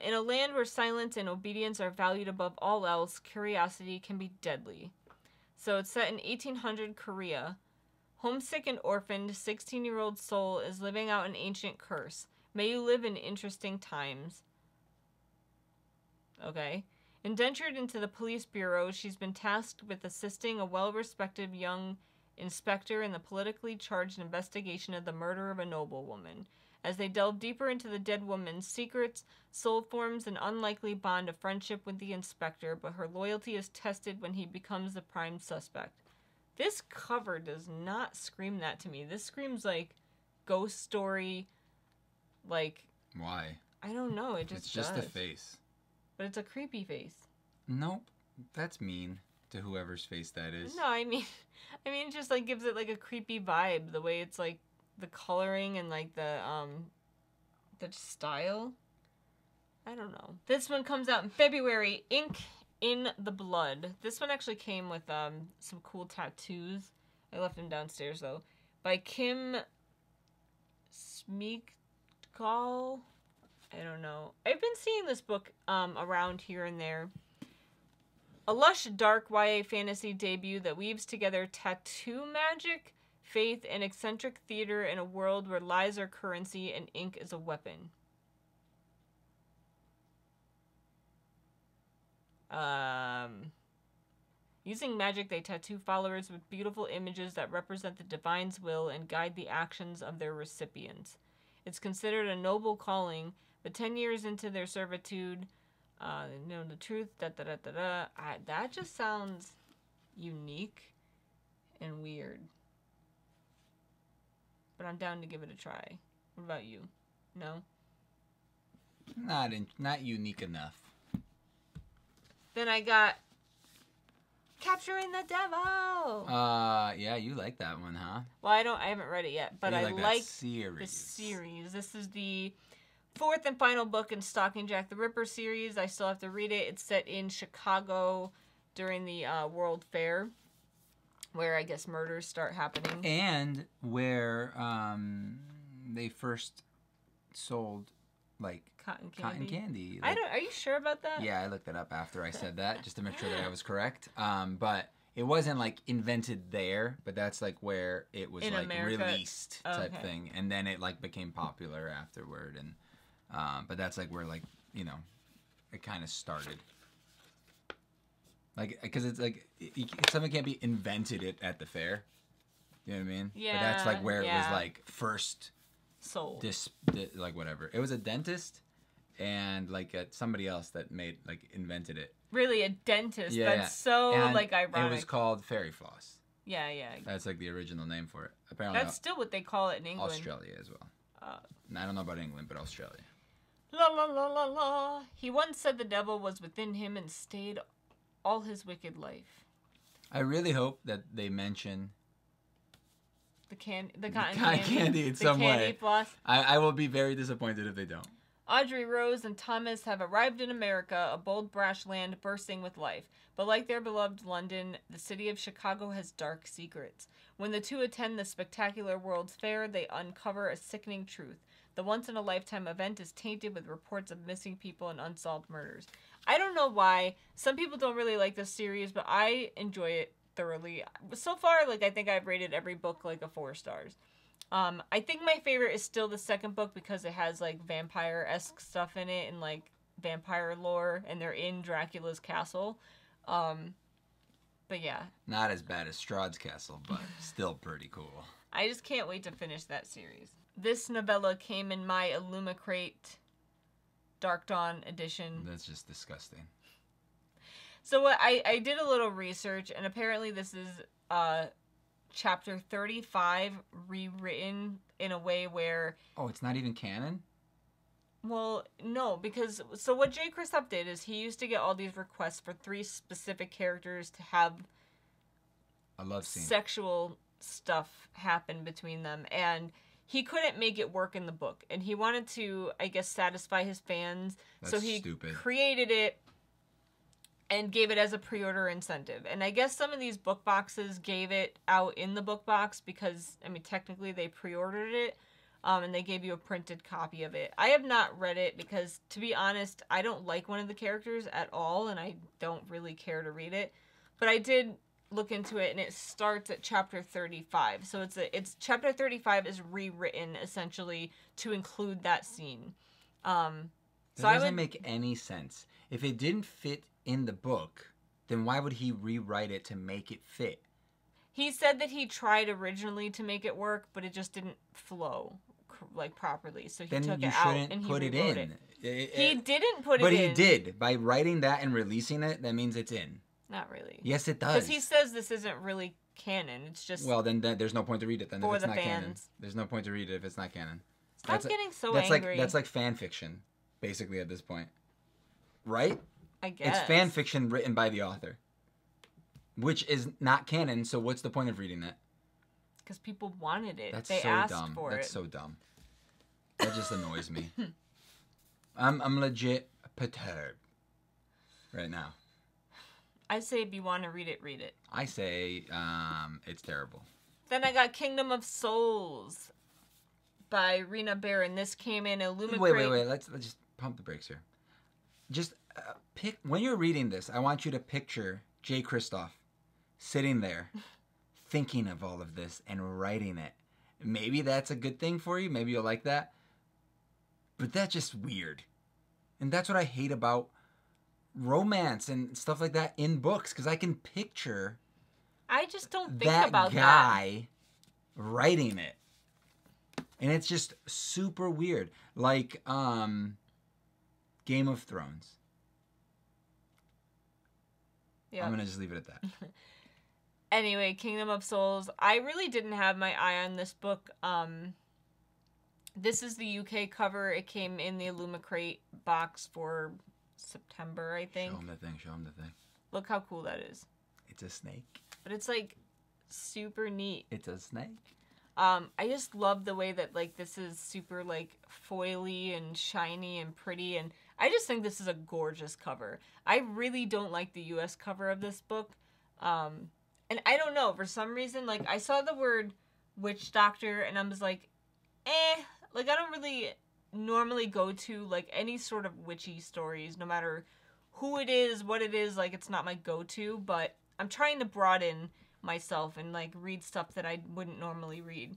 In a land where silence and obedience are valued above all else, curiosity can be deadly. So it's set in 1800 Korea. Homesick and orphaned, 16-year-old soul is living out an ancient curse. May you live in interesting times. Okay. Indentured into the police bureau, she's been tasked with assisting a well-respected young inspector in the politically charged investigation of the murder of a noblewoman. As they delve deeper into the dead woman's secrets, Soul forms an unlikely bond of friendship with the inspector, but her loyalty is tested when he becomes the prime suspect. This cover does not scream that to me. This screams like ghost story, like... Why? I don't know, it just It's just does. A face. But it's a creepy face. Nope. That's mean to whoever's face that is. No, I mean it just like gives it like a creepy vibe, the way it's like the coloring and like the style. I don't know. This one comes out in February, Ink in the Blood. This one actually came with some cool tattoos. I left them downstairs though. By Kim Smeagol. I don't know. I've been seeing this book around here and there. A lush, dark YA fantasy debut that weaves together tattoo magic, faith, and eccentric theater in a world where lies are currency and ink is a weapon. Using magic, they tattoo followers with beautiful images that represent the divine's will and guide the actions of their recipients. It's considered a noble calling, but 10 years into their servitude, they know the truth, that just sounds unique and weird. But I'm down to give it a try. What about you? No? Not unique enough. Then I got Capturing the Devil. Yeah, you like that one, huh? Well, I haven't read it yet, but I like the series. This is the 4th and final book in Stalking Jack the Ripper series. I still have to read it. It's set in Chicago during the World Fair, where I guess murders start happening. And where they first sold like cotton candy. Like, are you sure about that? Yeah, I looked it up after I said that just to make sure that I was correct. But it wasn't like invented there, but that's like where it was in like America, released type thing, and then it like became popular afterward. And but that's like where like you know it kind of started. Like because it's like something can't be invented at the fair. You know what I mean? Yeah. But that's like where it was like first. Sold. Like whatever. It was a dentist and like somebody else that invented it. Really, a dentist? Yeah. That's so and like ironic. It was called Fairy Floss. Yeah, yeah. That's like the original name for it. Apparently, that's still what they call it in England. Australia as well. I don't know about England, but Australia. La la la la la. He once said the devil was within him and stayed all his wicked life. I really hope that they mention the cotton candy in some way. I will be very disappointed if they don't. Audrey, Rose, and Thomas have arrived in America, a bold, brash land bursting with life. But like their beloved London, the city of Chicago has dark secrets. When the two attend the spectacular World's Fair, they uncover a sickening truth. The once-in-a-lifetime event is tainted with reports of missing people and unsolved murders. I don't know why. Some people don't really like this series, but I enjoy it thoroughly. So far, like, I think I've rated every book like a 4 stars. I think my favorite is still the second book because it has like vampire-esque stuff in it and like vampire lore, and they're in Dracula's castle. But yeah. Not as bad as Strahd's castle, but still pretty cool. I just can't wait to finish that series. This novella came in my Illumicrate Dark Dawn edition. That's just disgusting. So what I did a little research, and apparently this is chapter 35 rewritten in a way where... Oh, it's not even canon? Well, no, because... So what J. Kristoff did is he used to get all these requests for 3 specific characters to have a love scene. Sexual stuff happen between them, and he couldn't make it work in the book. And he wanted to, I guess, satisfy his fans. That's so he stupid. Created it. And gave it as a pre-order incentive. And I guess some of these book boxes gave it out in the book box because, I mean, technically they pre-ordered it. and they gave you a printed copy of it. I have not read it because, to be honest, I don't like one of the characters at all, and I don't really care to read it. But I did look into it, and it starts at chapter 35. So it's chapter 35 is rewritten essentially to include that scene. So it doesn't make any sense. If it didn't fit in the book, then why would he rewrite it to make it fit? He said that he tried originally to make it work, but it just didn't flow like properly. So he took it out and he rewrote it. He didn't put it in. But he did. By writing that and releasing it, that means it's in. Not really. Yes, it does. Because he says this isn't really canon. It's just... Well, then there's no point to read it then if it's not canon. There's no point to read it if it's not canon. Stop getting so angry. That's like fan fiction, basically, at this point. Right? I guess. It's fan fiction written by the author, which is not canon, so what's the point of reading that? Because people wanted it. They asked for it. That's so dumb. That just annoys me. I'm legit perturbed right now. I say if you want to read it, read it. I say it's terrible. Then I got Kingdom of Souls by Rena Barron. This came in Illumicrate. Wait. Let's just pump the brakes here. Just pick when you're reading this. I want you to picture Jay Kristoff sitting there, thinking of all of this and writing it. Maybe that's a good thing for you. Maybe you'll like that. But that's just weird, and that's what I hate about romance and stuff like that in books, because I can picture. I just don't think about that guy writing it, and it's just super weird. Like Game of Thrones. Yeah, I'm gonna just leave it at that. Anyway, Kingdom of Souls. I really didn't have my eye on this book. This is the UK cover. It came in the Illumicrate box for September, I think. Show him the thing. Show him the thing. Look how cool that is. It's a snake. But it's like super neat. It's a snake. I just love the way that like this is super like foily and shiny and pretty, and I just think this is a gorgeous cover. I really don't like the U.S. cover of this book, and I don't know, for some reason, like I saw the word witch doctor and I was like, eh, like I don't really normally go to like any sort of witchy stories, no matter who it is, what it is, like it's not my go-to, but I'm trying to broaden myself and like read stuff that I wouldn't normally read.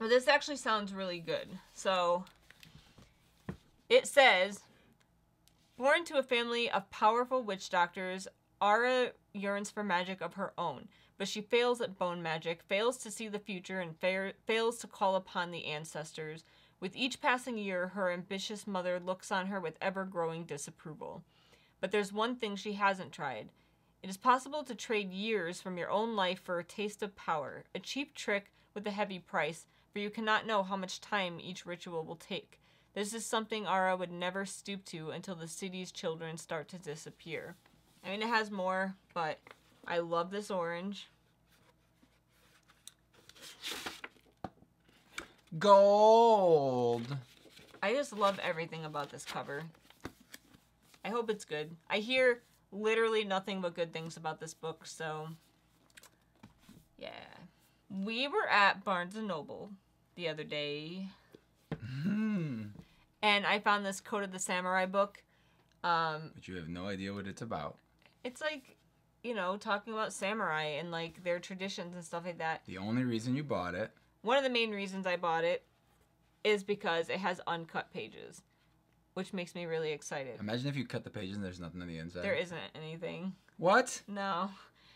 But this actually sounds really good. So it says, born to a family of powerful witch doctors, Ara yearns for magic of her own, but she fails at bone magic, fails to see the future, and fails to call upon the ancestors. With each passing year, her ambitious mother looks on her with ever-growing disapproval. But there's one thing she hasn't tried. It is possible to trade years from your own life for a taste of power, a cheap trick with a heavy price, for you cannot know how much time each ritual will take. This is something Ara would never stoop to until the city's children start to disappear. I mean, it has more, but I love this orange. Gold. I just love everything about this cover. I hope it's good. I hear literally nothing but good things about this book, so yeah. We were at Barnes & Noble the other day, and I found this Code of the Samurai book. But you have no idea what it's about. It's like, you know, talking about samurai and like their traditions and stuff like that. The only reason you bought it. One of the main reasons I bought it is because it has uncut pages, which makes me really excited. Imagine if you cut the pages and there's nothing on the inside. There isn't anything. What? No.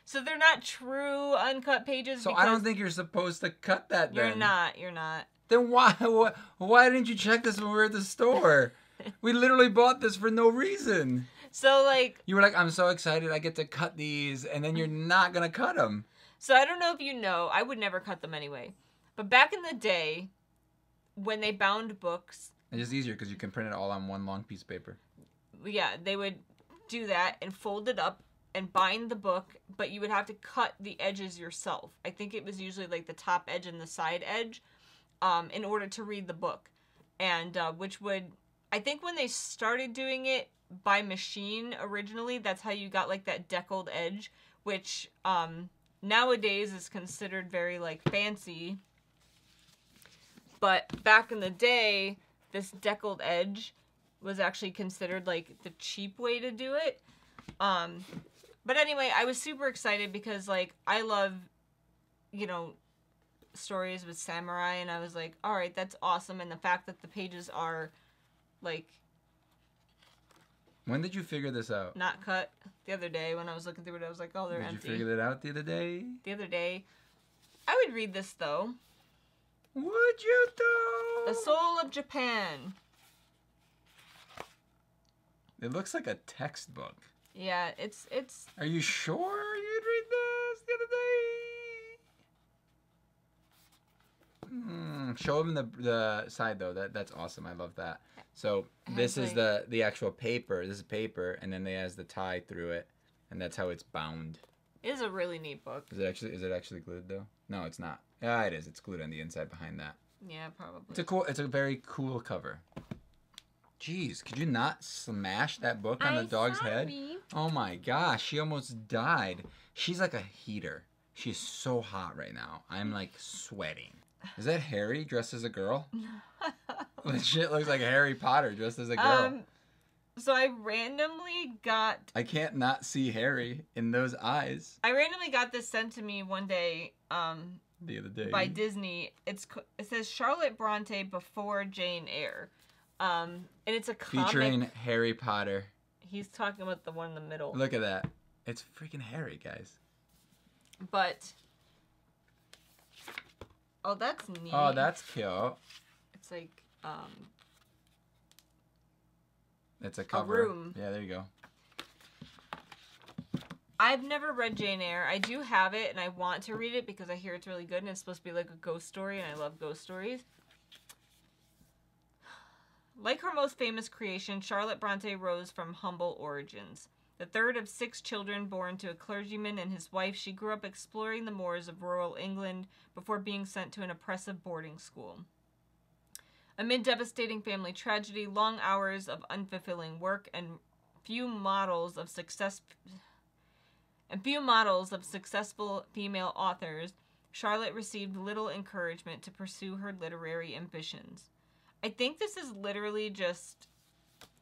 So they're not true uncut pages. So I don't think you're supposed to cut that then. You're not. You're not. Then why didn't you check this when we were at the store? We literally bought this for no reason. So like... You were like, I'm so excited I get to cut these, and then you're not going to cut them. So I don't know if you know, I would never cut them anyway. But back in the day, when they bound books... It's just easier because you can print it all on one long piece of paper. Yeah, they would do that and fold it up and bind the book, but you would have to cut the edges yourself. I think it was usually like the top edge and the side edge in order to read the book. And which would... I think when they started doing it by machine originally, that's how you got like that deckled edge, which nowadays is considered very like fancy... But back in the day, this deckled edge was actually considered like the cheap way to do it. But anyway, I was super excited because like I love, you know, stories with samurai, and I was like, all right, that's awesome. And the fact that the pages are like... When did you figure this out? Not cut. The other day when I was looking through it, I was like, oh, they're empty. Did you figure that out the other day? The other day. I would read this though. Would you though? The Soul of Japan. It looks like a textbook. Yeah, it's... Are you sure you'd read this the other day? Show them the side though. That's awesome. I love that. So this is the actual paper. This is paper, and then they has the tie through it, and that's how it's bound. It is a really neat book. Is it actually glued though? No, it's not. Yeah, it is. It's glued on the inside behind that. Yeah, probably. It's a very cool cover. Jeez, could you not smash that book on the dog's head? Oh my gosh, she almost died. She's like a heater. She's so hot right now. I'm like sweating. Is that Harry dressed as a girl? Legit looks like Harry Potter dressed as a girl. So I randomly got... I can't not see Harry in those eyes. I randomly got this sent to me one day. The other day. By Disney. It says Charlotte Bronte Before Jane Eyre. And it's a comic. Featuring Harry Potter. He's talking about the one in the middle. Look at that. It's freaking Harry, guys. But... Oh, that's neat. Oh, that's cute. It's like, it's a cover. A room. Yeah, there you go. I've never read Jane Eyre. I do have it, and I want to read it because I hear it's really good, and it's supposed to be like a ghost story, and I love ghost stories. Like her most famous creation, Charlotte Bronte rose from humble origins. The third of 6 children born to a clergyman and his wife, she grew up exploring the moors of rural England before being sent to an oppressive boarding school. Amid devastating family tragedy, long hours of unfulfilling work, and few models of successful female authors, Charlotte received little encouragement to pursue her literary ambitions. I think this is literally just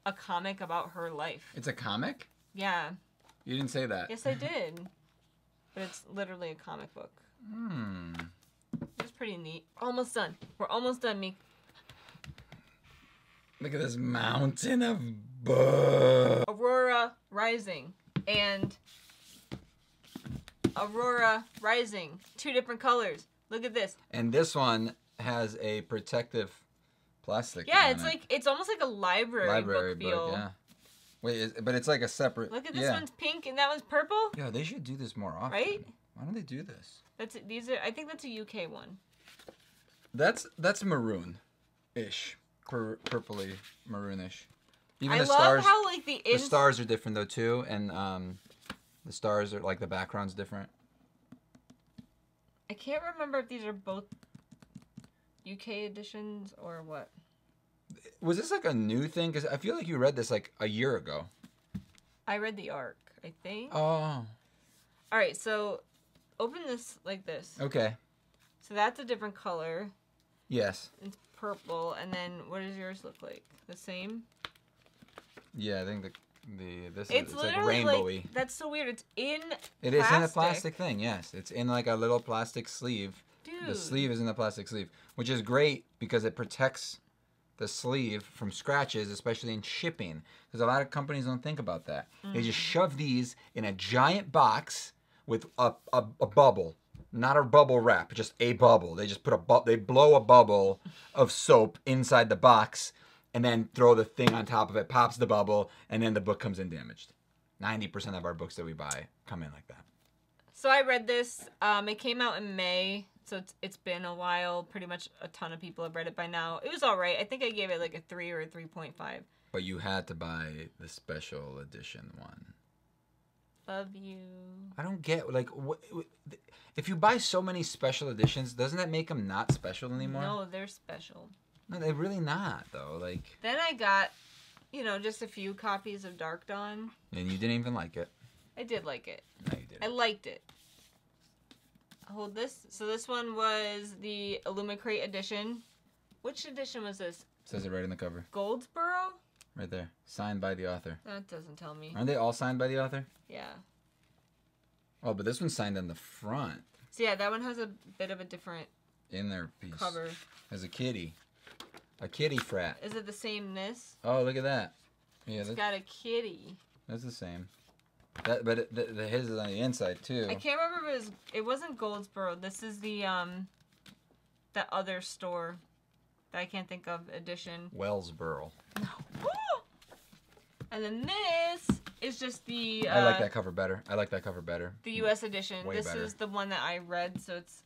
a comic about her life. It's a comic? Yeah. You didn't say that. Yes, I did. But it's literally a comic book. Hmm. It's pretty neat. Almost done. We're almost done, Meek. Look at this mountain of books. Aurora Rising and Aurora Rising. 2 different colors. Look at this. And this one has a protective plastic. Yeah, it's like it's almost like a library book feel. Yeah. Wait, but it's like a separate... Look at this one's pink and that one's purple. Yeah, they should do this more often. Right? Why don't they do this? I think that's a UK one. That's maroon-ish, purpley maroon-ish. Even I love stars, how like the stars are different though too, and the stars are like the background's different. I can't remember if these are both UK editions or what. Was this like a new thing? Because I feel like you read this like a year ago. I read the ARC, I think. Oh. All right, so open this like this. Okay. So that's a different color. Yes. It's purple, and then what does yours look like? The same? Yeah, I think it's like rainbowy. Like, that's so weird. It's in plastic. It is in a plastic thing, yes. It's in like a little plastic sleeve. Dude. The sleeve is in the plastic sleeve, which is great because it protects the sleeve from scratches, especially in shipping, because a lot of companies don't think about that. Mm-hmm. They just shove these in a giant box with a bubble, not a bubble wrap, just a bubble. They just put they blow a bubble of soap inside the box, and then throw the thing on top of it, pops the bubble, and then the book comes in damaged. 90% of our books that we buy come in like that. So I read this. It came out in May. So it's been a while. Pretty much a ton of people have read it by now. It was all right. I think I gave it like a 3 or a 3.5. But you had to buy the special edition one. Love you. I don't get, like, if you buy so many special editions, doesn't that make them not special anymore? No, they're special. No, they're really not, though. Like. Then I got, you know, just a few copies of Dark Dawn. And you didn't even like it. I did like it. No, you didn't. I liked it. Hold this. So this one was the Illumicrate edition. Which edition was this? It says it right in the cover. Goldsboro? Right there. Signed by the author. That doesn't tell me. Aren't they all signed by the author? Yeah. Oh, but this one's signed on the front. So yeah, that one has a bit of a different cover. There's a kitty. A kitty frat. Is it the same this? Oh, look at that. Yeah, it's got a kitty. That's the same. That, but it, his is on the inside, too. I can't remember if it was... It wasn't Goldsboro. This is the other store that I can't think of edition. Wellsboro. No. And then this is just the... I like that cover better. I like that cover better. The U.S. edition. Way better. This is the one that I read, so it's...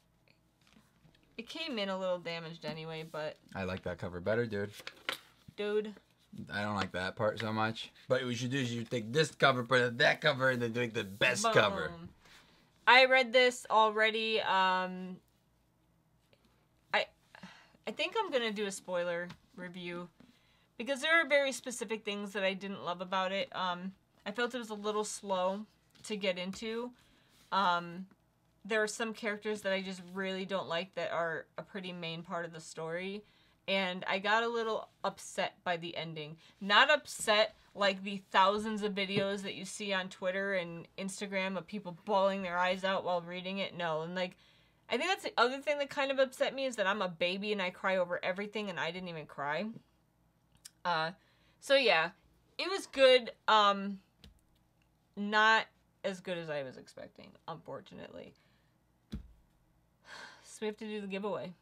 It came in a little damaged anyway, but... I like that cover better, dude. Dude. I don't like that part so much. But what you should do is you take this cover, put it that cover, and then make the best cover. I read this already. I think I'm going to do a spoiler review. Because there are very specific things that I didn't love about it. I felt it was a little slow to get into. There are some characters that I just really don't like that are a pretty main part of the story. And I got a little upset by the ending. Not upset like the thousands of videos that you see on Twitter and Instagram of people bawling their eyes out while reading it. No. And like, I think that's the other thing that kind of upset me is that I'm a baby and I cry over everything and I didn't even cry. So yeah, it was good. Not as good as I was expecting, unfortunately. So we have to do the giveaway.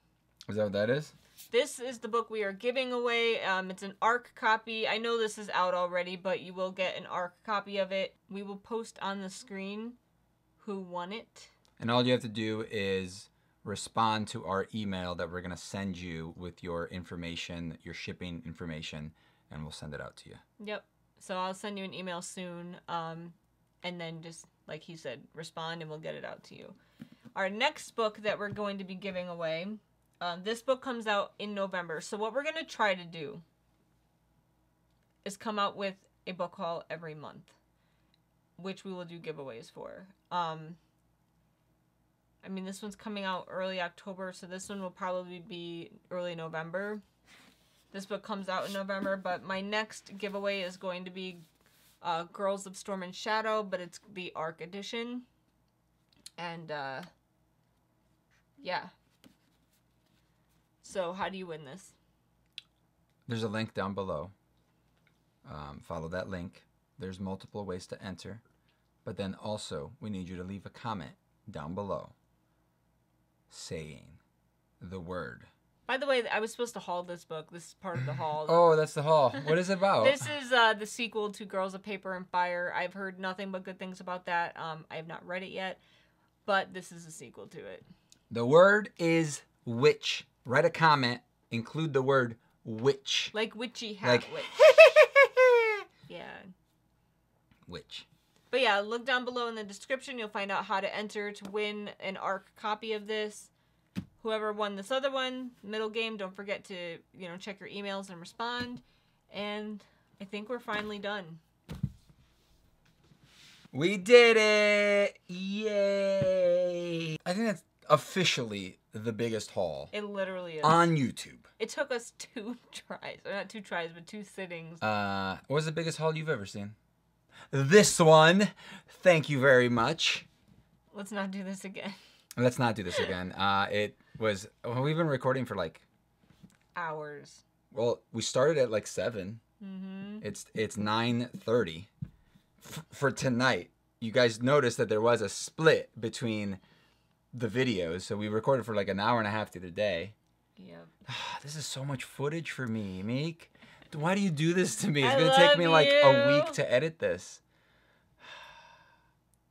Is that what that is? This is the book we are giving away. It's an ARC copy. I know this is out already, but you will get an ARC copy of it. We will post on the screen who won it. And all you have to do is respond to our email that we're going to send you with your information, your shipping information, and we'll send it out to you. Yep. So I'll send you an email soon, and then just, like he said, respond and we'll get it out to you. Our next book that we're going to be giving away... this book comes out in November, so what we're going to try to do is come out with a book haul every month, which we will do giveaways for. I mean, this one's coming out early October, so this one will probably be early November. This book comes out in November, but my next giveaway is going to be Girls of Storm and Shadow, but it's the ARC edition. And, yeah. So how do you win this? There's a link down below. Follow that link. There's multiple ways to enter. But then also, we need you to leave a comment down below saying the word. By the way, I was supposed to haul this book. This is part of the haul. Oh, that's the haul. What is it about? This is the sequel to Girls of Paper and Fire. I've heard nothing but good things about that. I have not read it yet, but this is a sequel to it. The word is witch. Write a comment, include the word witch. Like witchy hat like, witch. Yeah. Witch. But yeah, look down below in the description. You'll find out how to enter to win an ARC copy of this. Whoever won this other one, middle game, don't forget to, you know, check your emails and respond. And I think we're finally done. We did it! Yay! I think that's officially the biggest haul. It literally is. On YouTube. It took us 2 tries. Or not 2 tries, but 2 sittings. What was the biggest haul you've ever seen? This one. Thank you very much. Let's not do this again. Let's not do this again. It was... Well, we've been recording for like... Hours. Well, we started at like 7. Mm-hmm. It's 9:30 for tonight. You guys noticed that there was a split between... the videos, so we recorded for like an hour and a half the other day. Yeah. This is so much footage for me, Meek. Why do you do this to me? It's going to take me like a week to edit this.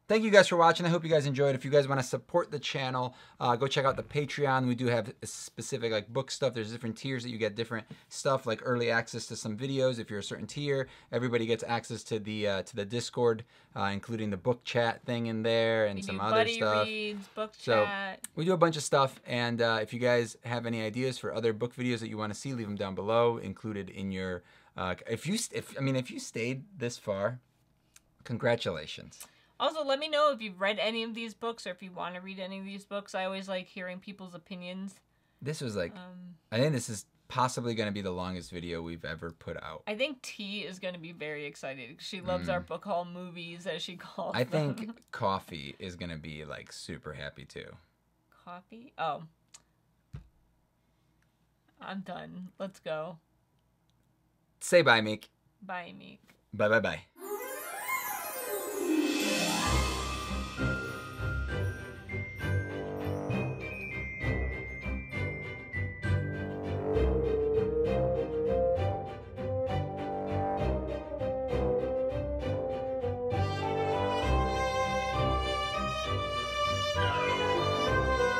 Thank you guys for watching. I hope you guys enjoyed. If you guys want to support the channel, go check out the Patreon. We do have specific like book stuff. There's different tiers that you get different stuff like early access to some videos. If you're a certain tier, everybody gets access to the Discord, including the book chat thing in there and some other stuff. Reads, book chat. So we do a bunch of stuff. And if you guys have any ideas for other book videos that you want to see, leave them down below. Included in your, if you stayed this far, congratulations. Also, let me know if you've read any of these books or if you want to read any of these books. I always like hearing people's opinions. This was like, I think this is possibly going to be the longest video we've ever put out. I think T is going to be very excited. She loves our book haul movies, as she calls them. I think Coffee is going to be like super happy too. Coffee? Oh. I'm done. Let's go. Say bye, Meek. Bye, Meek. Bye, bye, bye.